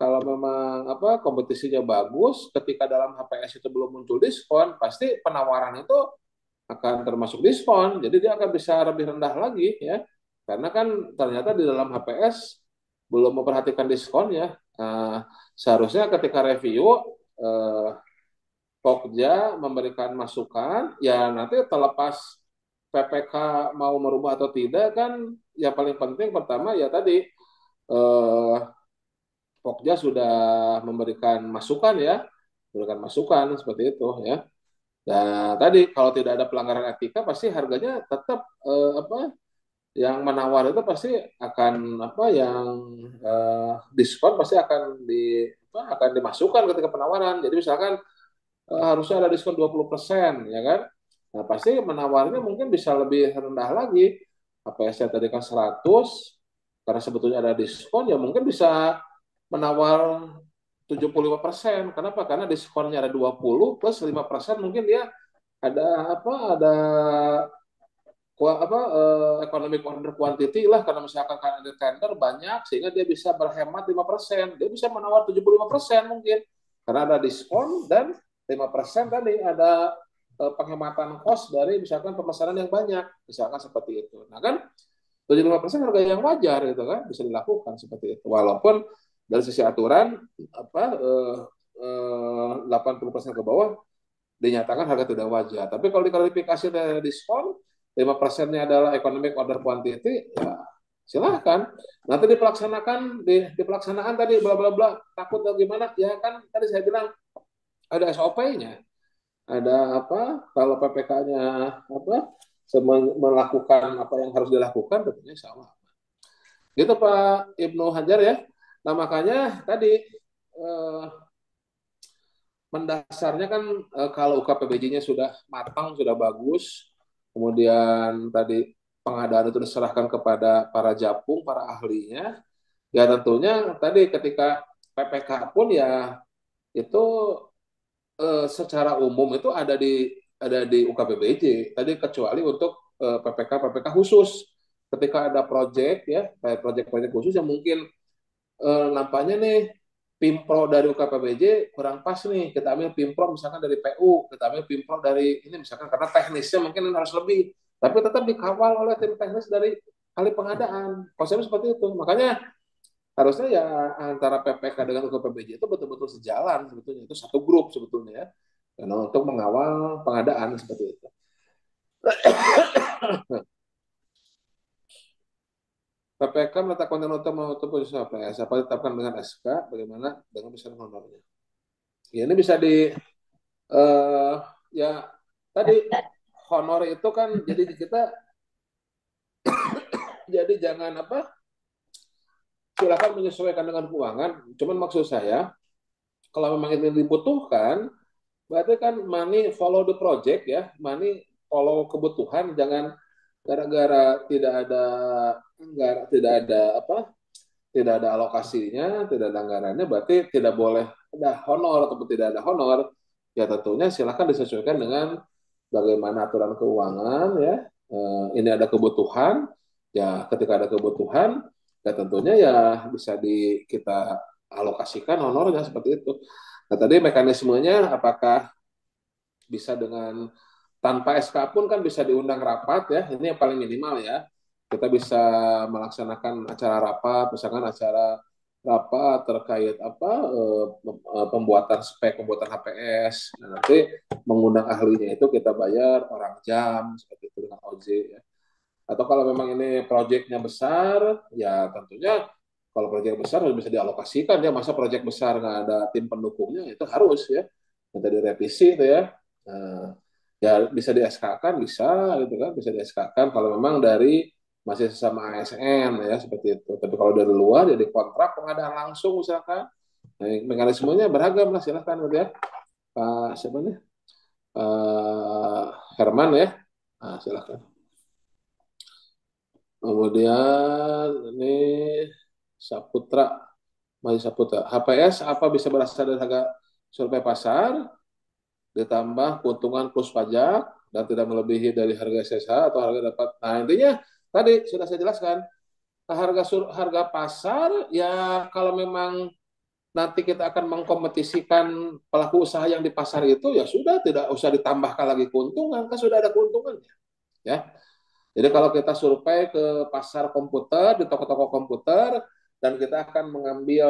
kalau memang apa kompetisinya bagus, ketika dalam H P S itu belum muncul diskon, pasti penawaran itu akan termasuk diskon. Jadi dia akan bisa lebih rendah lagi, ya. Karena kan ternyata di dalam H P S belum memperhatikan diskon, ya. Nah, seharusnya ketika review eh, Pokja memberikan masukan, ya nanti terlepas P P K mau merubah atau tidak kan ya paling penting pertama ya tadi eh, Pokja sudah memberikan masukan ya, memberikan masukan seperti itu ya. Nah tadi kalau tidak ada pelanggaran etika pasti harganya tetap eh, apa yang menawar itu pasti akan apa yang eh, diskon pasti akan di apa, akan dimasukkan ketika penawaran. Jadi misalkan eh, harusnya ada diskon dua puluh persen ya kan. Nah pasti menawarnya mungkin bisa lebih rendah lagi. H P S-nya tadi kan seratus karena sebetulnya ada diskon ya mungkin bisa menawar tujuh puluh lima persen. Kenapa? Karena diskonnya ada dua puluh plus lima persen mungkin dia ada apa ada apa eh, economic order quantity lah karena misalkan karena ada tender banyak sehingga dia bisa berhemat lima persen. Dia bisa menawar tujuh puluh lima persen mungkin karena ada diskon dan lima persen tadi ada penghematan cost dari misalkan pemesanan yang banyak, misalkan seperti itu. Nah kan tujuh puluh lima persen harga yang wajar gitu kan bisa dilakukan seperti itu. Walaupun dari sisi aturan apa eh, eh, delapan puluh persen ke bawah dinyatakan harga tidak wajar. Tapi kalau diklarifikasi dari diskon lima persennya adalah economic order quantity, ya silahkan. Nanti dilaksanakan di, di pelaksanaan tadi bla bla bla takut atau gimana? Ya kan tadi saya bilang ada S O P-nya. Ada apa kalau P P K-nya apa melakukan apa yang harus dilakukan tentunya salah gitu Pak Ibnu Hajar ya. Nah makanya tadi eh, mendasarnya kan eh, kalau U K P B J-nya sudah matang sudah bagus kemudian tadi pengadaan itu diserahkan kepada para japung para ahlinya ya tentunya tadi ketika P P K pun ya itu Eh, secara umum itu ada di ada di U K P B J tadi kecuali untuk eh, P P K P P K khusus ketika ada proyek ya kayak proyek-proyek khusus yang mungkin eh, nampaknya nih P I M Pro dari U K P B J kurang pas nih kita ambil P I M Pro misalkan dari P U kita ambil P I M Pro dari ini misalkan karena teknisnya mungkin harus lebih tapi tetap dikawal oleh tim teknis dari ahli pengadaan konsepnya seperti itu makanya harusnya ya antara P P K dengan U K P B J itu betul-betul sejalan sebetulnya itu satu grup sebetulnya ya karena untuk mengawal pengadaan seperti itu. P P K meletak konten untuk menutup posisi H P S apa ditetapkan dengan S K bagaimana dengan besaran honornya? Ya ini bisa di uh, ya tadi honor itu kan jadi kita jadi jangan apa silakan menyesuaikan dengan keuangan. Cuman maksud saya, kalau memang ini dibutuhkan, berarti kan money follow the project ya, money follow kebutuhan, jangan gara-gara tidak ada enggak tidak ada apa, tidak ada alokasinya, tidak ada anggarannya, berarti tidak boleh ada honor atau tidak ada honor. Ya tentunya silakan disesuaikan dengan bagaimana aturan keuangan ya. Ini ada kebutuhan, ya ketika ada kebutuhan. Nah, tentunya ya bisa di kita alokasikan honornya seperti itu. Nah, tadi mekanismenya apakah bisa dengan tanpa S K pun kan bisa diundang rapat ya. Ini yang paling minimal ya. Kita bisa melaksanakan acara rapat, misalkan acara rapat terkait apa pembuatan spek, pembuatan H P S. Nah, nanti mengundang ahlinya itu kita bayar orang jam seperti itu dengan O J ya. Atau kalau memang ini proyeknya besar, ya tentunya kalau proyek besar harus bisa dialokasikan ya. Masa proyek besar nggak ada tim pendukungnya itu harus ya minta direvisi itu ya. Nah, ya bisa di S K-kan bisa gitu kan, bisa di S K-kan kalau memang dari masih sesama A S N ya seperti itu. Tapi kalau dari luar jadi kontrak pengadaan langsung misalkan, nah, mekanismenya beragam lah silahkan gitu ya. Pak siapa nih? Pak Herman ya, nah, silahkan. Kemudian ini Saputra, Mas Saputra. H P S apa bisa berasal dari harga survei pasar ditambah keuntungan plus pajak dan tidak melebihi dari harga S S H atau harga dapat. Nah intinya tadi sudah saya jelaskan harga sur, harga pasar ya kalau memang nanti kita akan mengkompetisikan pelaku usaha yang di pasar itu ya sudah tidak usah ditambahkan lagi keuntungan kan sudah ada keuntungannya ya. Jadi kalau kita survei ke pasar komputer, di toko-toko komputer, dan kita akan mengambil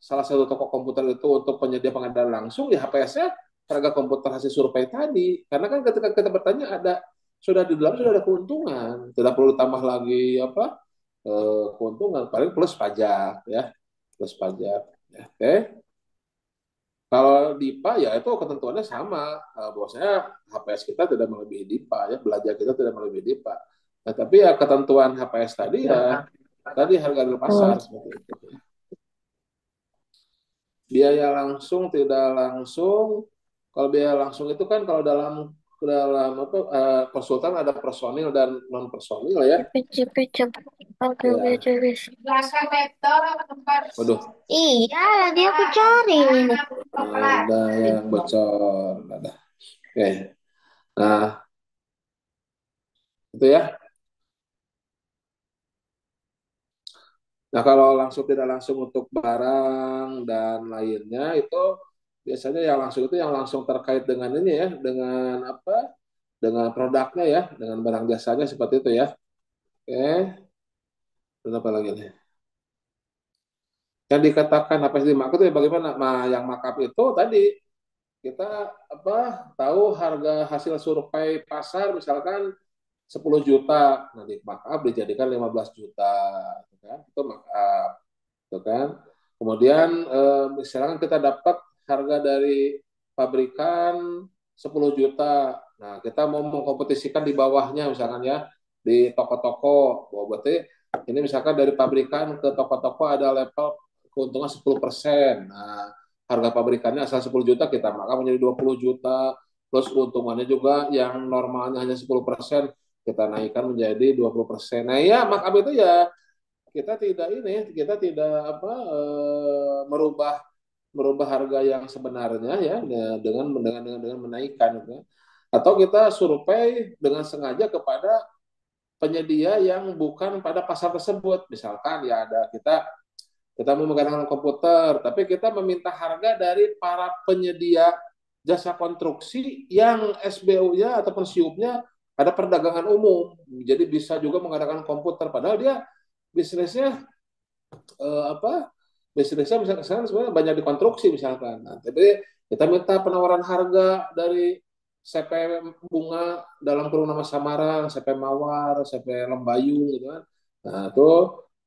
salah satu toko komputer itu untuk penyedia pengadaan langsung, ya H P S-nya harga komputer hasil survei tadi. Karena kan ketika kita bertanya ada sudah di dalam sudah ada keuntungan, tidak perlu tambah lagi apa eh, keuntungan, paling plus pajak ya, plus pajak. Ya, oke. Okay. Kalau D I P A ya itu ketentuannya sama, nah, bahwasanya H P S kita tidak melebihi D I P A ya, belajar kita tidak melebihi D I P A. Nah, tapi ya ketentuan H P S tadi ya, ya tadi harga di pasar oh. seperti itu. Biaya langsung tidak langsung, kalau biaya langsung itu kan kalau dalam dalam apa uh, konsultan ada personil dan non personil ya. Cepet cepet Waduh. Iya, tadi aku cari. Ada yang bocor, ada. Oke. Nah, itu ya. Nah, kalau langsung tidak langsung untuk barang dan lainnya itu biasanya yang langsung itu yang langsung terkait dengan ini ya, dengan apa, dengan produknya ya, dengan barang jasanya seperti itu ya. Oke, kenapa lagi nih? Yang dikatakan H P S di market itu bagaimana? Nah, yang markup itu tadi kita apa tahu harga hasil survei pasar misalkan sepuluh juta, nah di markup dijadikan lima belas juta, kan? Itu markup, itu kan. Kemudian eh, misalkan kita dapat harga dari pabrikan sepuluh juta. Nah, kita mau mengkompetisikan di bawahnya misalkan ya, di toko-toko. Bahwa berarti ini misalkan dari pabrikan ke toko-toko ada level keuntungan sepuluh persen. Nah, harga pabrikannya asal sepuluh juta, kita maka menjadi dua puluh juta. Plus keuntungannya juga yang normalnya hanya sepuluh persen, kita naikkan menjadi dua puluh persen. Nah, ya markup itu ya kita tidak ini, kita tidak apa e, merubah merubah harga yang sebenarnya ya dengan dengan dengan, dengan menaikkan ya. Atau kita survei dengan sengaja kepada penyedia yang bukan pada pasar tersebut, misalkan ya ada kita kita memegang komputer tapi kita meminta harga dari para penyedia jasa konstruksi yang S B U-nya ataupun S I U P-nya ada perdagangan umum, jadi bisa juga mengadakan komputer padahal dia bisnisnya eh, apa bisnisnya misalkan sebenarnya banyak dikonstruksi misalkan. Nah, tapi kita minta penawaran harga dari C P Bunga dalam kurung nama samaran, C P Mawar, C P Lembayu gitu kan. Nah, itu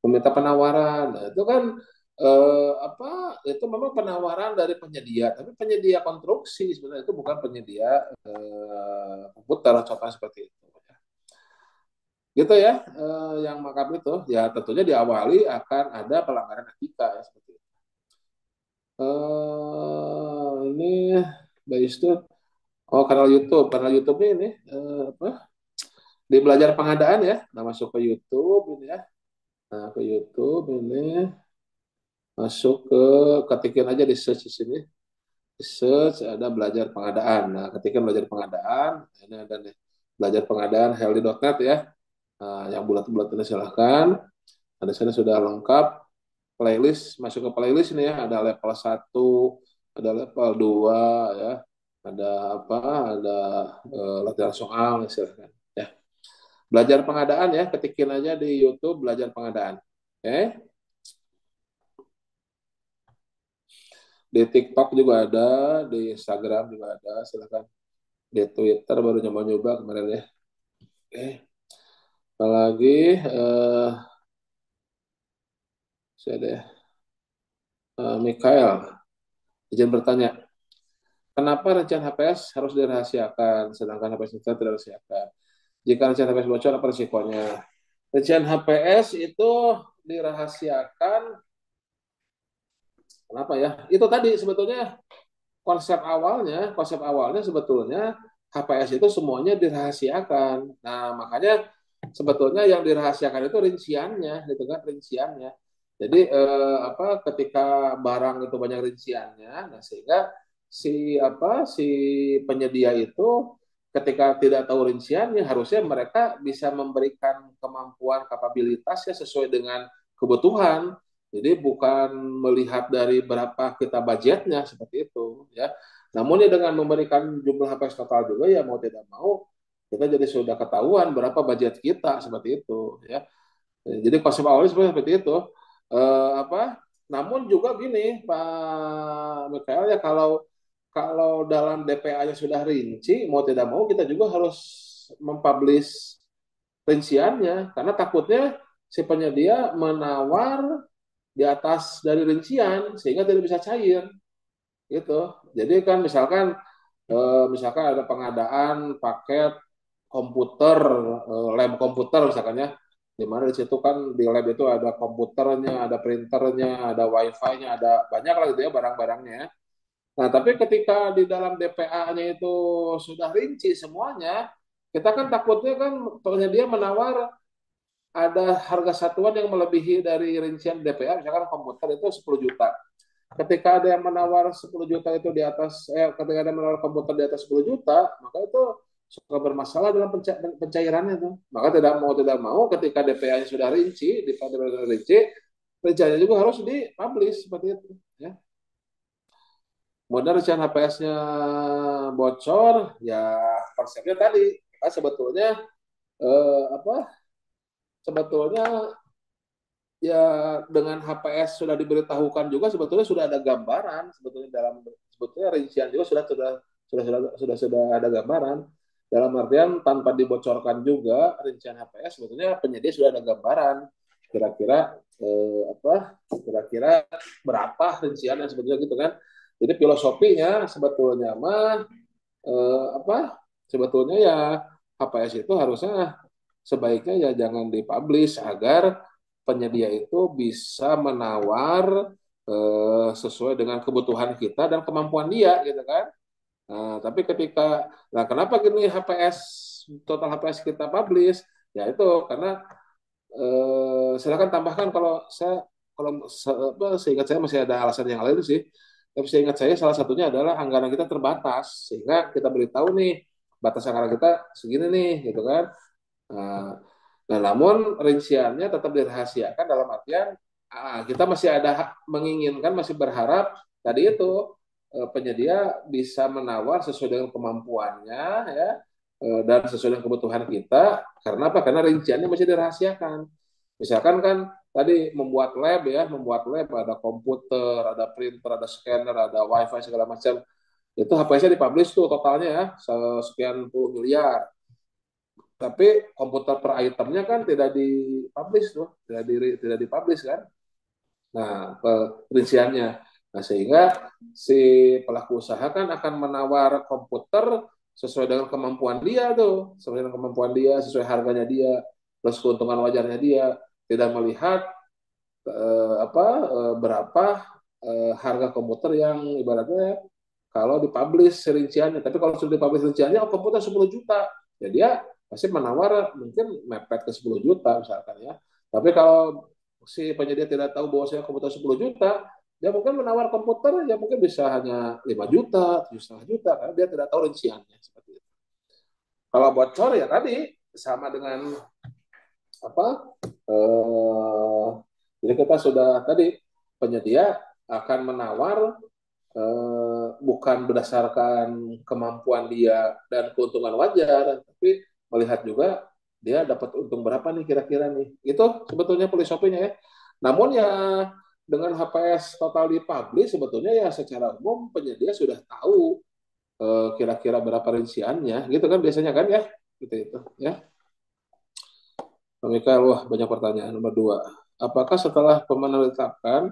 meminta penawaran. Nah, itu kan eh, apa? Itu memang penawaran dari penyedia, tapi penyedia konstruksi sebenarnya itu bukan penyedia eh komputer contohnya seperti itu. Gitu ya, eh, yang markup itu ya tentunya diawali akan ada pelanggaran etika ya seperti itu. Eh, ini bagus tuh. Oh, kanal YouTube, kanal YouTube ini eh, apa? Di Belajar Pengadaan ya. Nah, masuk ke YouTube ini ya. Nah, ke YouTube ini masuk ke ketikin aja di search di sini. Di search ada Belajar Pengadaan. Nah, ketikin Belajar Pengadaan, ini ada nih Belajar Pengadaan heldi titik net ya. Nah, yang bulat-bulat ini silahkan. Ada sana sudah lengkap playlist, masuk ke playlist ini ya, ada level satu, ada level dua ya, ada apa, ada eh, latihan soal silahkan ya. Belajar Pengadaan ya, ketikin aja di YouTube Belajar Pengadaan. Oke. Okay. Di TikTok juga ada, di Instagram juga ada, silahkan. Di Twitter baru nyoba-nyoba kemarin ya. Oke. Okay. Apalagi eh, saya ada eh, Mikael izin bertanya, kenapa rencana H P S harus dirahasiakan sedangkan H P S kita tidak dirahasiakan? Jika rencana H P S bocor apa resikonya? Rencana H P S itu dirahasiakan kenapa ya? Itu tadi sebetulnya konsep awalnya, konsep awalnya sebetulnya H P S itu semuanya dirahasiakan. Nah, makanya sebetulnya yang dirahasiakan itu rinciannya, gitu kan, rinciannya. Jadi eh, apa ketika barang itu banyak rinciannya, nah sehingga si apa si penyedia itu ketika tidak tahu rinciannya harusnya mereka bisa memberikan kemampuan kapabilitasnya sesuai dengan kebutuhan. Jadi bukan melihat dari berapa kita budgetnya seperti itu, ya. Namun ya dengan memberikan jumlah H P S total juga ya mau tidak mau kita jadi sudah ketahuan berapa budget kita seperti itu ya. Jadi konsep awalnya seperti itu. E, apa? Namun juga gini Pak Mikael ya, kalau kalau dalam D P A-nya sudah rinci, mau tidak mau kita juga harus mempublish rinciannya, karena takutnya si penyedia menawar di atas dari rincian sehingga tidak bisa cair gitu. Jadi kan misalkan eh, misalkan ada pengadaan paket komputer, eh, lab komputer misalkannya, di mana di situ kan di lab itu ada komputernya, ada printernya, ada wifi-nya, ada banyak lah gitu ya barang-barangnya. Nah, tapi ketika di dalam D P A-nya itu sudah rinci semuanya, kita kan takutnya kan penyedia menawar ada harga satuan yang melebihi dari rincian D P A, misalkan komputer itu sepuluh juta. Ketika ada yang menawar sepuluh juta itu di atas, eh, ketika ada yang menawar komputer di atas sepuluh juta, maka itu suka bermasalah dalam penca pencairannya tuh. Maka tidak mau tidak mau ketika D P A-nya sudah rinci, di D P A rinci, rinciannya juga harus dipublish seperti itu, ya. Kemudian rincian H P S-nya bocor, ya konsepnya tadi, nah, sebetulnya eh, apa? Sebetulnya ya dengan H P S sudah diberitahukan juga sebetulnya sudah ada gambaran sebetulnya dalam sebetulnya rincian juga sudah sudah sudah sudah sudah, sudah ada gambaran, dalam artian tanpa dibocorkan juga rincian H P S sebetulnya penyedia sudah ada gambaran kira-kira eh, apa kira-kira berapa rincian yang sebetulnya gitu kan. Jadi filosofinya sebetulnya mah eh, apa sebetulnya ya H P S itu harusnya sebaiknya ya jangan dipublish agar penyedia itu bisa menawar eh, sesuai dengan kebutuhan kita dan kemampuan dia gitu kan. Nah, tapi ketika nah kenapa gini H P S total H P S kita publish? Ya itu karena eh, silakan tambahkan kalau saya kalau seingat saya masih ada alasan yang lain sih. Tapi seingat saya salah satunya adalah anggaran kita terbatas sehingga kita beritahu nih batas anggaran kita segini nih gitu kan. Nah, namun rinciannya tetap dirahasiakan dalam artian ah, kita masih ada menginginkan, masih berharap tadi itu eh, penyedia bisa menawar sesuai dengan kemampuannya ya eh, dan sesuai dengan kebutuhan kita. Karena apa? Karena rinciannya masih dirahasiakan. Misalkan kan tadi membuat lab ya, membuat lab ada komputer, ada printer, ada scanner, ada wifi segala macam. Itu H P S-nya dipublish tuh totalnya ya sekian puluh miliar. Tapi komputer per itemnya kan tidak dipublish tuh, tidak di tidak dipublish kan. Nah, perinciannya. Nah, sehingga si pelaku usaha kan akan menawar komputer sesuai dengan kemampuan dia tuh, sesuai dengan kemampuan dia, sesuai harganya dia, plus keuntungan wajarnya dia, tidak melihat eh, apa eh, berapa eh, harga komputer yang ibaratnya kalau dipublish rinciannya. Tapi kalau sudah dipublish rinciannya, oh, komputer sepuluh juta. Ya dia pasti menawar mungkin mepet ke sepuluh juta misalkan ya. Tapi kalau si penyedia tidak tahu bahwasanya komputer sepuluh juta, dia mungkin menawar komputer ya mungkin bisa hanya lima juta, tujuh koma lima juta karena dia tidak tahu rinciannya seperti itu. Kalau bocor ya tadi sama dengan apa? Eh, jadi kita sudah tadi penyedia akan menawar eh, bukan berdasarkan kemampuan dia dan keuntungan wajar, tapi melihat juga dia dapat untung berapa nih kira-kira nih. Itu sebetulnya filosofinya ya. Namun ya dengan H P S total dipublish sebetulnya ya secara umum penyedia sudah tahu kira-kira eh, berapa rinciannya gitu kan biasanya kan ya. Gitu itu ya. Pak Mikael, wah banyak pertanyaan. Nomor dua, apakah setelah pemenang ditetapkan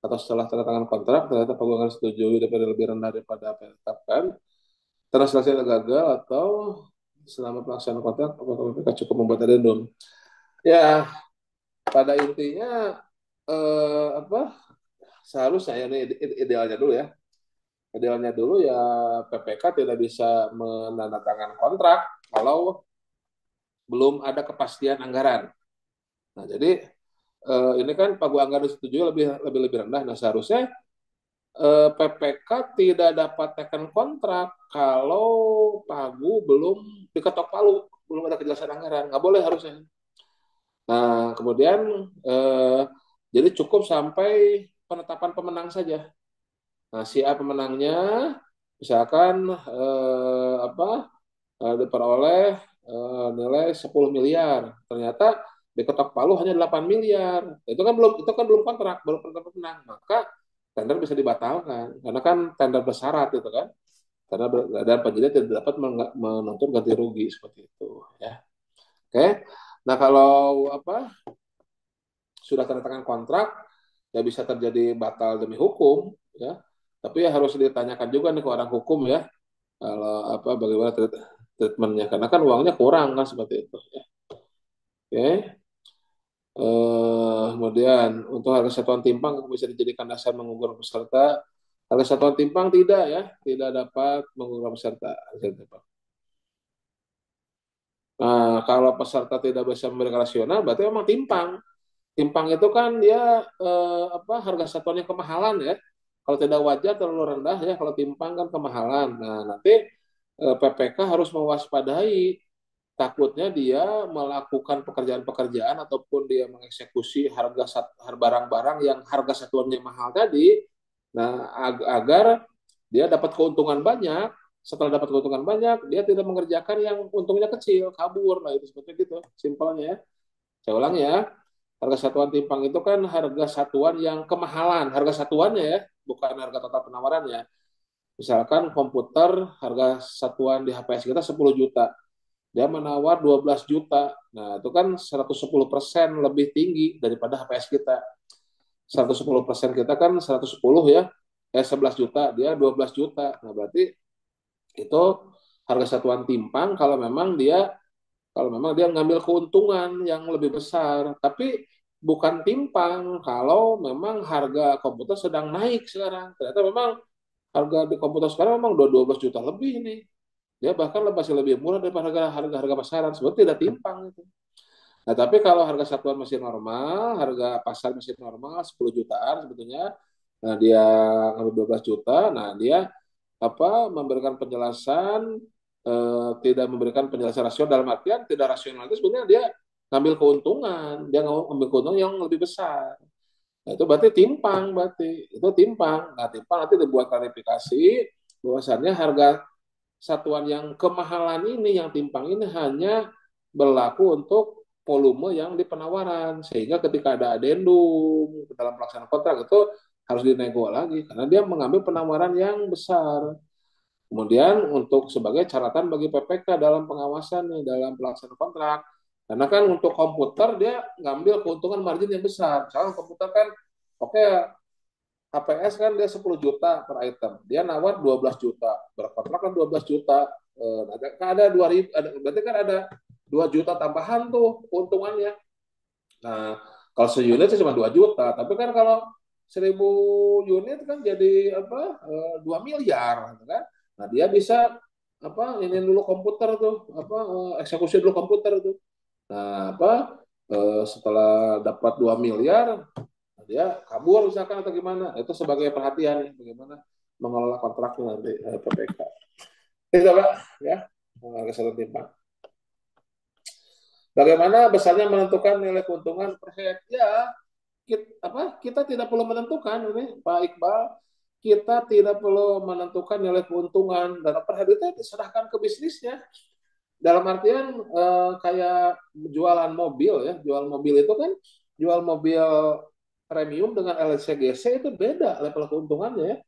atau setelah tanda tangan kontrak ternyata pengurangan setujui D P R lebih rendah daripada apa yang ditetapkan, transaksi gagal atau selama pelaksanaan kontrak, apakah P P K cukup membuat adendum? Ya, pada intinya eh, apa seharusnya ya, ini idealnya dulu ya. Idealnya dulu ya P P K tidak bisa menandatangani kontrak kalau belum ada kepastian anggaran. Nah, jadi eh, ini kan pagu anggaran disetujui lebih lebih lebih rendah. Nah, seharusnya P P K tidak dapat tekan kontrak kalau pagu belum diketok palu, belum ada kejelasan anggaran, nggak boleh harusnya. Nah, kemudian eh, jadi cukup sampai penetapan pemenang saja. Nah, si A pemenangnya misalkan eh, apa eh, diperoleh eh, nilai sepuluh miliar, ternyata diketok palu hanya delapan miliar. Itu kan belum itu kan belum kontrak, belum penetapan pemenang, maka tender bisa dibatalkan karena kan tender bersyarat gitu kan. karena dan penyedia tidak dapat menuntut ganti rugi seperti itu ya. Oke. Nah, kalau apa sudah tanda tangan kontrak ya bisa terjadi batal demi hukum ya. Tapi ya harus ditanyakan juga nih ke orang hukum ya. Kalau apa bagaimana treat, treatmentnya karena kan uangnya kurang kan seperti itu ya. Oke. Uh, kemudian untuk harga satuan timpang bisa dijadikan dasar mengukur peserta. Harga satuan timpang tidak ya, tidak dapat mengukur peserta. Nah, kalau peserta tidak bisa memberikan rasional, berarti memang timpang. Timpang itu kan dia eh, apa harga satuannya kemahalan ya. Kalau tidak wajar terlalu rendah ya, kalau timpang kan kemahalan. Nah nanti eh, P P K harus mewaspadai. Takutnya dia melakukan pekerjaan-pekerjaan ataupun dia mengeksekusi harga barang-barang yang harga satuannya mahal tadi, nah ag agar dia dapat keuntungan banyak. Setelah dapat keuntungan banyak, dia tidak mengerjakan yang untungnya kecil, kabur. Nah itu seperti itu, simpelnya ya. Saya ulang ya, harga satuan timpang itu kan harga satuan yang kemahalan, harga satuannya ya, bukan harga total penawarannya. Misalkan komputer harga satuan di H P S kita sepuluh juta. Dia menawar dua belas juta. Nah, itu kan seratus sepuluh persen lebih tinggi daripada H P S kita. seratus sepuluh persen kita kan seratus sepuluh ya. Eh, sebelas juta, dia dua belas juta. Nah, berarti itu harga satuan timpang kalau memang dia kalau memang dia ngambil keuntungan yang lebih besar. Tapi bukan timpang kalau memang harga komputer sedang naik sekarang. Ternyata memang harga di komputer sekarang memang udah dua belas juta lebih nih. Dia bahkan masih lebih murah daripada harga-harga pasaran, sebetulnya tidak timpang itu. Nah, tapi kalau harga satuan masih normal, harga pasar masih normal, sepuluh jutaan sebetulnya, nah dia ngambil dua belas juta, nah dia apa memberikan penjelasan, eh, tidak memberikan penjelasan rasional, dalam artian tidak rasional itu sebenarnya dia ngambil keuntungan, dia ngambil keuntungan yang lebih besar. Nah, itu berarti timpang, berarti itu timpang. Nah, timpang nanti dibuat klarifikasi, bahwasannya harga satuan yang kemahalan ini, yang timpang ini hanya berlaku untuk volume yang di penawaran. Sehingga ketika ada adendum dalam pelaksanaan kontrak itu harus dinego lagi. Karena dia mengambil penawaran yang besar. Kemudian untuk sebagai catatan bagi P P K dalam pengawasan, dalam pelaksanaan kontrak. Karena kan untuk komputer dia ngambil keuntungan margin yang besar. Misalnya komputer kan, oke okay, H P S kan dia sepuluh juta per item. Dia nawar dua belas juta. Berkontrak kan dua belas juta. Eh, ada kan ada dua ribu, ada, berarti kan ada dua juta tambahan tuh keuntungannya. Nah, kalau seunit cuma dua juta, tapi kan kalau seribu unit kan jadi apa? Eh, dua miliar kan. Nah, dia bisa apa? Ini dulu komputer tuh, apa eh, eksekusi dulu komputer tuh. Nah, apa? Eh, setelah dapat dua miliar dia kabur misalkan atau gimana, itu sebagai perhatian nih, bagaimana mengelola kontraknya nanti eh, P P K. Itu Pak ya, harga satuan timpang. Bagaimana besarnya menentukan nilai keuntungan per head? Ya, kita, apa kita tidak perlu menentukan ini Pak Iqbal, kita tidak perlu menentukan nilai keuntungan dan per head itu diserahkan ke bisnisnya. Dalam artian eh, kayak jualan mobil ya, jual mobil itu kan jual mobil premium dengan L C G C itu beda level keuntungannya.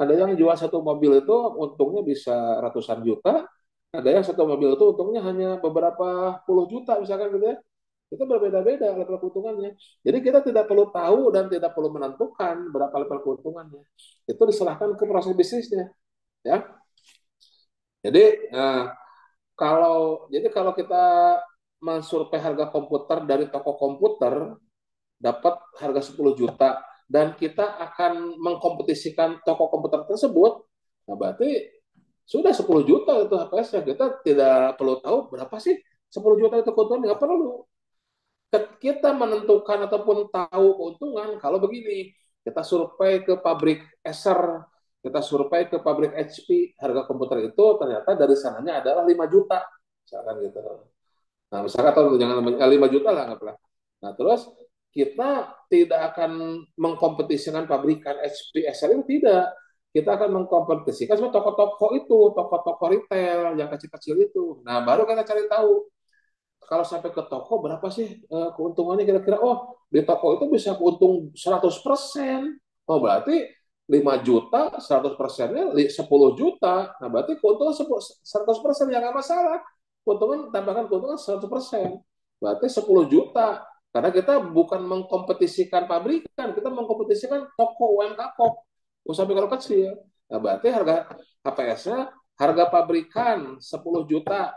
Ada yang jual satu mobil itu untungnya bisa ratusan juta, ada yang satu mobil itu untungnya hanya beberapa puluh juta misalkan gitu ya. Itu berbeda-beda level keuntungannya. Jadi kita tidak perlu tahu dan tidak perlu menentukan berapa level keuntungannya. Itu diserahkan ke proses bisnisnya, ya. Jadi nah, kalau jadi kalau kita mensurvei harga komputer dari toko komputer dapat harga sepuluh juta, dan kita akan mengkompetisikan toko komputer tersebut, nah berarti sudah sepuluh juta itu H P S-nya. Kita tidak perlu tahu berapa sih sepuluh juta itu keuntungan, nggak perlu. Kita menentukan ataupun tahu keuntungan, kalau begini, kita survei ke pabrik Acer, kita survei ke pabrik H P, harga komputer itu ternyata dari sananya adalah lima juta, misalkan gitu. Nah, misalkan atau jangan lima juta lah, nggak pernah. Nah, terus, kita tidak akan mengkompetisikan pabrikan H P S itu, tidak. Kita akan mengkompetisikan semua toko-toko itu, toko-toko retail yang kecil-kecil itu. Nah, baru kita cari tahu kalau sampai ke toko berapa sih uh, keuntungannya kira-kira. Oh, di toko itu bisa untung seratus persen. Oh, berarti lima juta, seratus persennya sepuluh juta. Nah, berarti keuntungan seratus persen yang nggak masalah. Keuntungan, tambahkan keuntungan seratus persen. Berarti sepuluh juta. Karena kita bukan mengkompetisikan pabrikan, kita mengkompetisikan toko U M K K O K, usaha mikro kecil. Nah, berarti harga H P S-nya, harga pabrikan sepuluh juta,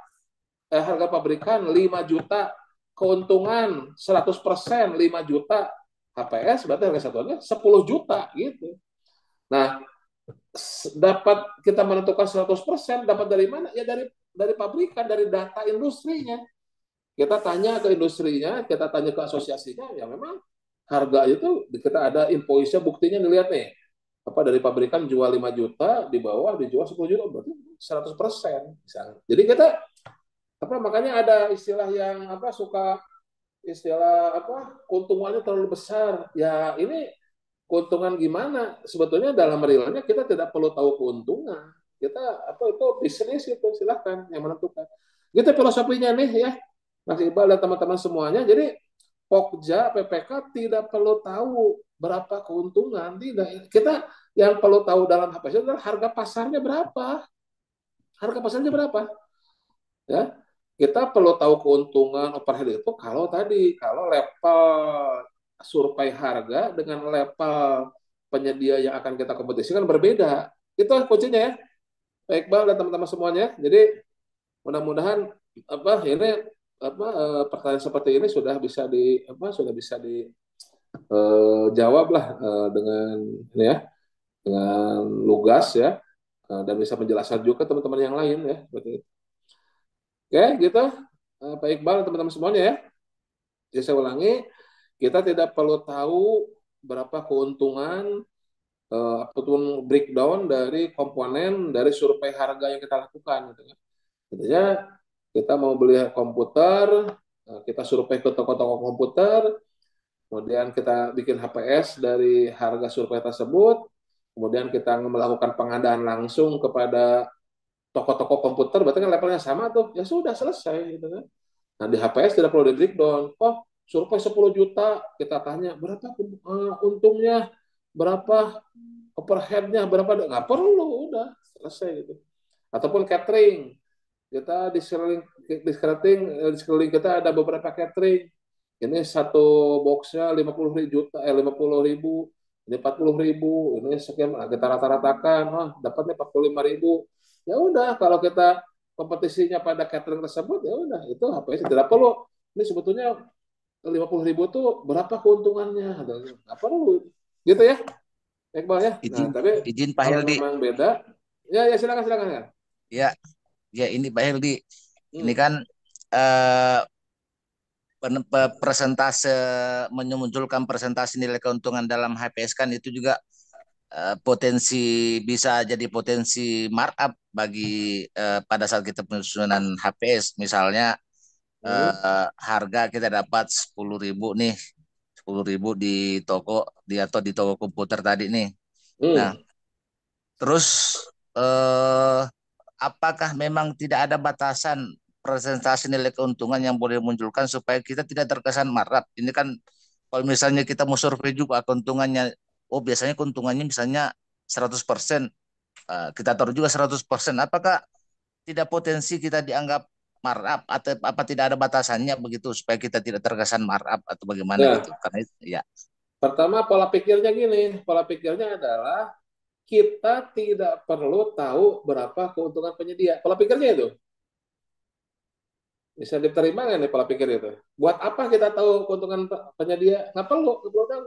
eh, harga pabrikan lima juta, keuntungan seratus persen lima juta, H P S berarti harga satuannya sepuluh juta gitu. Nah, dapat kita menentukan seratus persen dapat dari mana? Ya dari dari pabrikan, dari data industrinya. Kita tanya ke industrinya, kita tanya ke asosiasinya, ya memang harga itu kita ada invoice-nya, buktinya dilihat nih. Apa dari pabrikan jual lima juta, di bawah dijual sepuluh juta, berarti seratus persen misalnya. Jadi kita apa makanya ada istilah yang apa suka istilah apa keuntungannya terlalu besar. Ya ini keuntungan gimana? Sebetulnya dalam realnya kita tidak perlu tahu keuntungan. Kita apa itu bisnis itu silahkan yang menentukan. Gitu filosofinya nih ya. Mas Iqbal dan teman-teman semuanya. Jadi Pokja P P K tidak perlu tahu berapa keuntungan, tidak. Kita yang perlu tahu dalam H P S adalah harga pasarnya berapa. Harga pasarnya berapa? Ya. Kita perlu tahu keuntungan overhead itu kalau tadi kalau level survei harga dengan level penyedia yang akan kita kompetisikan berbeda. Itu kuncinya ya. Pak Iqbal dan teman-teman semuanya. Jadi mudah-mudahan apa ini apa e, pertanyaan seperti ini sudah bisa di apa sudah bisa di e, jawab lah e, dengan ini ya dengan lugas ya e, dan bisa menjelaskan juga teman-teman yang lain ya seperti itu. Oke gitu e, Pak Iqbal dan teman-teman semuanya ya. Jadi saya ulangi. Kita tidak perlu tahu berapa keuntungan eh, ataupun breakdown dari komponen dari survei harga yang kita lakukan. Gitu. Intinya kita mau beli komputer, kita survei ke toko-toko komputer, kemudian kita bikin H P S dari harga survei tersebut, kemudian kita melakukan pengadaan langsung kepada toko-toko komputer, berarti kan levelnya sama tuh, ya sudah selesai. Gitu. Nah di H P S tidak perlu di breakdown. Oh, survei sepuluh juta, kita tanya berapa uh, untungnya, berapa overheadnya, berapa, nggak perlu, udah selesai gitu. Ataupun catering, kita di sekeliling, di sekeliling, di sekeliling kita ada beberapa catering, ini satu boxnya lima puluh juta, eh lima puluh ribu, ini empat puluh ribu, ini sekian, kita rata-ratakan, oh, dapatnya empat puluh lima ribu, ya udah kalau kita kompetisinya pada catering tersebut, ya udah itu H P S tidak perlu, ini sebetulnya lima puluh ribu tuh berapa keuntungannya? Apa lu? Gitu ya. Iqbal ya. Izin, nah, tapi izin Pak Heldi. Memang beda. Ya, ya silakan silakan ya. Ya. Ya ini Pak Heldi. Hmm. Ini kan eh persentase memunculkan persentase nilai keuntungan dalam H P S kan itu juga eh, potensi bisa jadi potensi markup bagi eh, pada saat kita penyusunan H P S misalnya Uh, harga kita dapat sepuluh ribu nih, sepuluh ribu di toko di atau di toko komputer tadi nih. Hmm. Nah, terus uh, apakah memang tidak ada batasan presentasi nilai keuntungan yang boleh munculkan supaya kita tidak terkesan marah? Ini kan kalau misalnya kita mau survei juga keuntungannya, oh biasanya keuntungannya misalnya seratus persen, uh, kita taruh juga seratus persen. Apakah tidak potensi kita dianggap markup atau apa tidak ada batasannya begitu supaya kita tidak terkesan markup atau bagaimana ya. Gitu karena itu, ya. Pertama pola pikirnya gini, pola pikirnya adalah kita tidak perlu tahu berapa keuntungan penyedia. Pola pikirnya itu bisa diterima nggak nih pola pikir itu? Buat apa kita tahu keuntungan penyedia? Nggak perlu, nggak perlu tahu.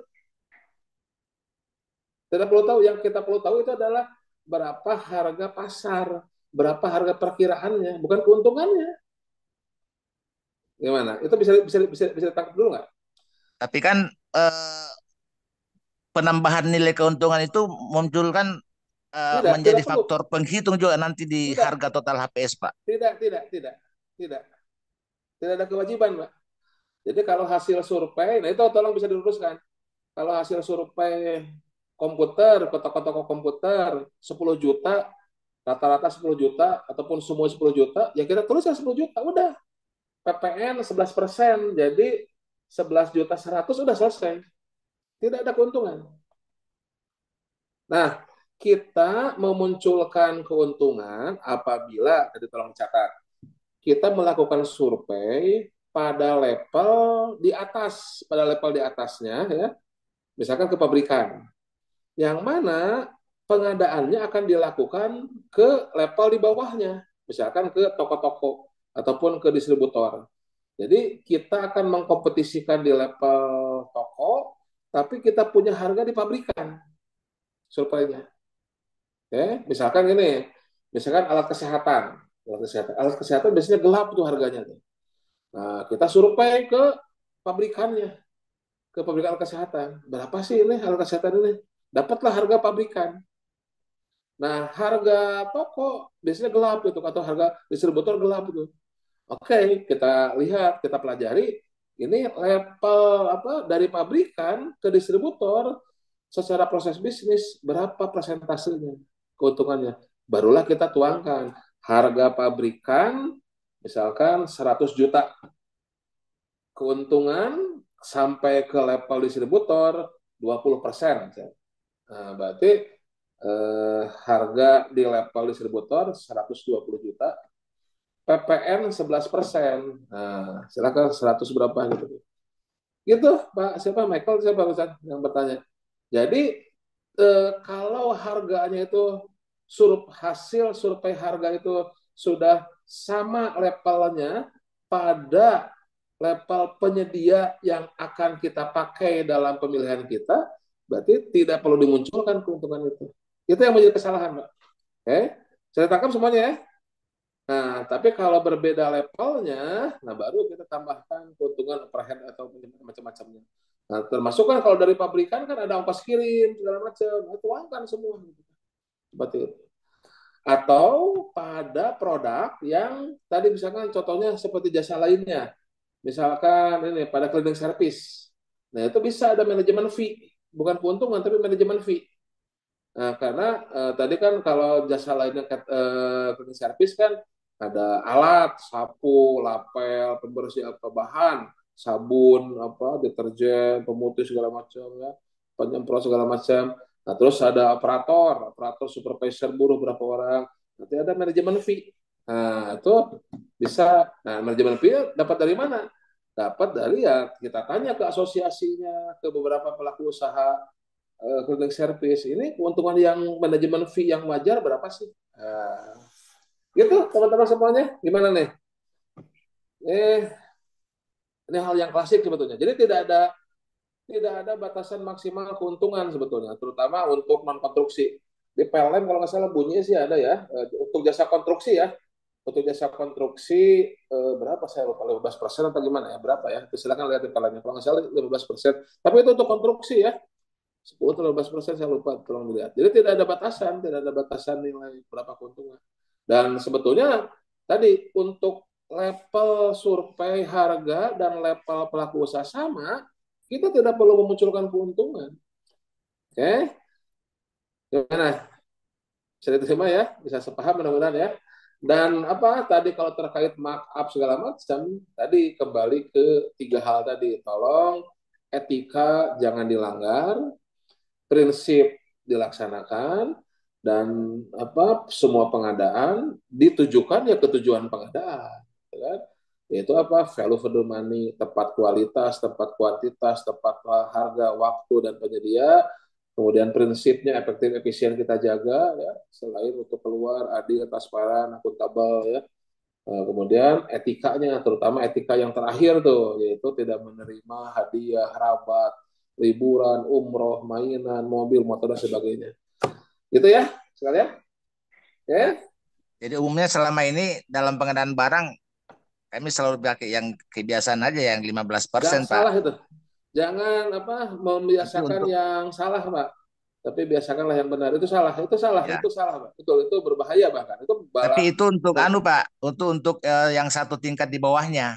Tidak perlu tahu. Yang kita perlu tahu itu adalah berapa harga pasar, berapa harga perkiraannya, bukan keuntungannya. Gimana? Itu bisa bisa bisa bisa ditangkap dulu nggak? Tapi kan eh, penambahan nilai keuntungan itu muncul kan eh, tidak, menjadi tidak faktor perlu. Penghitung juga nanti di tidak. Harga total H P S, Pak. Tidak, tidak, tidak, tidak, tidak ada kewajiban, Pak. Jadi kalau hasil survei, nah itu tolong bisa diluruskan. Kalau hasil survei komputer, toko-toko komputer sepuluh juta, rata-rata sepuluh juta, ataupun semua sepuluh juta, ya kita tulisnya sepuluh juta, udah. P P N sebelas persen, jadi sebelas juta seratus udah selesai. Tidak ada keuntungan. Nah, kita memunculkan keuntungan apabila, tadi tolong catat, kita melakukan survei pada level di atas, pada level di atasnya, ya, misalkan kepabrikan, yang mana pengadaannya akan dilakukan ke level di bawahnya, misalkan ke toko-toko ataupun ke distributor. Jadi kita akan mengkompetisikan di level toko, tapi kita punya harga di pabrikan, surveinya. Oke, misalkan ini, misalkan alat kesehatan, alat kesehatan, alat kesehatan biasanya gelap tuh harganya. Nah, kita survei ke pabrikannya, ke pabrikan alat kesehatan. Berapa sih ini alat kesehatan ini? Dapatlah harga pabrikan. Nah, harga toko biasanya gelap gitu, atau harga distributor gelap gitu. Oke, kita lihat, kita pelajari. Ini level apa dari pabrikan ke distributor, secara proses bisnis berapa persentasenya keuntungannya, barulah kita tuangkan. Harga pabrikan misalkan seratus juta, keuntungan sampai ke level distributor dua puluh persen. Nah, berarti eh, harga di level distributor seratus dua puluh juta, P P N sebelas persen. Nah, silakan seratus berapa gitu. Gitu, Pak, siapa Michael siapa yang bertanya? Jadi eh, kalau harganya itu sur, hasil survei harga itu sudah sama levelnya pada level penyedia yang akan kita pakai dalam pemilihan kita, berarti tidak perlu dimunculkan keuntungan itu. Itu yang menjadi kesalahan, Pak. Oke, saya tangkap semuanya ya. Nah, tapi kalau berbeda levelnya, nah baru kita tambahkan keuntungan overhead atau macam-macamnya. Nah, termasuk kan kalau dari pabrikan kan ada ongkos kirim segala macam, nah, tuangkan semua seperti itu. Atau pada produk yang tadi misalkan contohnya seperti jasa lainnya, misalkan ini pada cleaning service, nah itu bisa ada manajemen fee, bukan keuntungan tapi manajemen fee. Nah, karena eh, tadi kan kalau jasa lainnya eh, cleaning service kan ada alat, sapu, lapel, pembersih apa bahan, sabun, apa deterjen, pemutih segala macam ya, penyemprot segala macam. Nah, terus ada operator, operator supervisor buruh berapa orang. Nanti ada manajemen fee. Nah, itu bisa. Nah, manajemen fee dapat dari mana? Dapat dari ya kita tanya ke asosiasinya, ke beberapa pelaku usaha eh, cleaning service. Ini keuntungan yang manajemen fee yang wajar berapa sih? Nah, gitu teman-teman semuanya. Gimana nih? Eh Ini hal yang klasik sebetulnya. Jadi tidak ada tidak ada batasan maksimal keuntungan sebetulnya, terutama untuk non-konstruksi. Di P L M kalau nggak salah bunyinya sih ada ya, untuk jasa konstruksi ya. Untuk jasa konstruksi eh, berapa saya lupa, lima belas persen atau gimana ya, berapa ya. Silakan lihat di P L M-nya. Kalau nggak salah lima belas persen. Tapi itu untuk konstruksi ya. sepuluh atau lima belas persen saya lupa, tolong dilihat. Jadi tidak ada batasan, tidak ada batasan nilai berapa keuntungan. Dan sebetulnya tadi untuk level survei harga dan level pelaku usaha sama, kita tidak perlu memunculkan keuntungan. Oke, gimana? Bisa diterima ya, bisa sepaham mudah-mudahan ya. Dan apa tadi kalau terkait markup segala macam, tadi kembali ke tiga hal tadi. Tolong etika jangan dilanggar, prinsip dilaksanakan, dan apa semua pengadaan ditujukan ya ke tujuan pengadaan. Kan? Yaitu apa value for the money, tepat kualitas, tepat kuantitas, tepat harga, waktu dan penyedia, kemudian prinsipnya efektif efisien kita jaga ya, selain untuk keluar adil, transparan, akuntabel ya, kemudian etikanya, terutama etika yang terakhir tuh, yaitu tidak menerima hadiah, rabat, liburan, umroh, mainan, mobil, motor dan sebagainya, gitu ya sekalian ya. Jadi umumnya selama ini dalam pengadaan barang kami selalu pakai yang kebiasaan aja, yang lima belas persen, Pak. Jangan salah itu. Jangan apa membiasakan untuk... yang salah, Pak. Tapi biasakanlah yang benar. Itu salah, itu salah, ya. Itu salah, Pak. Betul, itu berbahaya bahkan. Itu barang... Tapi itu untuk oh. anu, Pak. Itu untuk uh, yang satu tingkat di bawahnya.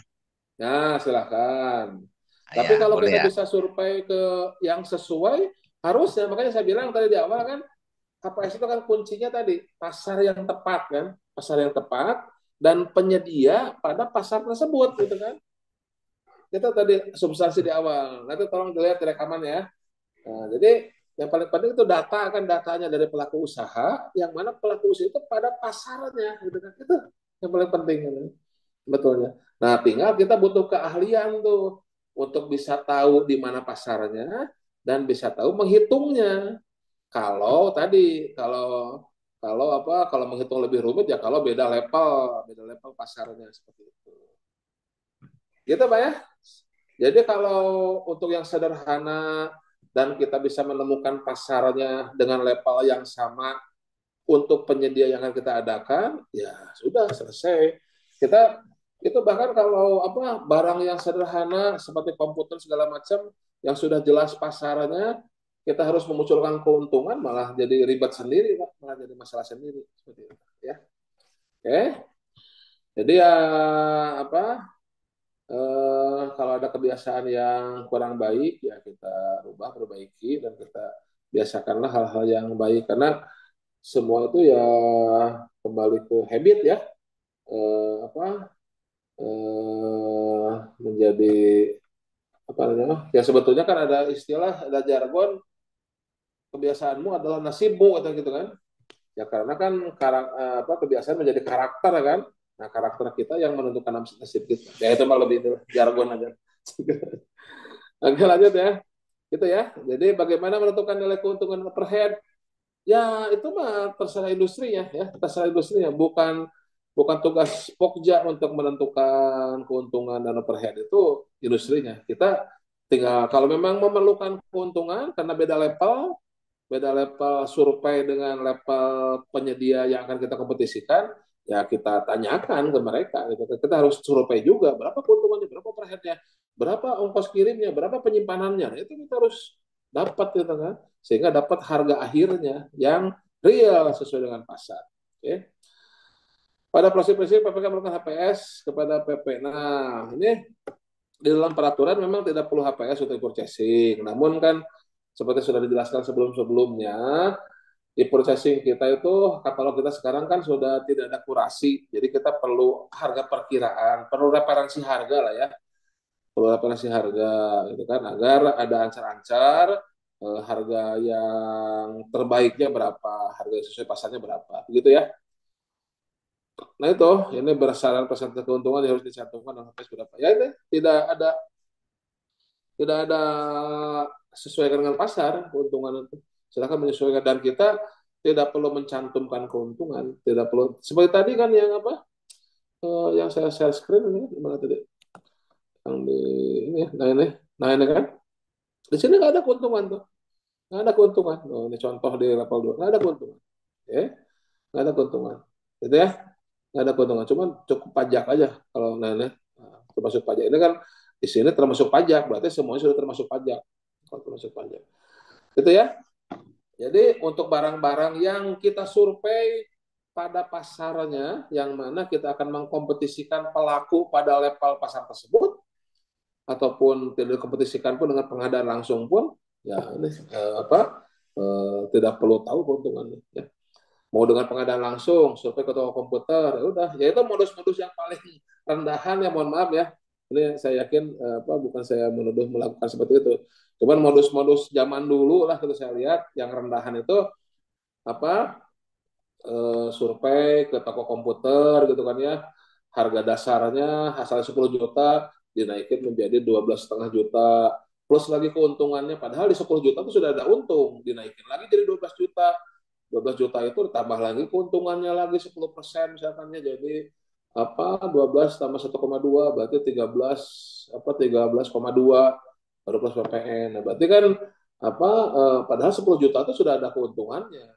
Nah, silakan. Ya, tapi kalau kita ya. bisa survei ke yang sesuai, harusnya, makanya saya bilang tadi di awal kan, K P S itu kan kuncinya tadi, pasar yang tepat kan. Pasar yang tepat, dan penyedia pada pasar tersebut, gitu kan? Itu tadi substansi di awal. Nanti tolong dilihat rekaman ya. Nah, jadi Yang paling penting itu data, akan datanya dari pelaku usaha, yang mana pelaku usaha itu pada pasarannya, gitu kan, itu yang paling penting ini, betulnya. Nah, tinggal kita butuh keahlian tuh untuk bisa tahu di mana pasarnya dan bisa tahu menghitungnya. Kalau tadi, kalau kalau apa, kalau menghitung lebih rumit ya kalau beda level, beda level pasarnya seperti itu. Gitu, Pak ya. Jadi kalau untuk yang sederhana dan kita bisa menemukan pasarnya dengan level yang sama untuk penyedia yang akan kita adakan, ya sudah selesai. Kita itu bahkan kalau apa barang yang sederhana seperti komputer segala macam yang sudah jelas pasarnya, kita harus memunculkan keuntungan malah jadi ribet sendiri, Pak, malah jadi masalah sendiri seperti itu, ya. Oke. Jadi ya apa? Uh, kalau ada kebiasaan yang kurang baik, ya kita rubah, perbaiki, dan kita biasakanlah hal-hal yang baik. Karena semua itu ya kembali ke habit ya, uh, apa uh, menjadi apa namanya? Ya sebetulnya kan ada istilah, ada jargon, kebiasaanmu adalah nasibmu atau gitu kan? Ya karena kan karak, apa kebiasaan menjadi karakter kan? Nah, karakter kita yang menentukan nasib kita. Ya, itu malah lebih itu, jargon aja. Oke, lanjut ya. Gitu ya. Jadi, bagaimana menentukan nilai keuntungan overhead? Ya, itu mah terserah industri ya. ya. Terserah industri ya. Bukan, bukan tugas Pokja untuk menentukan keuntungan dan overhead. Itu industrinya. Kita tinggal, kalau memang memerlukan keuntungan, karena beda level, beda level survei dengan level penyedia yang akan kita kompetisikan, ya kita tanyakan ke mereka, gitu. Kita harus survei juga, berapa keuntungannya, berapa overheadnya, berapa ongkos kirimnya, berapa penyimpanannya, itu kita harus dapat, gitu kan, sehingga dapat harga akhirnya yang real sesuai dengan pasar. Oke. Pada prinsip-prinsip P P K melakukan H P S kepada P P. Nah, ini di dalam peraturan memang tidak perlu H P S untuk purchasing, namun kan seperti sudah dijelaskan sebelum-sebelumnya, e-purchasing kita itu, kalau kita sekarang kan sudah tidak ada kurasi, jadi kita perlu harga perkiraan, perlu referensi harga lah ya, perlu referensi harga, gitu kan, agar ada ancar-ancar eh, harga yang terbaiknya berapa, harga sesuai pasarnya berapa, begitu ya. Nah itu, ini berdasarkan persentase keuntungan yang harus dicantumkan dalam H P S berapa. Ya ini tidak ada, tidak ada sesuaikan dengan pasar keuntungan itu. Silakan menyesuaikan, dan kita tidak perlu mencantumkan keuntungan, tidak perlu seperti tadi kan yang apa uh, yang saya share screen ini mana tadi yang di ini nah ini nah ini kan di sini nggak ada keuntungan tuh, nggak ada keuntungan. Oh, ini contoh di level dua nggak ada keuntungan, ya nggak ada keuntungan gitu ya, nggak ada keuntungan, cuman cukup pajak aja kalau nah ini nah, termasuk pajak ini kan di sini termasuk pajak, berarti semuanya sudah termasuk pajak, kalau termasuk pajak gitu ya. Jadi untuk barang-barang yang kita survei pada pasarnya, yang mana kita akan mengkompetisikan pelaku pada level pasar tersebut, ataupun tidak dikompetisikan pun dengan pengadaan langsung pun, ya ini eh, apa eh, tidak perlu tahu keuntungannya. Ya. Mau dengan pengadaan langsung, survei ke toko komputer, ya udah. Ya itu modus-modus yang paling rendahan ya, mohon maaf ya. Ini saya yakin eh, apa bukan saya menuduh melakukan seperti itu. Cuman modus-modus zaman dulu lah kalau saya lihat yang rendahan itu apa e, survei ke toko komputer gitu kan ya, harga dasarnya hasilnya sepuluh juta dinaikin menjadi dua belas setengah juta plus lagi keuntungannya, padahal di sepuluh juta itu sudah ada untung, dinaikin lagi jadi dua belas juta, dua belas juta itu ditambah lagi keuntungannya lagi sepuluh persen misalkannya, jadi apa dua belas tambah satu koma dua berarti tiga belas apa tiga belas koma dua baru plus P P N. Nah, berarti kan apa eh, padahal sepuluh juta itu sudah ada keuntungannya.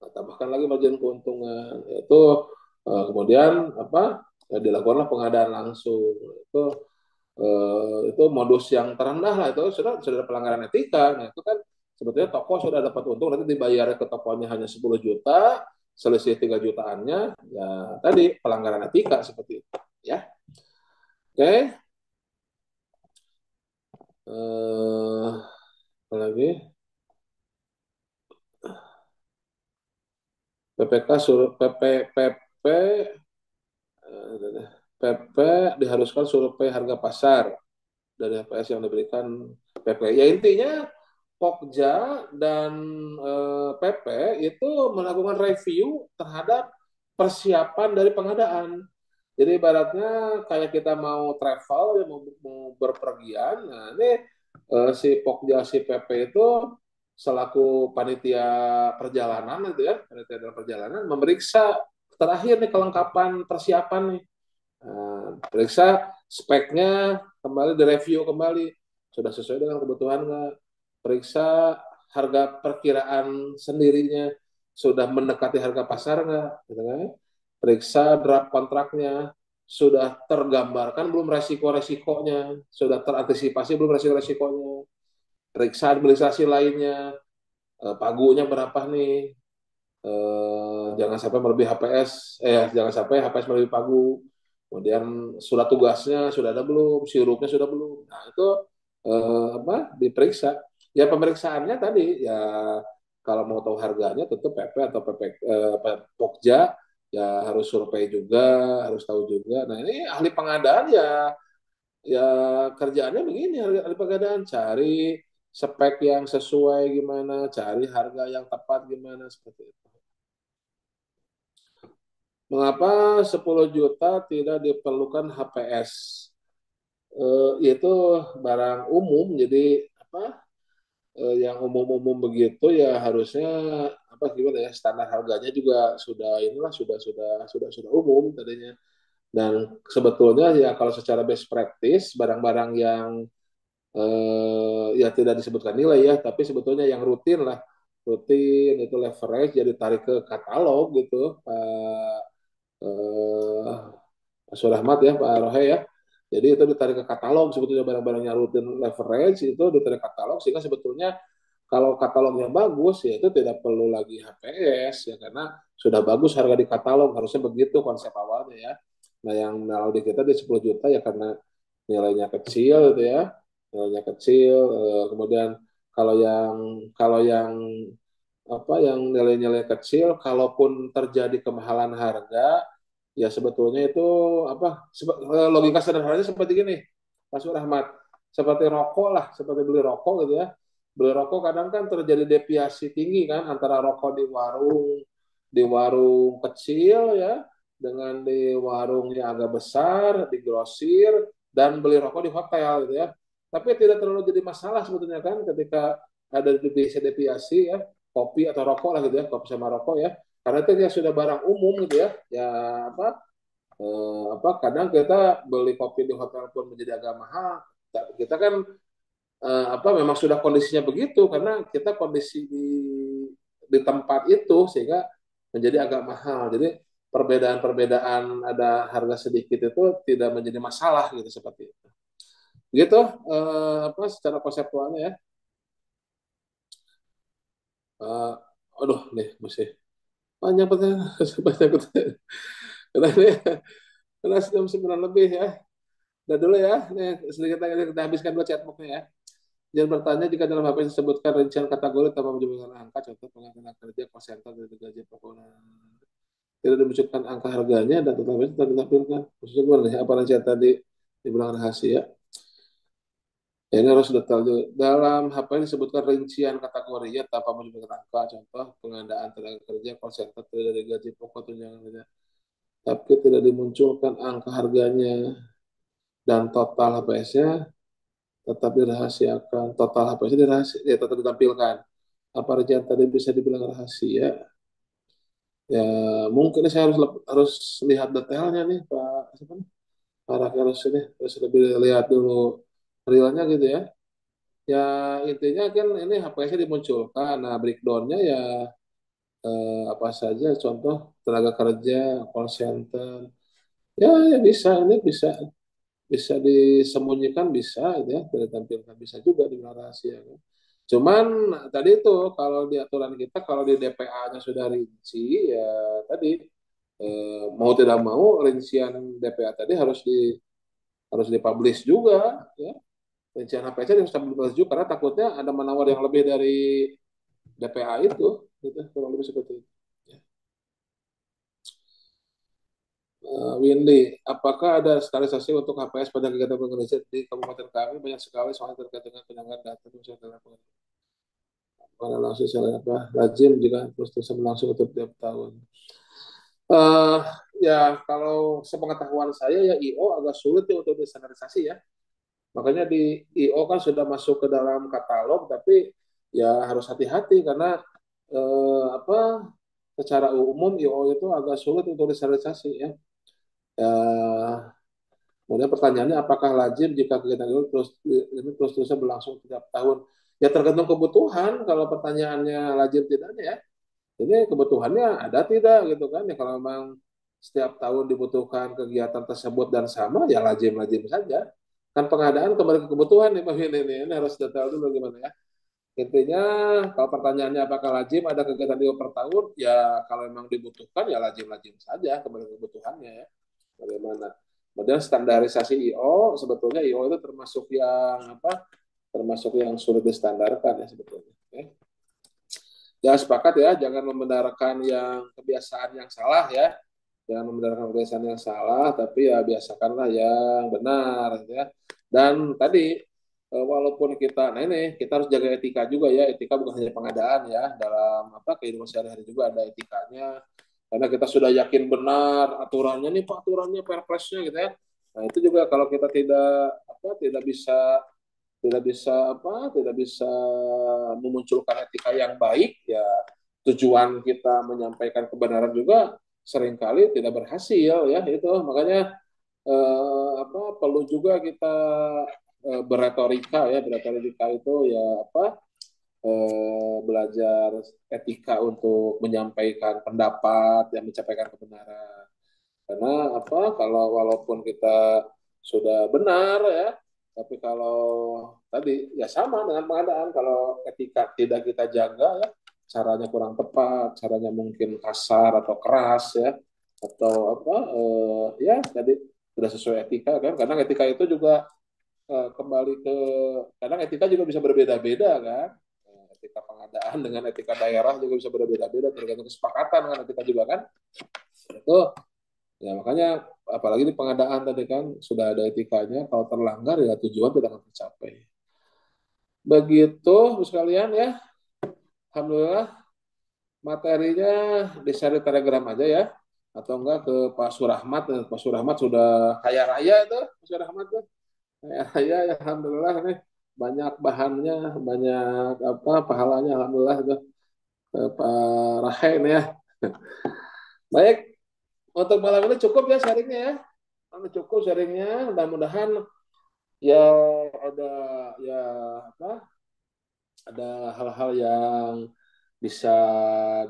Nah, tambahkan lagi margin keuntungan. Itu eh, kemudian apa? Ya, dilakukanlah pengadaan langsung. Itu eh, itu modus yang terendah lah, itu sudah sudah ada pelanggaran etika. Nah, itu kan sebetulnya toko sudah dapat untung, nanti dibayar ke tokonya hanya sepuluh juta, selisih tiga jutaannya ya tadi pelanggaran etika seperti itu, ya. Oke. Okay. Uh, apa lagi P P K suruh P P P P P P diharuskan survei harga pasar dari H P S yang diberikan P P K. Ya intinya Pokja dan e, P P itu melakukan review terhadap persiapan dari pengadaan. Jadi ibaratnya kayak kita mau travel, mau, mau berpergian, nah ini e, si Pokja, si P P itu selaku panitia perjalanan itu ya, panitia dalam perjalanan memeriksa terakhir nih kelengkapan persiapan nih, nah, periksa speknya kembali, direview kembali, sudah sesuai dengan kebutuhan nggak? Periksa harga perkiraan sendirinya, sudah mendekati harga pasar nggak? Gitu kan? Periksa draft kontraknya, sudah tergambarkan belum resiko-resikonya, sudah terantisipasi belum resiko-resikonya, periksa administrasi lainnya, e, pagunya berapa nih, e, jangan sampai melebihi H P S, eh jangan sampai H P S melebihi pagu, kemudian surat tugasnya sudah ada belum, sirupnya sudah belum, nah itu e, apa diperiksa. Ya pemeriksaannya tadi ya kalau mau tahu harganya tentu P P atau P P K, eh, Pokja ya harus survei juga, harus tahu juga. Nah ini ahli pengadaan ya ya kerjaannya begini, ahli pengadaan cari spek yang sesuai gimana, cari harga yang tepat gimana, seperti itu. Mengapa sepuluh juta tidak diperlukan H P S? Eh, itu barang umum, jadi apa? Yang umum-umum begitu ya harusnya apa gimana ya, standar harganya juga sudah inilah sudah sudah sudah sudah umum tadinya. Dan sebetulnya ya kalau secara best practice barang-barang yang eh, ya tidak disebutkan nilai ya, tapi sebetulnya yang rutin lah, rutin itu leverage, jadi tarik ke katalog gitu Pak eh, Pak Surahmat ya, Pak Rohe ya. Jadi itu ditarik ke katalog, sebetulnya barang-barangnya rutin leverage itu ditarik katalog, sehingga sebetulnya kalau katalognya bagus ya itu tidak perlu lagi H P S ya, karena sudah bagus harga di katalog, harusnya begitu konsep awalnya ya. Nah yang kalau di kita di sepuluh juta ya karena nilainya kecil gitu ya, nilainya kecil. Kemudian kalau yang kalau yang apa yang nilai-nilai kecil, kalaupun terjadi kemahalan harga ya sebetulnya itu apa logika sederhananya seperti gini Mas Rahmat, seperti rokok lah, seperti beli rokok gitu ya, beli rokok kadang kan terjadi deviasi tinggi kan antara rokok di warung di warung kecil ya dengan di warung yang agak besar di grosir, dan beli rokok di hotel gitu ya, tapi tidak terlalu jadi masalah sebetulnya kan ketika ada deviasi-deviasi ya, kopi atau rokok lah gitu ya, kopi sama rokok ya. Karena itu dia sudah barang umum gitu ya, ya apa, eh, apa kadang kita beli kopi di hotel pun menjadi agak mahal. Kita kan eh, apa memang sudah kondisinya begitu karena kita kondisi di di tempat itu sehingga menjadi agak mahal. Jadi perbedaan-perbedaan ada harga sedikit itu tidak menjadi masalah gitu, seperti itu. Gitu eh, apa secara konseptualnya ya. Eh, aduh nih masih panjang pertanyaan, banyak pertanyaan. Karena ini, karena sudah sembilan lebih ya. Udah dulu ya, nih, sedikit lagi kita habiskan dulu chatboxnya ya. Jangan bertanya jika dalam H P S disebutkan rincian kategori tanpa menyebutkan angka, contoh pengadaan kerja, persentan dari gaji pokok. Tidak dimunculkan angka harganya dan total H P S tidak ditampilkan. Khususnya gimana ya, apa rincian tadi dibilang rahasia. Ya, ini harus detail juga. Dalam H P S disebutkan rincian kategorinya tanpa menyebutkan angka, contoh pengadaan tenaga kerja, konsentrat dari gaji pokok tunjangan kerja, tapi tidak dimunculkan angka harganya dan total H P S-nya tetap dirahasiakan. Total H P S-nya dirahasi, ya, tetap ditampilkan. Apa rincian tadi bisa dibilang rahasia? Ya mungkin saya harus harus lihat detailnya nih Pak. Siapa nih? Pak Rakyat harus ini harus lebih lihat dulu realnya gitu ya. Ya intinya kan ini H P S-nya dimunculkan. Nah breakdown-nya ya eh, apa saja, contoh tenaga kerja, call center. Ya, ya bisa, ini bisa bisa disembunyikan bisa gitu ya, tidak ditampilkan bisa juga di rahasia kan. Cuman tadi itu kalau di aturan kita kalau di D P A-nya sudah rinci ya tadi eh, mau tidak mau rincian D P A tadi harus di harus dipublish juga ya. Rencana H P S harus dipublish juga karena takutnya ada menawar yang lebih dari D P A itu, gitu, kurang lebih seperti itu. Ya. Uh, Windy, apakah ada standarisasi untuk H P S pada kegiatan pengadaan di kabupaten kami? Banyak sekali soal terkait dengan penyelenggaraan data. langsung secara apa lazim jika terus-terus berlangsung untuk tiap tahun. Uh, ya kalau sepengetahuan saya ya I O agak sulit ya untuk distandarisasi ya. Makanya di I O kan sudah masuk ke dalam katalog, tapi ya harus hati-hati karena uh, apa secara umum I O itu agak sulit untuk distandarisasi ya. Uh, Kemudian pertanyaannya apakah lazim jika kegiatan ini terus ini terus-terusan berlangsung tiap tahun? Ya tergantung kebutuhan. Kalau pertanyaannya lazim tidaknya ya, ini kebutuhannya ada tidak gitu kan? Ya kalau memang setiap tahun dibutuhkan kegiatan tersebut dan sama ya lazim-lazim saja. Kan pengadaan kembali ke kebutuhan nih, ini, ini, ini harus detail dulu gimana ya. Intinya kalau pertanyaannya apakah lazim ada kegiatan I O per tahun? Ya kalau memang dibutuhkan ya lazim-lazim saja kembali ke kebutuhannya ya. Bagaimana? Kemudian standarisasi I O, sebetulnya I O itu termasuk yang apa? Termasuk yang sulit distandarkan ya sebetulnya. Okay. Ya sepakat ya, jangan membenarkan yang kebiasaan yang salah ya. Jangan membenarkan kebiasaan yang salah, tapi ya biasakanlah yang benar ya. Dan tadi walaupun kita, nah ini kita harus jaga etika juga ya. Etika bukan hanya pengadaan ya, dalam apa kehidupan sehari-hari juga ada etikanya. Karena kita sudah yakin benar aturannya nih Pak, aturannya perpresnya gitu ya. Nah, itu juga kalau kita tidak apa tidak bisa tidak bisa apa tidak bisa memunculkan etika yang baik ya, tujuan kita menyampaikan kebenaran juga seringkali tidak berhasil ya itu. Makanya eh, apa perlu juga kita eh, berretorika ya, berretorika itu ya apa belajar etika untuk menyampaikan pendapat yang menyampaikan kebenaran. Karena apa? Kalau walaupun kita sudah benar ya, tapi kalau tadi ya sama dengan pengadaan. Kalau etika tidak kita jaga ya, caranya kurang tepat, caranya mungkin kasar atau keras ya, atau apa? Eh, ya tadi tidak sesuai etika kan? Karena etika itu juga eh, kembali ke kadang etika juga bisa berbeda-beda kan? Etika pengadaan dengan etika daerah juga bisa berbeda-beda tergantung kesepakatan dengan etika juga kan itu ya. Makanya apalagi di pengadaan tadi kan sudah ada etikanya, kalau terlanggar ya tujuan tidak akan tercapai. Begitu sekalian ya, alhamdulillah materinya di share telegram aja ya, atau enggak ke Pak Surahmat. Pak Surahmat sudah kaya raya itu, Pak Surahmat tuh kaya raya ya, alhamdulillah nih banyak bahannya, banyak apa pahalanya, alhamdulillah itu Pak Rahen ya. Baik, untuk malam ini cukup ya sharingnya ya, cukup sharingnya. Mudah-mudahan ya ada ya apa ada hal-hal yang bisa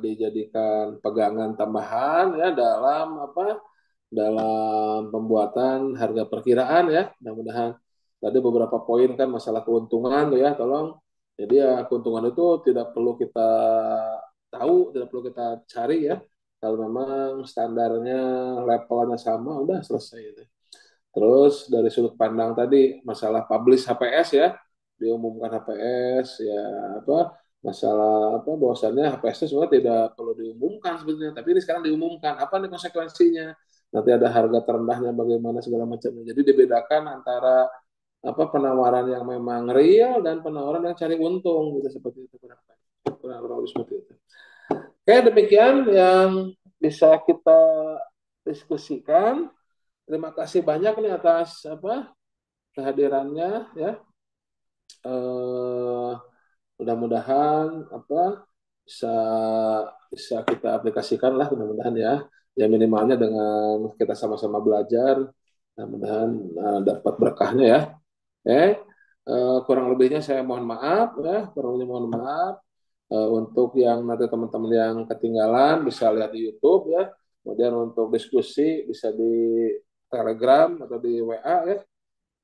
dijadikan pegangan tambahan ya dalam apa dalam pembuatan harga perkiraan ya. Mudah-mudahan tadi beberapa poin kan masalah keuntungan tuh ya, tolong. Jadi ya keuntungan itu tidak perlu kita tahu, tidak perlu kita cari ya. Kalau memang standarnya, levelnya sama, udah selesai itu. Terus dari sudut pandang tadi masalah publish H P S ya, diumumkan H P S ya apa masalah apa bahwasannya H P S itu sebenarnya tidak perlu diumumkan sebetulnya, tapi ini sekarang diumumkan. Apa nih konsekuensinya? Nanti ada harga terendahnya bagaimana segala macamnya. Jadi dibedakan antara apa penawaran yang memang real dan penawaran yang cari untung gitu, seperti itu kurang lebih seperti itu. Oke, demikian yang bisa kita diskusikan. Terima kasih banyak nih atas apa kehadirannya ya. Eh, mudah-mudahan apa bisa bisa kita aplikasikan lah, mudah-mudahan ya. Ya minimalnya dengan kita sama-sama belajar, mudah-mudahan eh, dapat berkahnya ya. Eh, eh, kurang lebihnya saya mohon maaf ya, kurang lebihnya mohon maaf. Eh, untuk yang nanti teman-teman yang ketinggalan bisa lihat di YouTube ya, kemudian untuk diskusi bisa di Telegram atau di W A ya,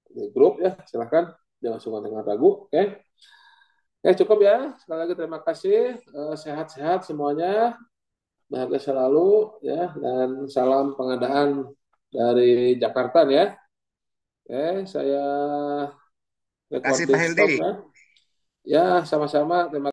di grup ya, silahkan jangan sungkan dengan ragu. Oke, okay. Eh, cukup ya, sekali lagi terima kasih, eh, sehat-sehat semuanya, bahagia selalu ya, dan salam pengadaan dari Jakarta ya. Oke, saya terima kasih Pak Heldi. Ya, sama-sama. Terima